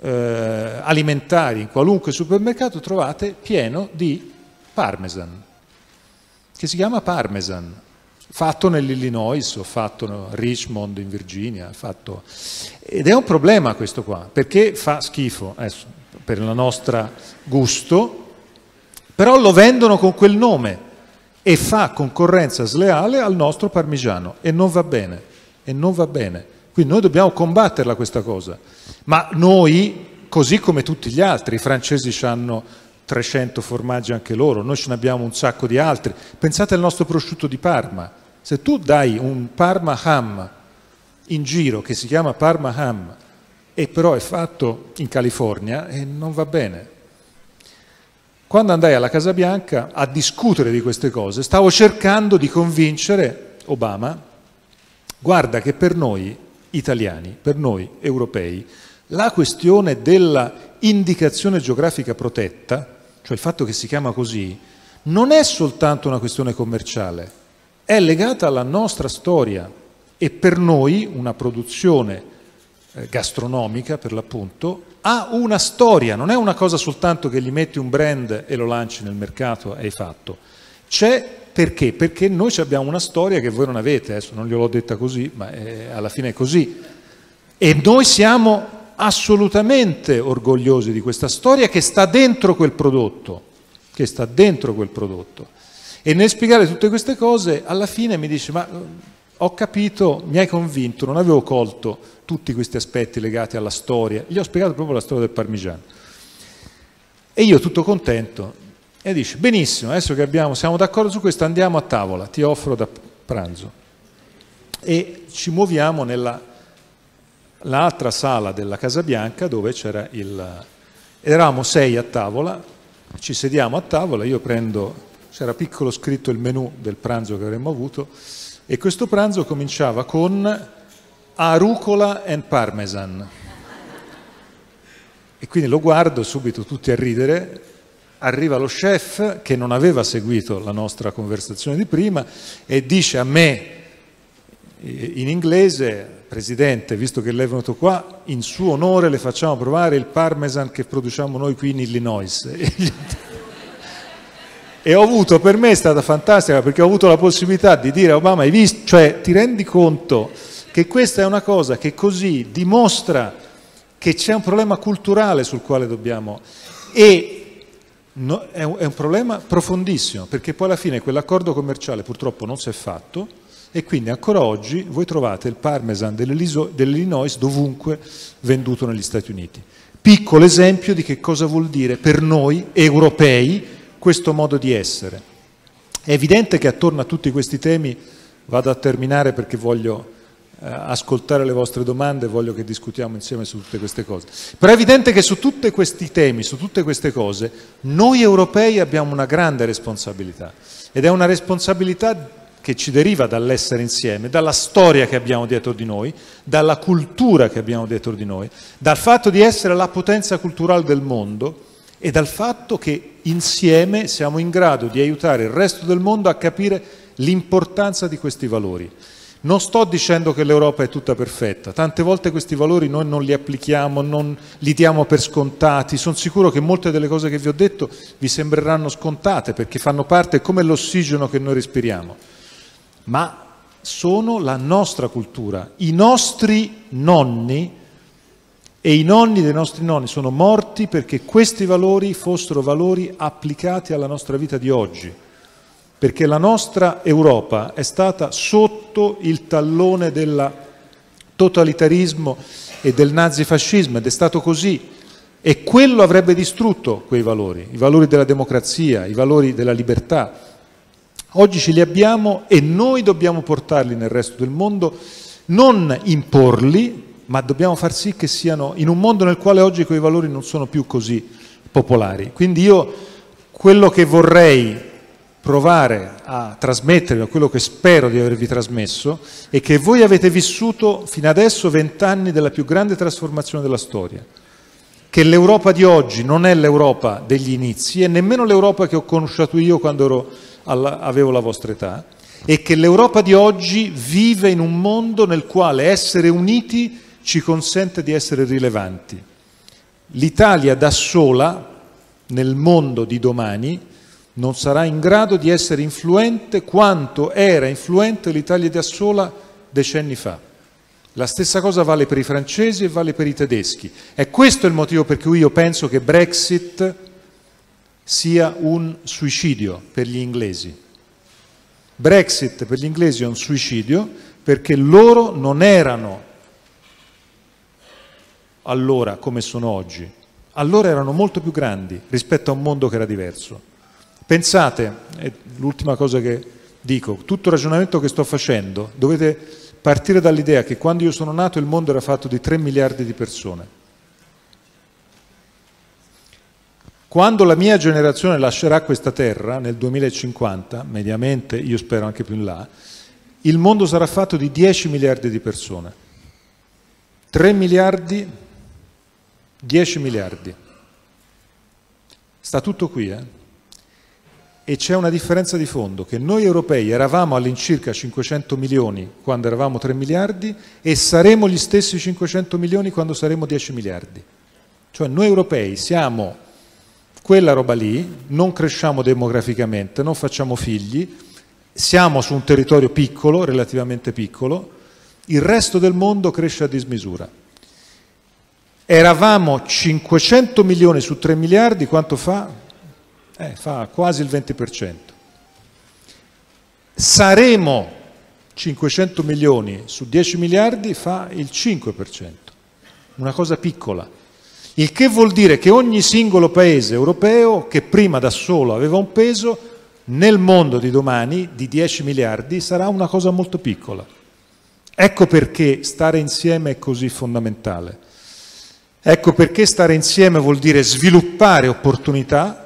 eh, alimentari, in qualunque supermercato, trovate pieno di parmesan, che si chiama parmesan. Fatto nell'Illinois, fatto a Richmond in Virginia, fatto... ed è un problema questo qua, perché fa schifo adesso, per il nostro gusto, però lo vendono con quel nome e fa concorrenza sleale al nostro parmigiano e non va bene, e non va bene. Quindi noi dobbiamo combatterla questa cosa, ma noi, così come tutti gli altri, i francesi ci hanno... trecento formaggi anche loro, noi ce ne abbiamo un sacco di altri. Pensate al nostro prosciutto di Parma. Se tu dai un Parma ham in giro che si chiama Parma ham e però è fatto in California, eh, non va bene. Quando andai alla Casa Bianca a discutere di queste cose, stavo cercando di convincere Obama, guarda che per noi italiani, per noi europei, la questione della indicazione geografica protetta, cioè il fatto che si chiama così, non è soltanto una questione commerciale, è legata alla nostra storia e per noi una produzione gastronomica, per l'appunto, ha una storia, non è una cosa soltanto che gli metti un brand e lo lanci nel mercato e hai fatto. C'è perché? Perché noi abbiamo una storia che voi non avete, adesso non gliel'ho detta così, ma è, alla fine è così. E noi siamo... assolutamente orgogliosi di questa storia che sta dentro quel prodotto, che sta dentro quel prodotto. E nel spiegare tutte queste cose alla fine mi dice: ma ho capito, mi hai convinto, non avevo colto tutti questi aspetti legati alla storia, gli ho spiegato proprio la storia del parmigiano. E io tutto contento, e dice: benissimo, adesso che abbiamo, siamo d'accordo su questo, andiamo a tavola, ti offro da pranzo. E ci muoviamo nella l'altra sala della Casa Bianca dove c'era il... eravamo sei a tavola, ci sediamo a tavola, io prendo, c'era piccolo scritto il menù del pranzo che avremmo avuto, e questo pranzo cominciava con arucola and parmesan. E quindi lo guardo subito tutti a ridere, arriva lo chef che non aveva seguito la nostra conversazione di prima e dice a me in inglese: Presidente, visto che lei è venuto qua, in suo onore le facciamo provare il parmesan che produciamo noi qui in Illinois. E ho avuto, per me è stata fantastica, perché ho avuto la possibilità di dire a Obama: hai visto? Cioè, ti rendi conto che questa è una cosa che così dimostra che c'è un problema culturale sul quale dobbiamo... E no, è, un, è un problema profondissimo, perché poi alla fine quell'accordo commerciale purtroppo non si è fatto. E quindi ancora oggi voi trovate il parmesan dell'Illinois dovunque venduto negli Stati Uniti. Piccolo esempio di che cosa vuol dire per noi europei questo modo di essere. È evidente che attorno a tutti questi temi, vado a terminare perché voglio eh, ascoltare le vostre domande, voglio che discutiamo insieme su tutte queste cose. Però è evidente che su tutti questi temi, su tutte queste cose, noi europei abbiamo una grande responsabilità. Ed è una responsabilità che ci deriva dall'essere insieme, dalla storia che abbiamo dietro di noi, dalla cultura che abbiamo dietro di noi, dal fatto di essere la potenza culturale del mondo e dal fatto che insieme siamo in grado di aiutare il resto del mondo a capire l'importanza di questi valori. Non sto dicendo che l'Europa è tutta perfetta, tante volte questi valori noi non li applichiamo, non li diamo per scontati, sono sicuro che molte delle cose che vi ho detto vi sembreranno scontate perché fanno parte come l'ossigeno che noi respiriamo. Ma sono la nostra cultura, i nostri nonni e i nonni dei nostri nonni sono morti perché questi valori fossero valori applicati alla nostra vita di oggi, perché la nostra Europa è stata sotto il tallone del totalitarismo e del nazifascismo, ed è stato così. E quello avrebbe distrutto quei valori, i valori della democrazia, i valori della libertà. Oggi ce li abbiamo e noi dobbiamo portarli nel resto del mondo, non imporli, ma dobbiamo far sì che siano, in un mondo nel quale oggi quei valori non sono più così popolari. Quindi io quello che vorrei provare a trasmettervi, quello che spero di avervi trasmesso, è che voi avete vissuto fino adesso vent'anni della più grande trasformazione della storia, che l'Europa di oggi non è l'Europa degli inizi e nemmeno l'Europa che ho conosciuto io quando ero alla, avevo la vostra età, e che l'Europa di oggi vive in un mondo nel quale essere uniti ci consente di essere rilevanti. L'Italia da sola, nel mondo di domani, non sarà in grado di essere influente quanto era influente l'Italia da sola decenni fa. La stessa cosa vale per i francesi e vale per i tedeschi. E questo è il motivo per cui io penso che Brexit sia un suicidio per gli inglesi. Brexit per gli inglesi è un suicidio perché loro non erano allora come sono oggi. Allora erano molto più grandi rispetto a un mondo che era diverso. Pensate, è l'ultima cosa che dico, tutto il ragionamento che sto facendo, dovete partire dall'idea che quando io sono nato il mondo era fatto di tre miliardi di persone. Quando la mia generazione lascerà questa terra, nel duemilacinquanta, mediamente, io spero anche più in là, il mondo sarà fatto di dieci miliardi di persone. tre miliardi, dieci miliardi. Sta tutto qui, eh? E c'è una differenza di fondo, che noi europei eravamo all'incirca cinquecento milioni quando eravamo tre miliardi e saremo gli stessi cinquecento milioni quando saremo dieci miliardi. Cioè noi europei siamo quella roba lì, non cresciamo demograficamente, non facciamo figli, siamo su un territorio piccolo, relativamente piccolo, il resto del mondo cresce a dismisura. Eravamo cinquecento milioni su tre miliardi, quanto fa? Eh, fa quasi il venti per cento. Saremo cinquecento milioni su dieci miliardi, fa il cinque per cento, una cosa piccola. Il che vuol dire che ogni singolo paese europeo, che prima da solo aveva un peso, nel mondo di domani di dieci miliardi sarà una cosa molto piccola. Ecco perché stare insieme è così fondamentale. Ecco perché stare insieme vuol dire sviluppare opportunità.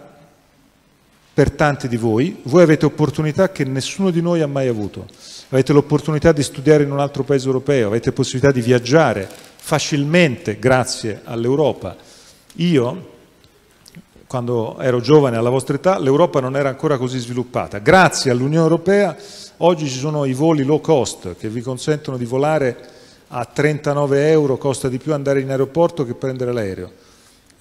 Per tanti di voi, voi avete opportunità che nessuno di noi ha mai avuto. Avete l'opportunità di studiare in un altro paese europeo, avete possibilità di viaggiare facilmente grazie all'Europa. Io, quando ero giovane alla vostra età, l'Europa non era ancora così sviluppata. Grazie all'Unione Europea oggi ci sono i voli low cost che vi consentono di volare a trentanove euro, costa di più andare in aeroporto che prendere l'aereo.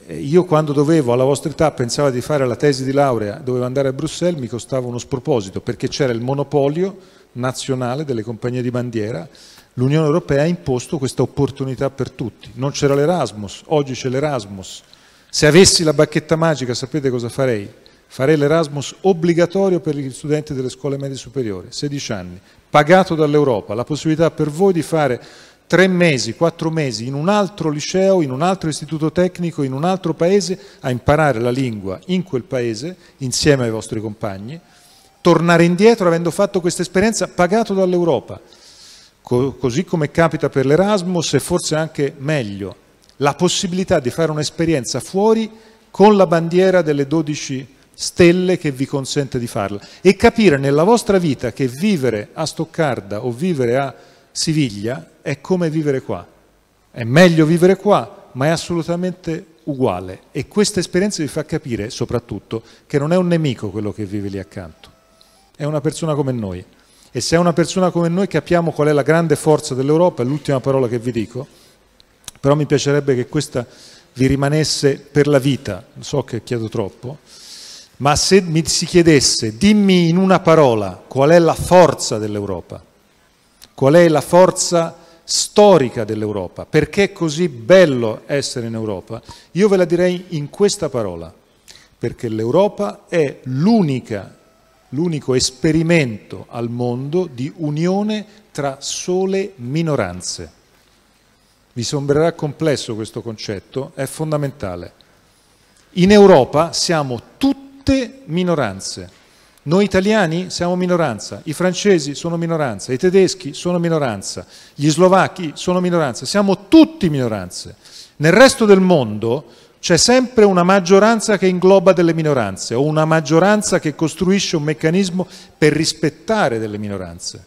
Io quando dovevo, alla vostra età, pensavo di fare la tesi di laurea, dovevo andare a Bruxelles, mi costava uno sproposito, perché c'era il monopolio nazionale delle compagnie di bandiera, l'Unione Europea ha imposto questa opportunità per tutti. Non c'era l'Erasmus, oggi c'è l'Erasmus. Se avessi la bacchetta magica, sapete cosa farei? Farei l'Erasmus obbligatorio per gli studenti delle scuole medie superiori, sedici anni, pagato dall'Europa, la possibilità per voi di fare tre mesi, quattro mesi in un altro liceo, in un altro istituto tecnico, in un altro paese, a imparare la lingua in quel paese, insieme ai vostri compagni, tornare indietro avendo fatto questa esperienza pagato dall'Europa, Co- così come capita per l'Erasmus e forse anche meglio, la possibilità di fare un'esperienza fuori con la bandiera delle dodici stelle che vi consente di farla e capire nella vostra vita che vivere a Stoccarda o vivere a Siviglia è come vivere qua, è meglio vivere qua, ma è assolutamente uguale e questa esperienza vi fa capire soprattutto che non è un nemico quello che vive lì accanto, è una persona come noi e se è una persona come noi capiamo qual è la grande forza dell'Europa, è l'ultima parola che vi dico, però mi piacerebbe che questa vi rimanesse per la vita, so che chiedo troppo, ma se mi si chiedesse dimmi in una parola qual è la forza dell'Europa, qual è la forza storica dell'Europa, perché è così bello essere in Europa, io ve la direi in questa parola, perché l'Europa è l'unica, l'unico esperimento al mondo di unione tra sole minoranze. vi sembrerà complesso questo concetto, è fondamentale. In Europa siamo tutte minoranze. Noi italiani siamo minoranza, i francesi sono minoranza, i tedeschi sono minoranza, gli slovacchi sono minoranza, siamo tutti minoranze. Nel resto del mondo c'è sempre una maggioranza che ingloba delle minoranze o una maggioranza che costruisce un meccanismo per rispettare delle minoranze.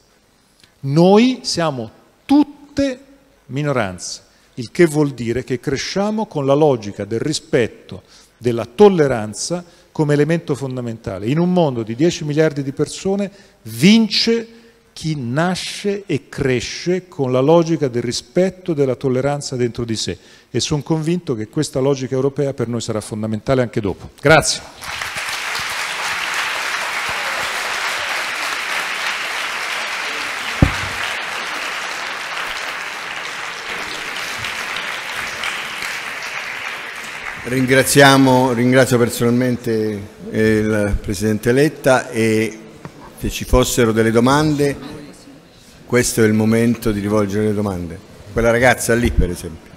Noi siamo tutte minoranze, il che vuol dire che cresciamo con la logica del rispetto, della tolleranza come elemento fondamentale. In un mondo di dieci miliardi di persone vince chi nasce e cresce con la logica del rispetto e della tolleranza dentro di sé, e sono convinto che questa logica europea per noi sarà fondamentale anche dopo. Grazie. Ringraziamo, ringrazio personalmente il Presidente Letta, e se ci fossero delle domande, questo è il momento di rivolgere le domande. Quella ragazza lì, per esempio.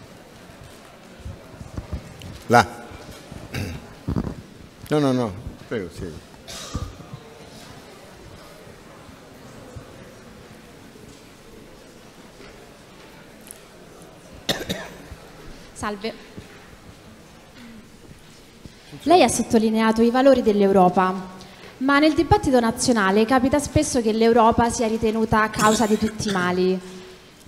Là. No, no, no, prego, sì. Salve. Lei ha sottolineato i valori dell'Europa, ma nel dibattito nazionale capita spesso che l'Europa sia ritenuta a causa di tutti i mali.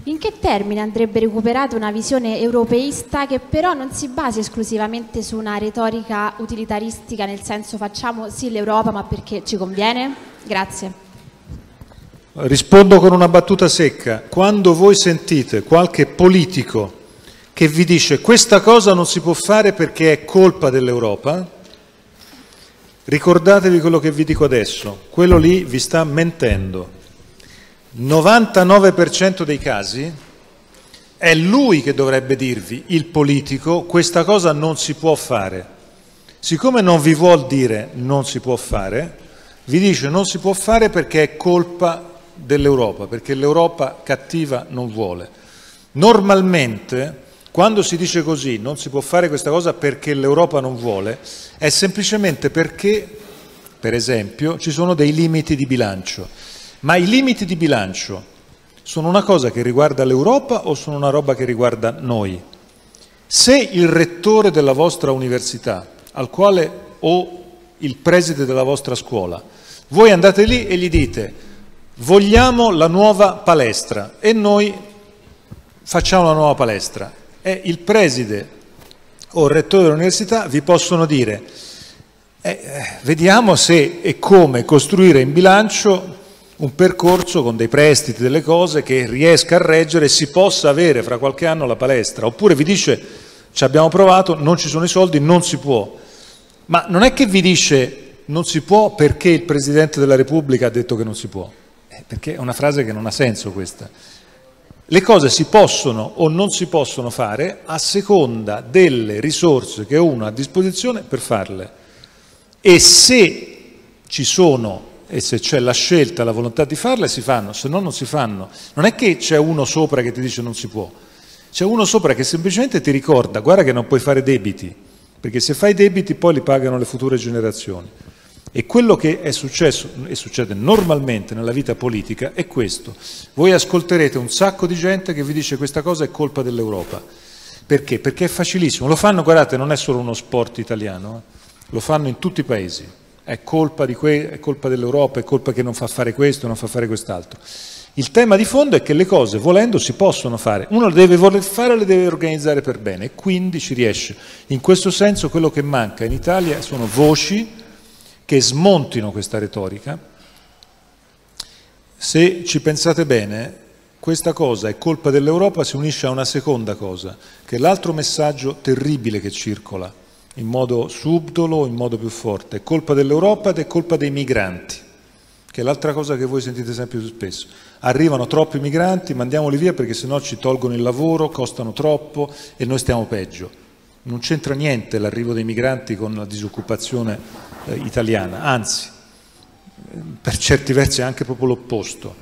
In che termini andrebbe recuperata una visione europeista che però non si basi esclusivamente su una retorica utilitaristica, nel senso facciamo sì l'Europa ma perché ci conviene? Grazie. Rispondo con una battuta secca. Quando voi sentite qualche politico che vi dice questa cosa non si può fare perché è colpa dell'Europa, ricordatevi quello che vi dico adesso, quello lì vi sta mentendo. novantanove per cento dei casi è lui che dovrebbe dirvi, il politico, questa cosa non si può fare. Siccome non vi vuol dire non si può fare, vi dice non si può fare perché è colpa dell'Europa, perché l'Europa cattiva non vuole. Normalmente, quando si dice così, non si può fare questa cosa perché l'Europa non vuole, è semplicemente perché, per esempio, ci sono dei limiti di bilancio. Ma i limiti di bilancio sono una cosa che riguarda l'Europa o sono una roba che riguarda noi? Se il rettore della vostra università, al quale o il preside della vostra scuola, voi andate lì e gli dite vogliamo la nuova palestra e noi facciamo la nuova palestra, e il preside o il rettore dell'università vi possono dire eh, vediamo se e come costruire in bilancio un percorso con dei prestiti, delle cose che riesca a reggere e si possa avere fra qualche anno la palestra, oppure vi dice ci abbiamo provato, non ci sono i soldi, non si può. Ma non è che vi dice non si può perché il Presidente della Repubblica ha detto che non si può, eh, perché è una frase che non ha senso questa. Le cose si possono o non si possono fare a seconda delle risorse che uno ha a disposizione per farle, e se ci sono e se c'è la scelta, la volontà di farle, si fanno, se no non si fanno. Non è che c'è uno sopra che ti dice non si può, c'è uno sopra che semplicemente ti ricorda guarda che non puoi fare debiti, perché se fai debiti poi li pagano le future generazioni. E quello che è successo e succede normalmente nella vita politica è questo. Voi ascolterete un sacco di gente che vi dice questa cosa è colpa dell'Europa. Perché? Perché è facilissimo. Lo fanno, guardate, non è solo uno sport italiano, eh. Lo fanno in tutti i paesi. È colpa, colpa dell'Europa, è colpa che non fa fare questo, non fa fare quest'altro. Il tema di fondo è che le cose, volendo, si possono fare. Uno le deve voler fare e le deve organizzare per bene, e quindi ci riesce. In questo senso quello che manca in Italia sono voci che smontino questa retorica. Se ci pensate bene, questa cosa è colpa dell'Europa si unisce a una seconda cosa, che è l'altro messaggio terribile che circola, in modo subdolo, in modo più forte. È colpa dell'Europa ed è colpa dei migranti, che è l'altra cosa che voi sentite sempre più spesso. Arrivano troppi migranti, mandiamoli via perché sennò ci tolgono il lavoro, costano troppo e noi stiamo peggio. Non c'entra niente l'arrivo dei migranti con la disoccupazione eh, italiana, anzi, per certi versi è anche proprio l'opposto.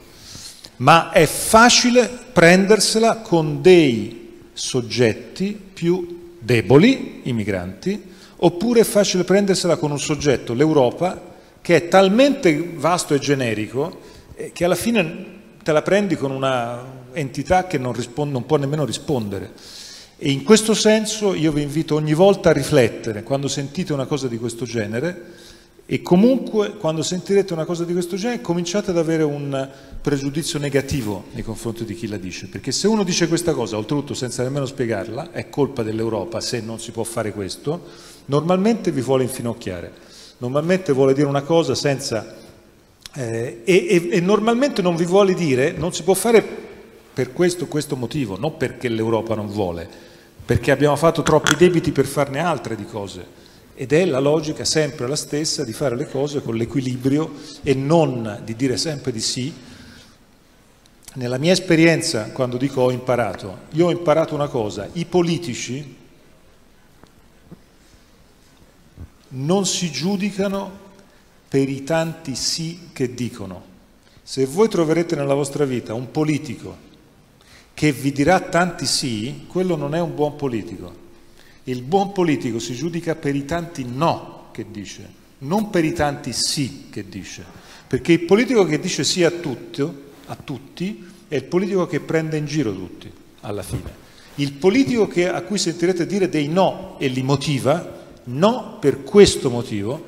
Ma è facile prendersela con dei soggetti più deboli, i migranti, oppure è facile prendersela con un soggetto, l'Europa, che è talmente vasto e generico che alla fine te la prendi con una entità che non, risponde, non può nemmeno rispondere. E in questo senso io vi invito ogni volta a riflettere quando sentite una cosa di questo genere, e comunque quando sentirete una cosa di questo genere cominciate ad avere un pregiudizio negativo nei confronti di chi la dice, perché se uno dice questa cosa, oltretutto senza nemmeno spiegarla, è colpa dell'Europa se non si può fare questo, normalmente vi vuole infinocchiare, normalmente vuole dire una cosa senza eh, e, e, e normalmente non vi vuole dire non si può fare per questo, questo motivo, non perché l'Europa non vuole, perché abbiamo fatto troppi debiti per farne altre di cose, ed è la logica sempre la stessa di fare le cose con l'equilibrio e non di dire sempre di sì. Nella mia esperienza, quando dico ho imparato, io ho imparato una cosa: i politici non si giudicano per i tanti sì che dicono. Se voi troverete nella vostra vita un politico che vi dirà tanti sì, quello non è un buon politico. Il buon politico si giudica per i tanti no che dice, non per i tanti sì che dice, perché il politico che dice sì a tutto, a tutti, è il politico che prende in giro tutti alla fine. Il politico che, a cui sentirete dire dei no e li motiva, no per questo motivo,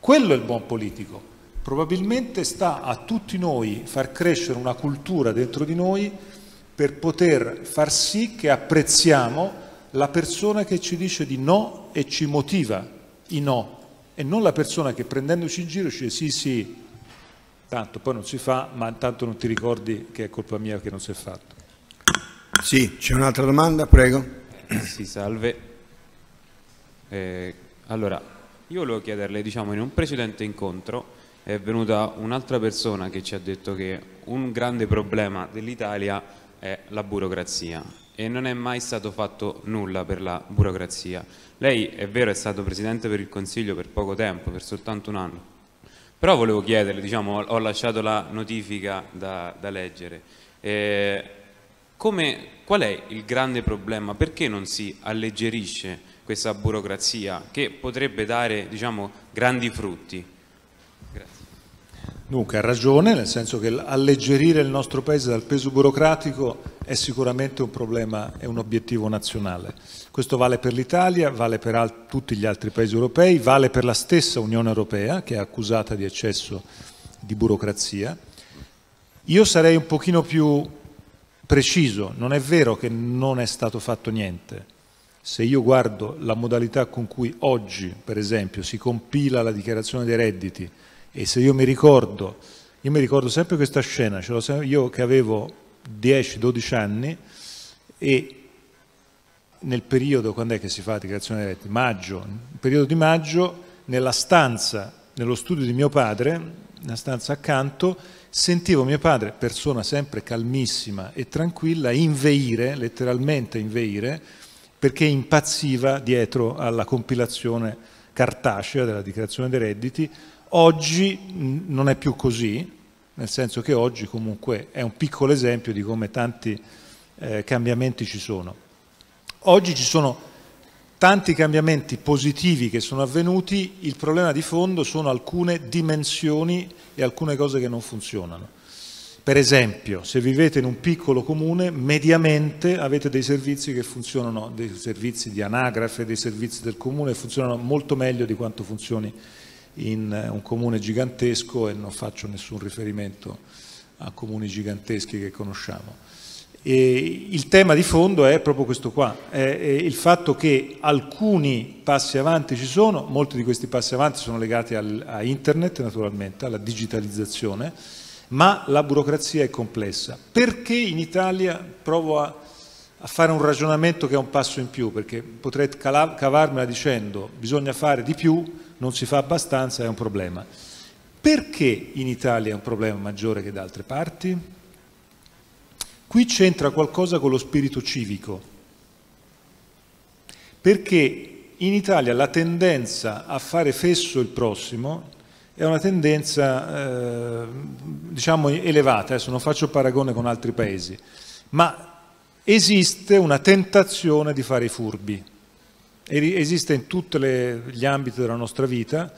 quello è il buon politico. Probabilmente sta a tutti noi far crescere una cultura dentro di noi per poter far sì che apprezziamo la persona che ci dice di no e ci motiva i no, e non la persona che prendendoci in giro ci dice sì sì, tanto poi non si fa, ma tanto non ti ricordi che è colpa mia che non si è fatto. Sì, c'è un'altra domanda, prego. Eh, sì, salve. Eh, allora, io volevo chiederle, diciamo, in un precedente incontro è venuta un'altra persona che ci ha detto che un grande problema dell'Italia è la burocrazia e non è mai stato fatto nulla per la burocrazia. Lei, è vero, è stato Presidente per il Consiglio per poco tempo, per soltanto un anno, però volevo chiederle, diciamo, ho lasciato la notifica da, da leggere, eh, come, qual è il grande problema? Perché non si alleggerisce questa burocrazia che potrebbe dare, diciamo, grandi frutti? Grazie. Dunque, ha ragione, nel senso che alleggerire il nostro Paese dal peso burocratico è sicuramente un problema, è un obiettivo nazionale. Questo vale per l'Italia, vale per tutti gli altri Paesi europei, vale per la stessa Unione Europea, che è accusata di eccesso di burocrazia. Io sarei un pochino più preciso, non è vero che non è stato fatto niente. Se io guardo la modalità con cui oggi, per esempio, si compila la dichiarazione dei redditi, e se io mi ricordo, io mi ricordo sempre questa scena, io che avevo dieci dodici anni, e nel periodo, quando è che si fa la dichiarazione dei redditi? Maggio, nel periodo di maggio, nella stanza, nello studio di mio padre, nella stanza accanto, sentivo mio padre, persona sempre calmissima e tranquilla, inveire, letteralmente inveire, perché impazziva dietro alla compilazione cartacea della dichiarazione dei redditi. Oggi non è più così, nel senso che oggi comunque è un piccolo esempio di come tanti eh, cambiamenti ci sono. Oggi ci sono tanti cambiamenti positivi che sono avvenuti, il problema di fondo sono alcune dimensioni e alcune cose che non funzionano. Per esempio, se vivete in un piccolo comune, mediamente avete dei servizi che funzionano, dei servizi di anagrafe, dei servizi del comune, funzionano molto meglio di quanto funzioni in un comune gigantesco, e non faccio nessun riferimento a comuni giganteschi che conosciamo. E il tema di fondo è proprio questo qua, è il fatto che alcuni passi avanti ci sono, molti di questi passi avanti sono legati al, a internet naturalmente, alla digitalizzazione, ma la burocrazia è complessa. Perché in Italia, provo a, a fare un ragionamento che è un passo in più, perché potrei cavarmela dicendo bisogna fare di più, non si fa abbastanza, è un problema. Perché in Italia è un problema maggiore che da altre parti? Qui c'entra qualcosa con lo spirito civico, perché in Italia la tendenza a fare fesso il prossimo è una tendenza eh, diciamo elevata, adesso non faccio paragone con altri paesi, ma esiste una tentazione di fare i furbi, esiste in tutti gli ambiti della nostra vita,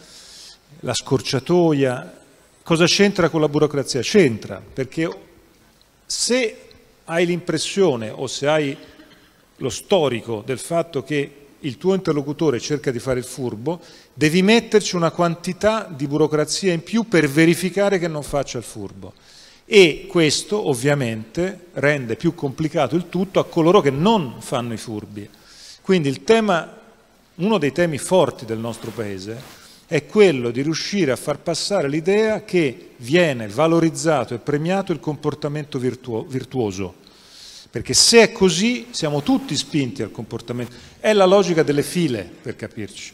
la scorciatoia. Cosa c'entra con la burocrazia? C'entra, perché se hai l'impressione o se hai lo storico del fatto che il tuo interlocutore cerca di fare il furbo, devi metterci una quantità di burocrazia in più per verificare che non faccia il furbo. E questo ovviamente rende più complicato il tutto a coloro che non fanno i furbi. Quindi il tema, uno dei temi forti del nostro Paese è quello di riuscire a far passare l'idea che viene valorizzato e premiato il comportamento virtuo- virtuoso. Perché se è così siamo tutti spinti al comportamento. È la logica delle file, per capirci.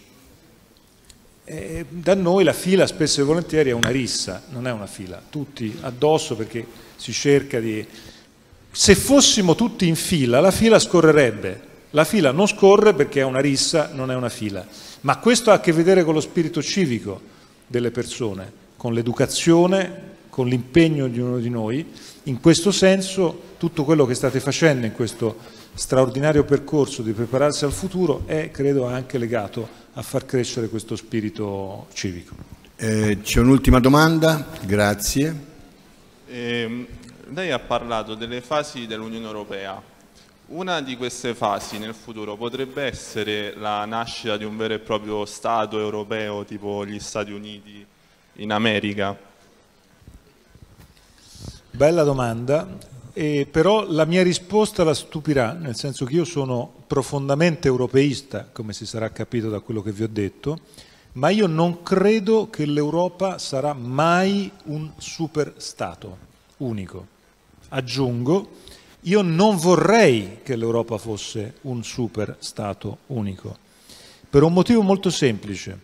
E da noi la fila spesso e volentieri è una rissa, non è una fila. Tutti addosso perché si cerca di... Se fossimo tutti in fila, la fila scorrerebbe. La fila non scorre perché è una rissa, non è una fila. Ma questo ha a che vedere con lo spirito civico delle persone, con l'educazione, con l'impegno di ognuno di noi. In questo senso... tutto quello che state facendo in questo straordinario percorso di prepararsi al futuro è, credo, anche legato a far crescere questo spirito civico. Eh, c'è un'ultima domanda, grazie. Eh, lei ha parlato delle fasi dell'Unione Europea. Una di queste fasi nel futuro potrebbe essere la nascita di un vero e proprio Stato europeo, tipo gli Stati Uniti in America? Bella domanda. E però la mia risposta la stupirà, nel senso che io sono profondamente europeista, come si sarà capito da quello che vi ho detto, ma io non credo che l'Europa sarà mai un super Stato unico. Aggiungo, io non vorrei che l'Europa fosse un super Stato unico, per un motivo molto semplice,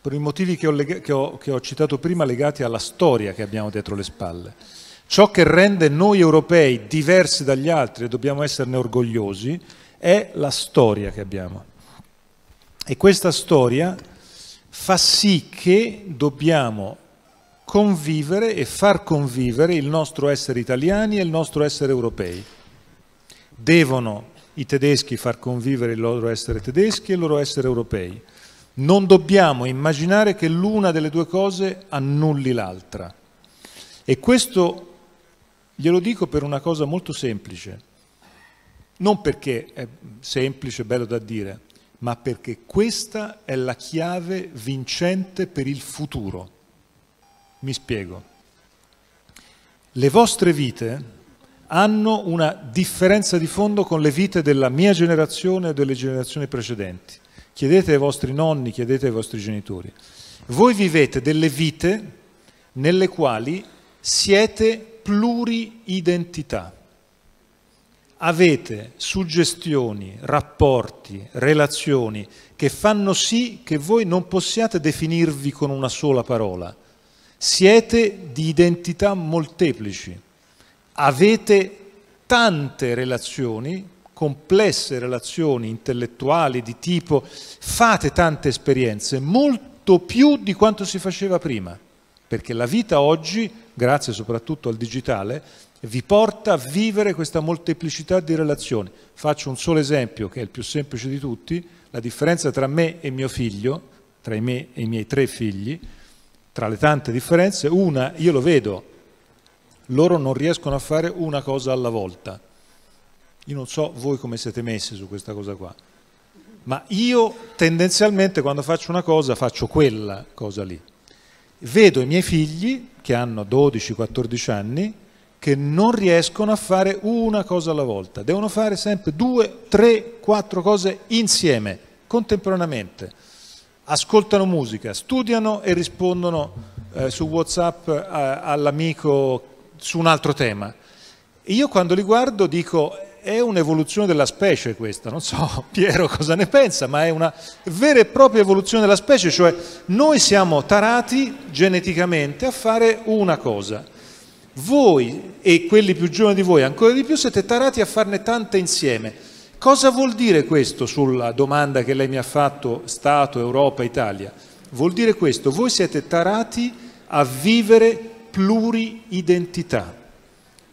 per i motivi che ho, che ho, che ho citato prima legati alla storia che abbiamo dietro le spalle. Ciò che rende noi europei diversi dagli altri, e dobbiamo esserne orgogliosi, è la storia che abbiamo. E questa storia fa sì che dobbiamo convivere e far convivere il nostro essere italiani e il nostro essere europei. Devono i tedeschi far convivere il loro essere tedeschi e il loro essere europei. Non dobbiamo immaginare che l'una delle due cose annulli l'altra. E questo... glielo dico per una cosa molto semplice, non perché è semplice, bello da dire, ma perché questa è la chiave vincente per il futuro. Mi spiego. Le vostre vite hanno una differenza di fondo con le vite della mia generazione e delle generazioni precedenti. Chiedete ai vostri nonni, chiedete ai vostri genitori. Voi vivete delle vite nelle quali siete pluriidentità. Avete suggestioni, rapporti, relazioni che fanno sì che voi non possiate definirvi con una sola parola. Siete di identità molteplici. Avete tante relazioni, complesse relazioni intellettuali di tipo, fate tante esperienze, molto più di quanto si faceva prima, perché la vita oggi, grazie soprattutto al digitale, vi porta a vivere questa molteplicità di relazioni. Faccio un solo esempio, che è il più semplice di tutti, la differenza tra me e mio figlio, tra me e i miei tre figli, tra le tante differenze, una, io lo vedo, loro non riescono a fare una cosa alla volta. Io non so voi come siete messi su questa cosa qua, ma io tendenzialmente quando faccio una cosa faccio quella cosa lì. Vedo i miei figli, che hanno dodici quattordici anni, che non riescono a fare una cosa alla volta. Devono fare sempre due, tre, quattro cose insieme, contemporaneamente. Ascoltano musica, studiano e rispondono eh, su WhatsApp eh, all'amico su un altro tema. E io quando li guardo dico, è un'evoluzione della specie questa, non so Piero cosa ne pensa, ma è una vera e propria evoluzione della specie, cioè noi siamo tarati geneticamente a fare una cosa, voi e quelli più giovani di voi ancora di più siete tarati a farne tante insieme. Cosa vuol dire questo sulla domanda che lei mi ha fatto, Stato, Europa, Italia? Vuol dire questo, voi siete tarati a vivere pluriidentità.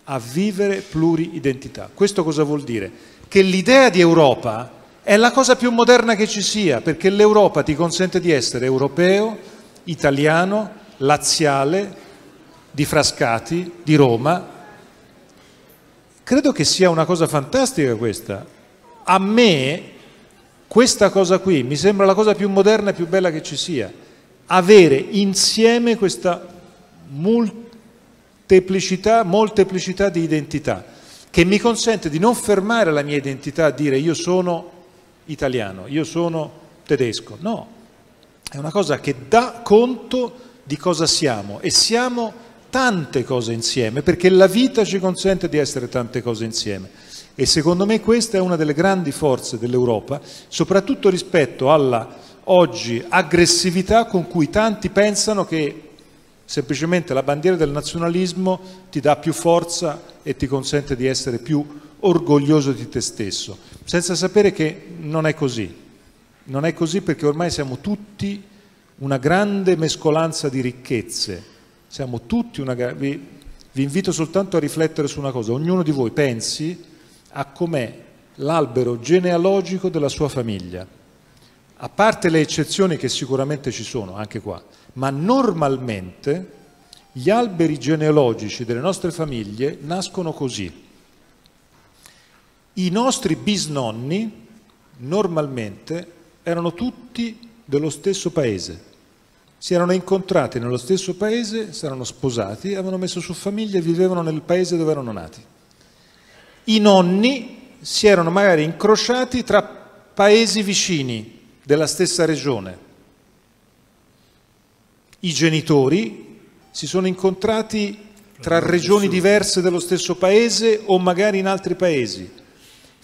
a vivere pluriidentità. Questo cosa vuol dire? Che l'idea di Europa è la cosa più moderna che ci sia, perché l'Europa ti consente di essere europeo, italiano, laziale, di Frascati, di Roma. Credo che sia una cosa fantastica questa. A me questa cosa qui mi sembra la cosa più moderna e più bella che ci sia. Avere insieme questa molteplicità, molteplicità di identità che mi consente di non fermare la mia identità a dire io sono italiano, io sono tedesco. No, è una cosa che dà conto di cosa siamo, e siamo tante cose insieme perché la vita ci consente di essere tante cose insieme, e secondo me questa è una delle grandi forze dell'Europa, soprattutto rispetto alla oggi aggressività con cui tanti pensano che semplicemente la bandiera del nazionalismo ti dà più forza e ti consente di essere più orgoglioso di te stesso, senza sapere che non è così. Non è così, perché ormai siamo tutti una grande mescolanza di ricchezze. Siamo tutti una... Vi, vi invito soltanto a riflettere su una cosa. Ognuno di voi pensi a com'è l'albero genealogico della sua famiglia. A parte le eccezioni che sicuramente ci sono, anche qua, ma normalmente gli alberi genealogici delle nostre famiglie nascono così. I nostri bisnonni normalmente erano tutti dello stesso paese, si erano incontrati nello stesso paese, si erano sposati, avevano messo su famiglia e vivevano nel paese dove erano nati. I nonni si erano magari incrociati tra paesi vicini della stessa regione. I genitori si sono incontrati tra regioni diverse dello stesso paese o magari in altri paesi.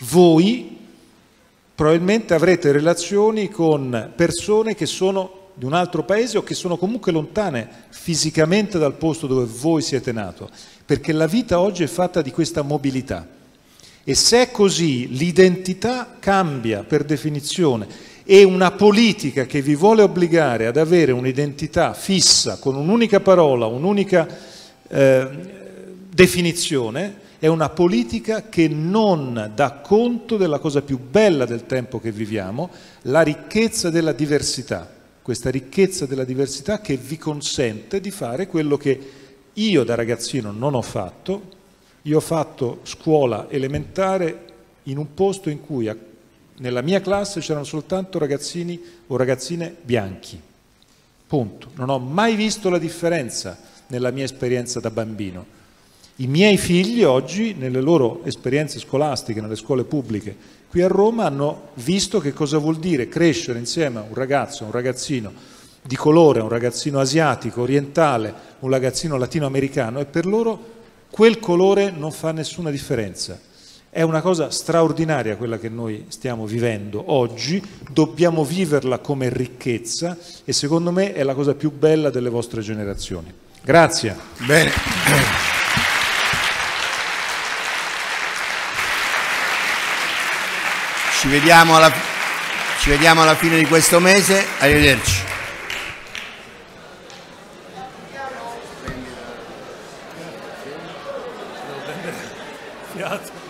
Voi probabilmente avrete relazioni con persone che sono di un altro paese o che sono comunque lontane fisicamente dal posto dove voi siete nato, perché la vita oggi è fatta di questa mobilità. E se è così, l'identità cambia per definizione. E una politica che vi vuole obbligare ad avere un'identità fissa, con un'unica parola, un'unica eh, definizione, è una politica che non dà conto della cosa più bella del tempo che viviamo, la ricchezza della diversità. Questa ricchezza della diversità che vi consente di fare quello che io da ragazzino non ho fatto. Io ho fatto scuola elementare in un posto in cui a nella mia classe c'erano soltanto ragazzini o ragazzine bianchi, punto. Non ho mai visto la differenza nella mia esperienza da bambino. I miei figli oggi, nelle loro esperienze scolastiche, nelle scuole pubbliche qui a Roma, hanno visto che cosa vuol dire crescere insieme a un ragazzo, un ragazzino di colore, un ragazzino asiatico, orientale, un ragazzino latinoamericano, e per loro quel colore non fa nessuna differenza. È una cosa straordinaria quella che noi stiamo vivendo oggi, dobbiamo viverla come ricchezza e secondo me è la cosa più bella delle vostre generazioni. Grazie. Bene. Ci vediamo alla, ci vediamo alla fine di questo mese, arrivederci. Fiato.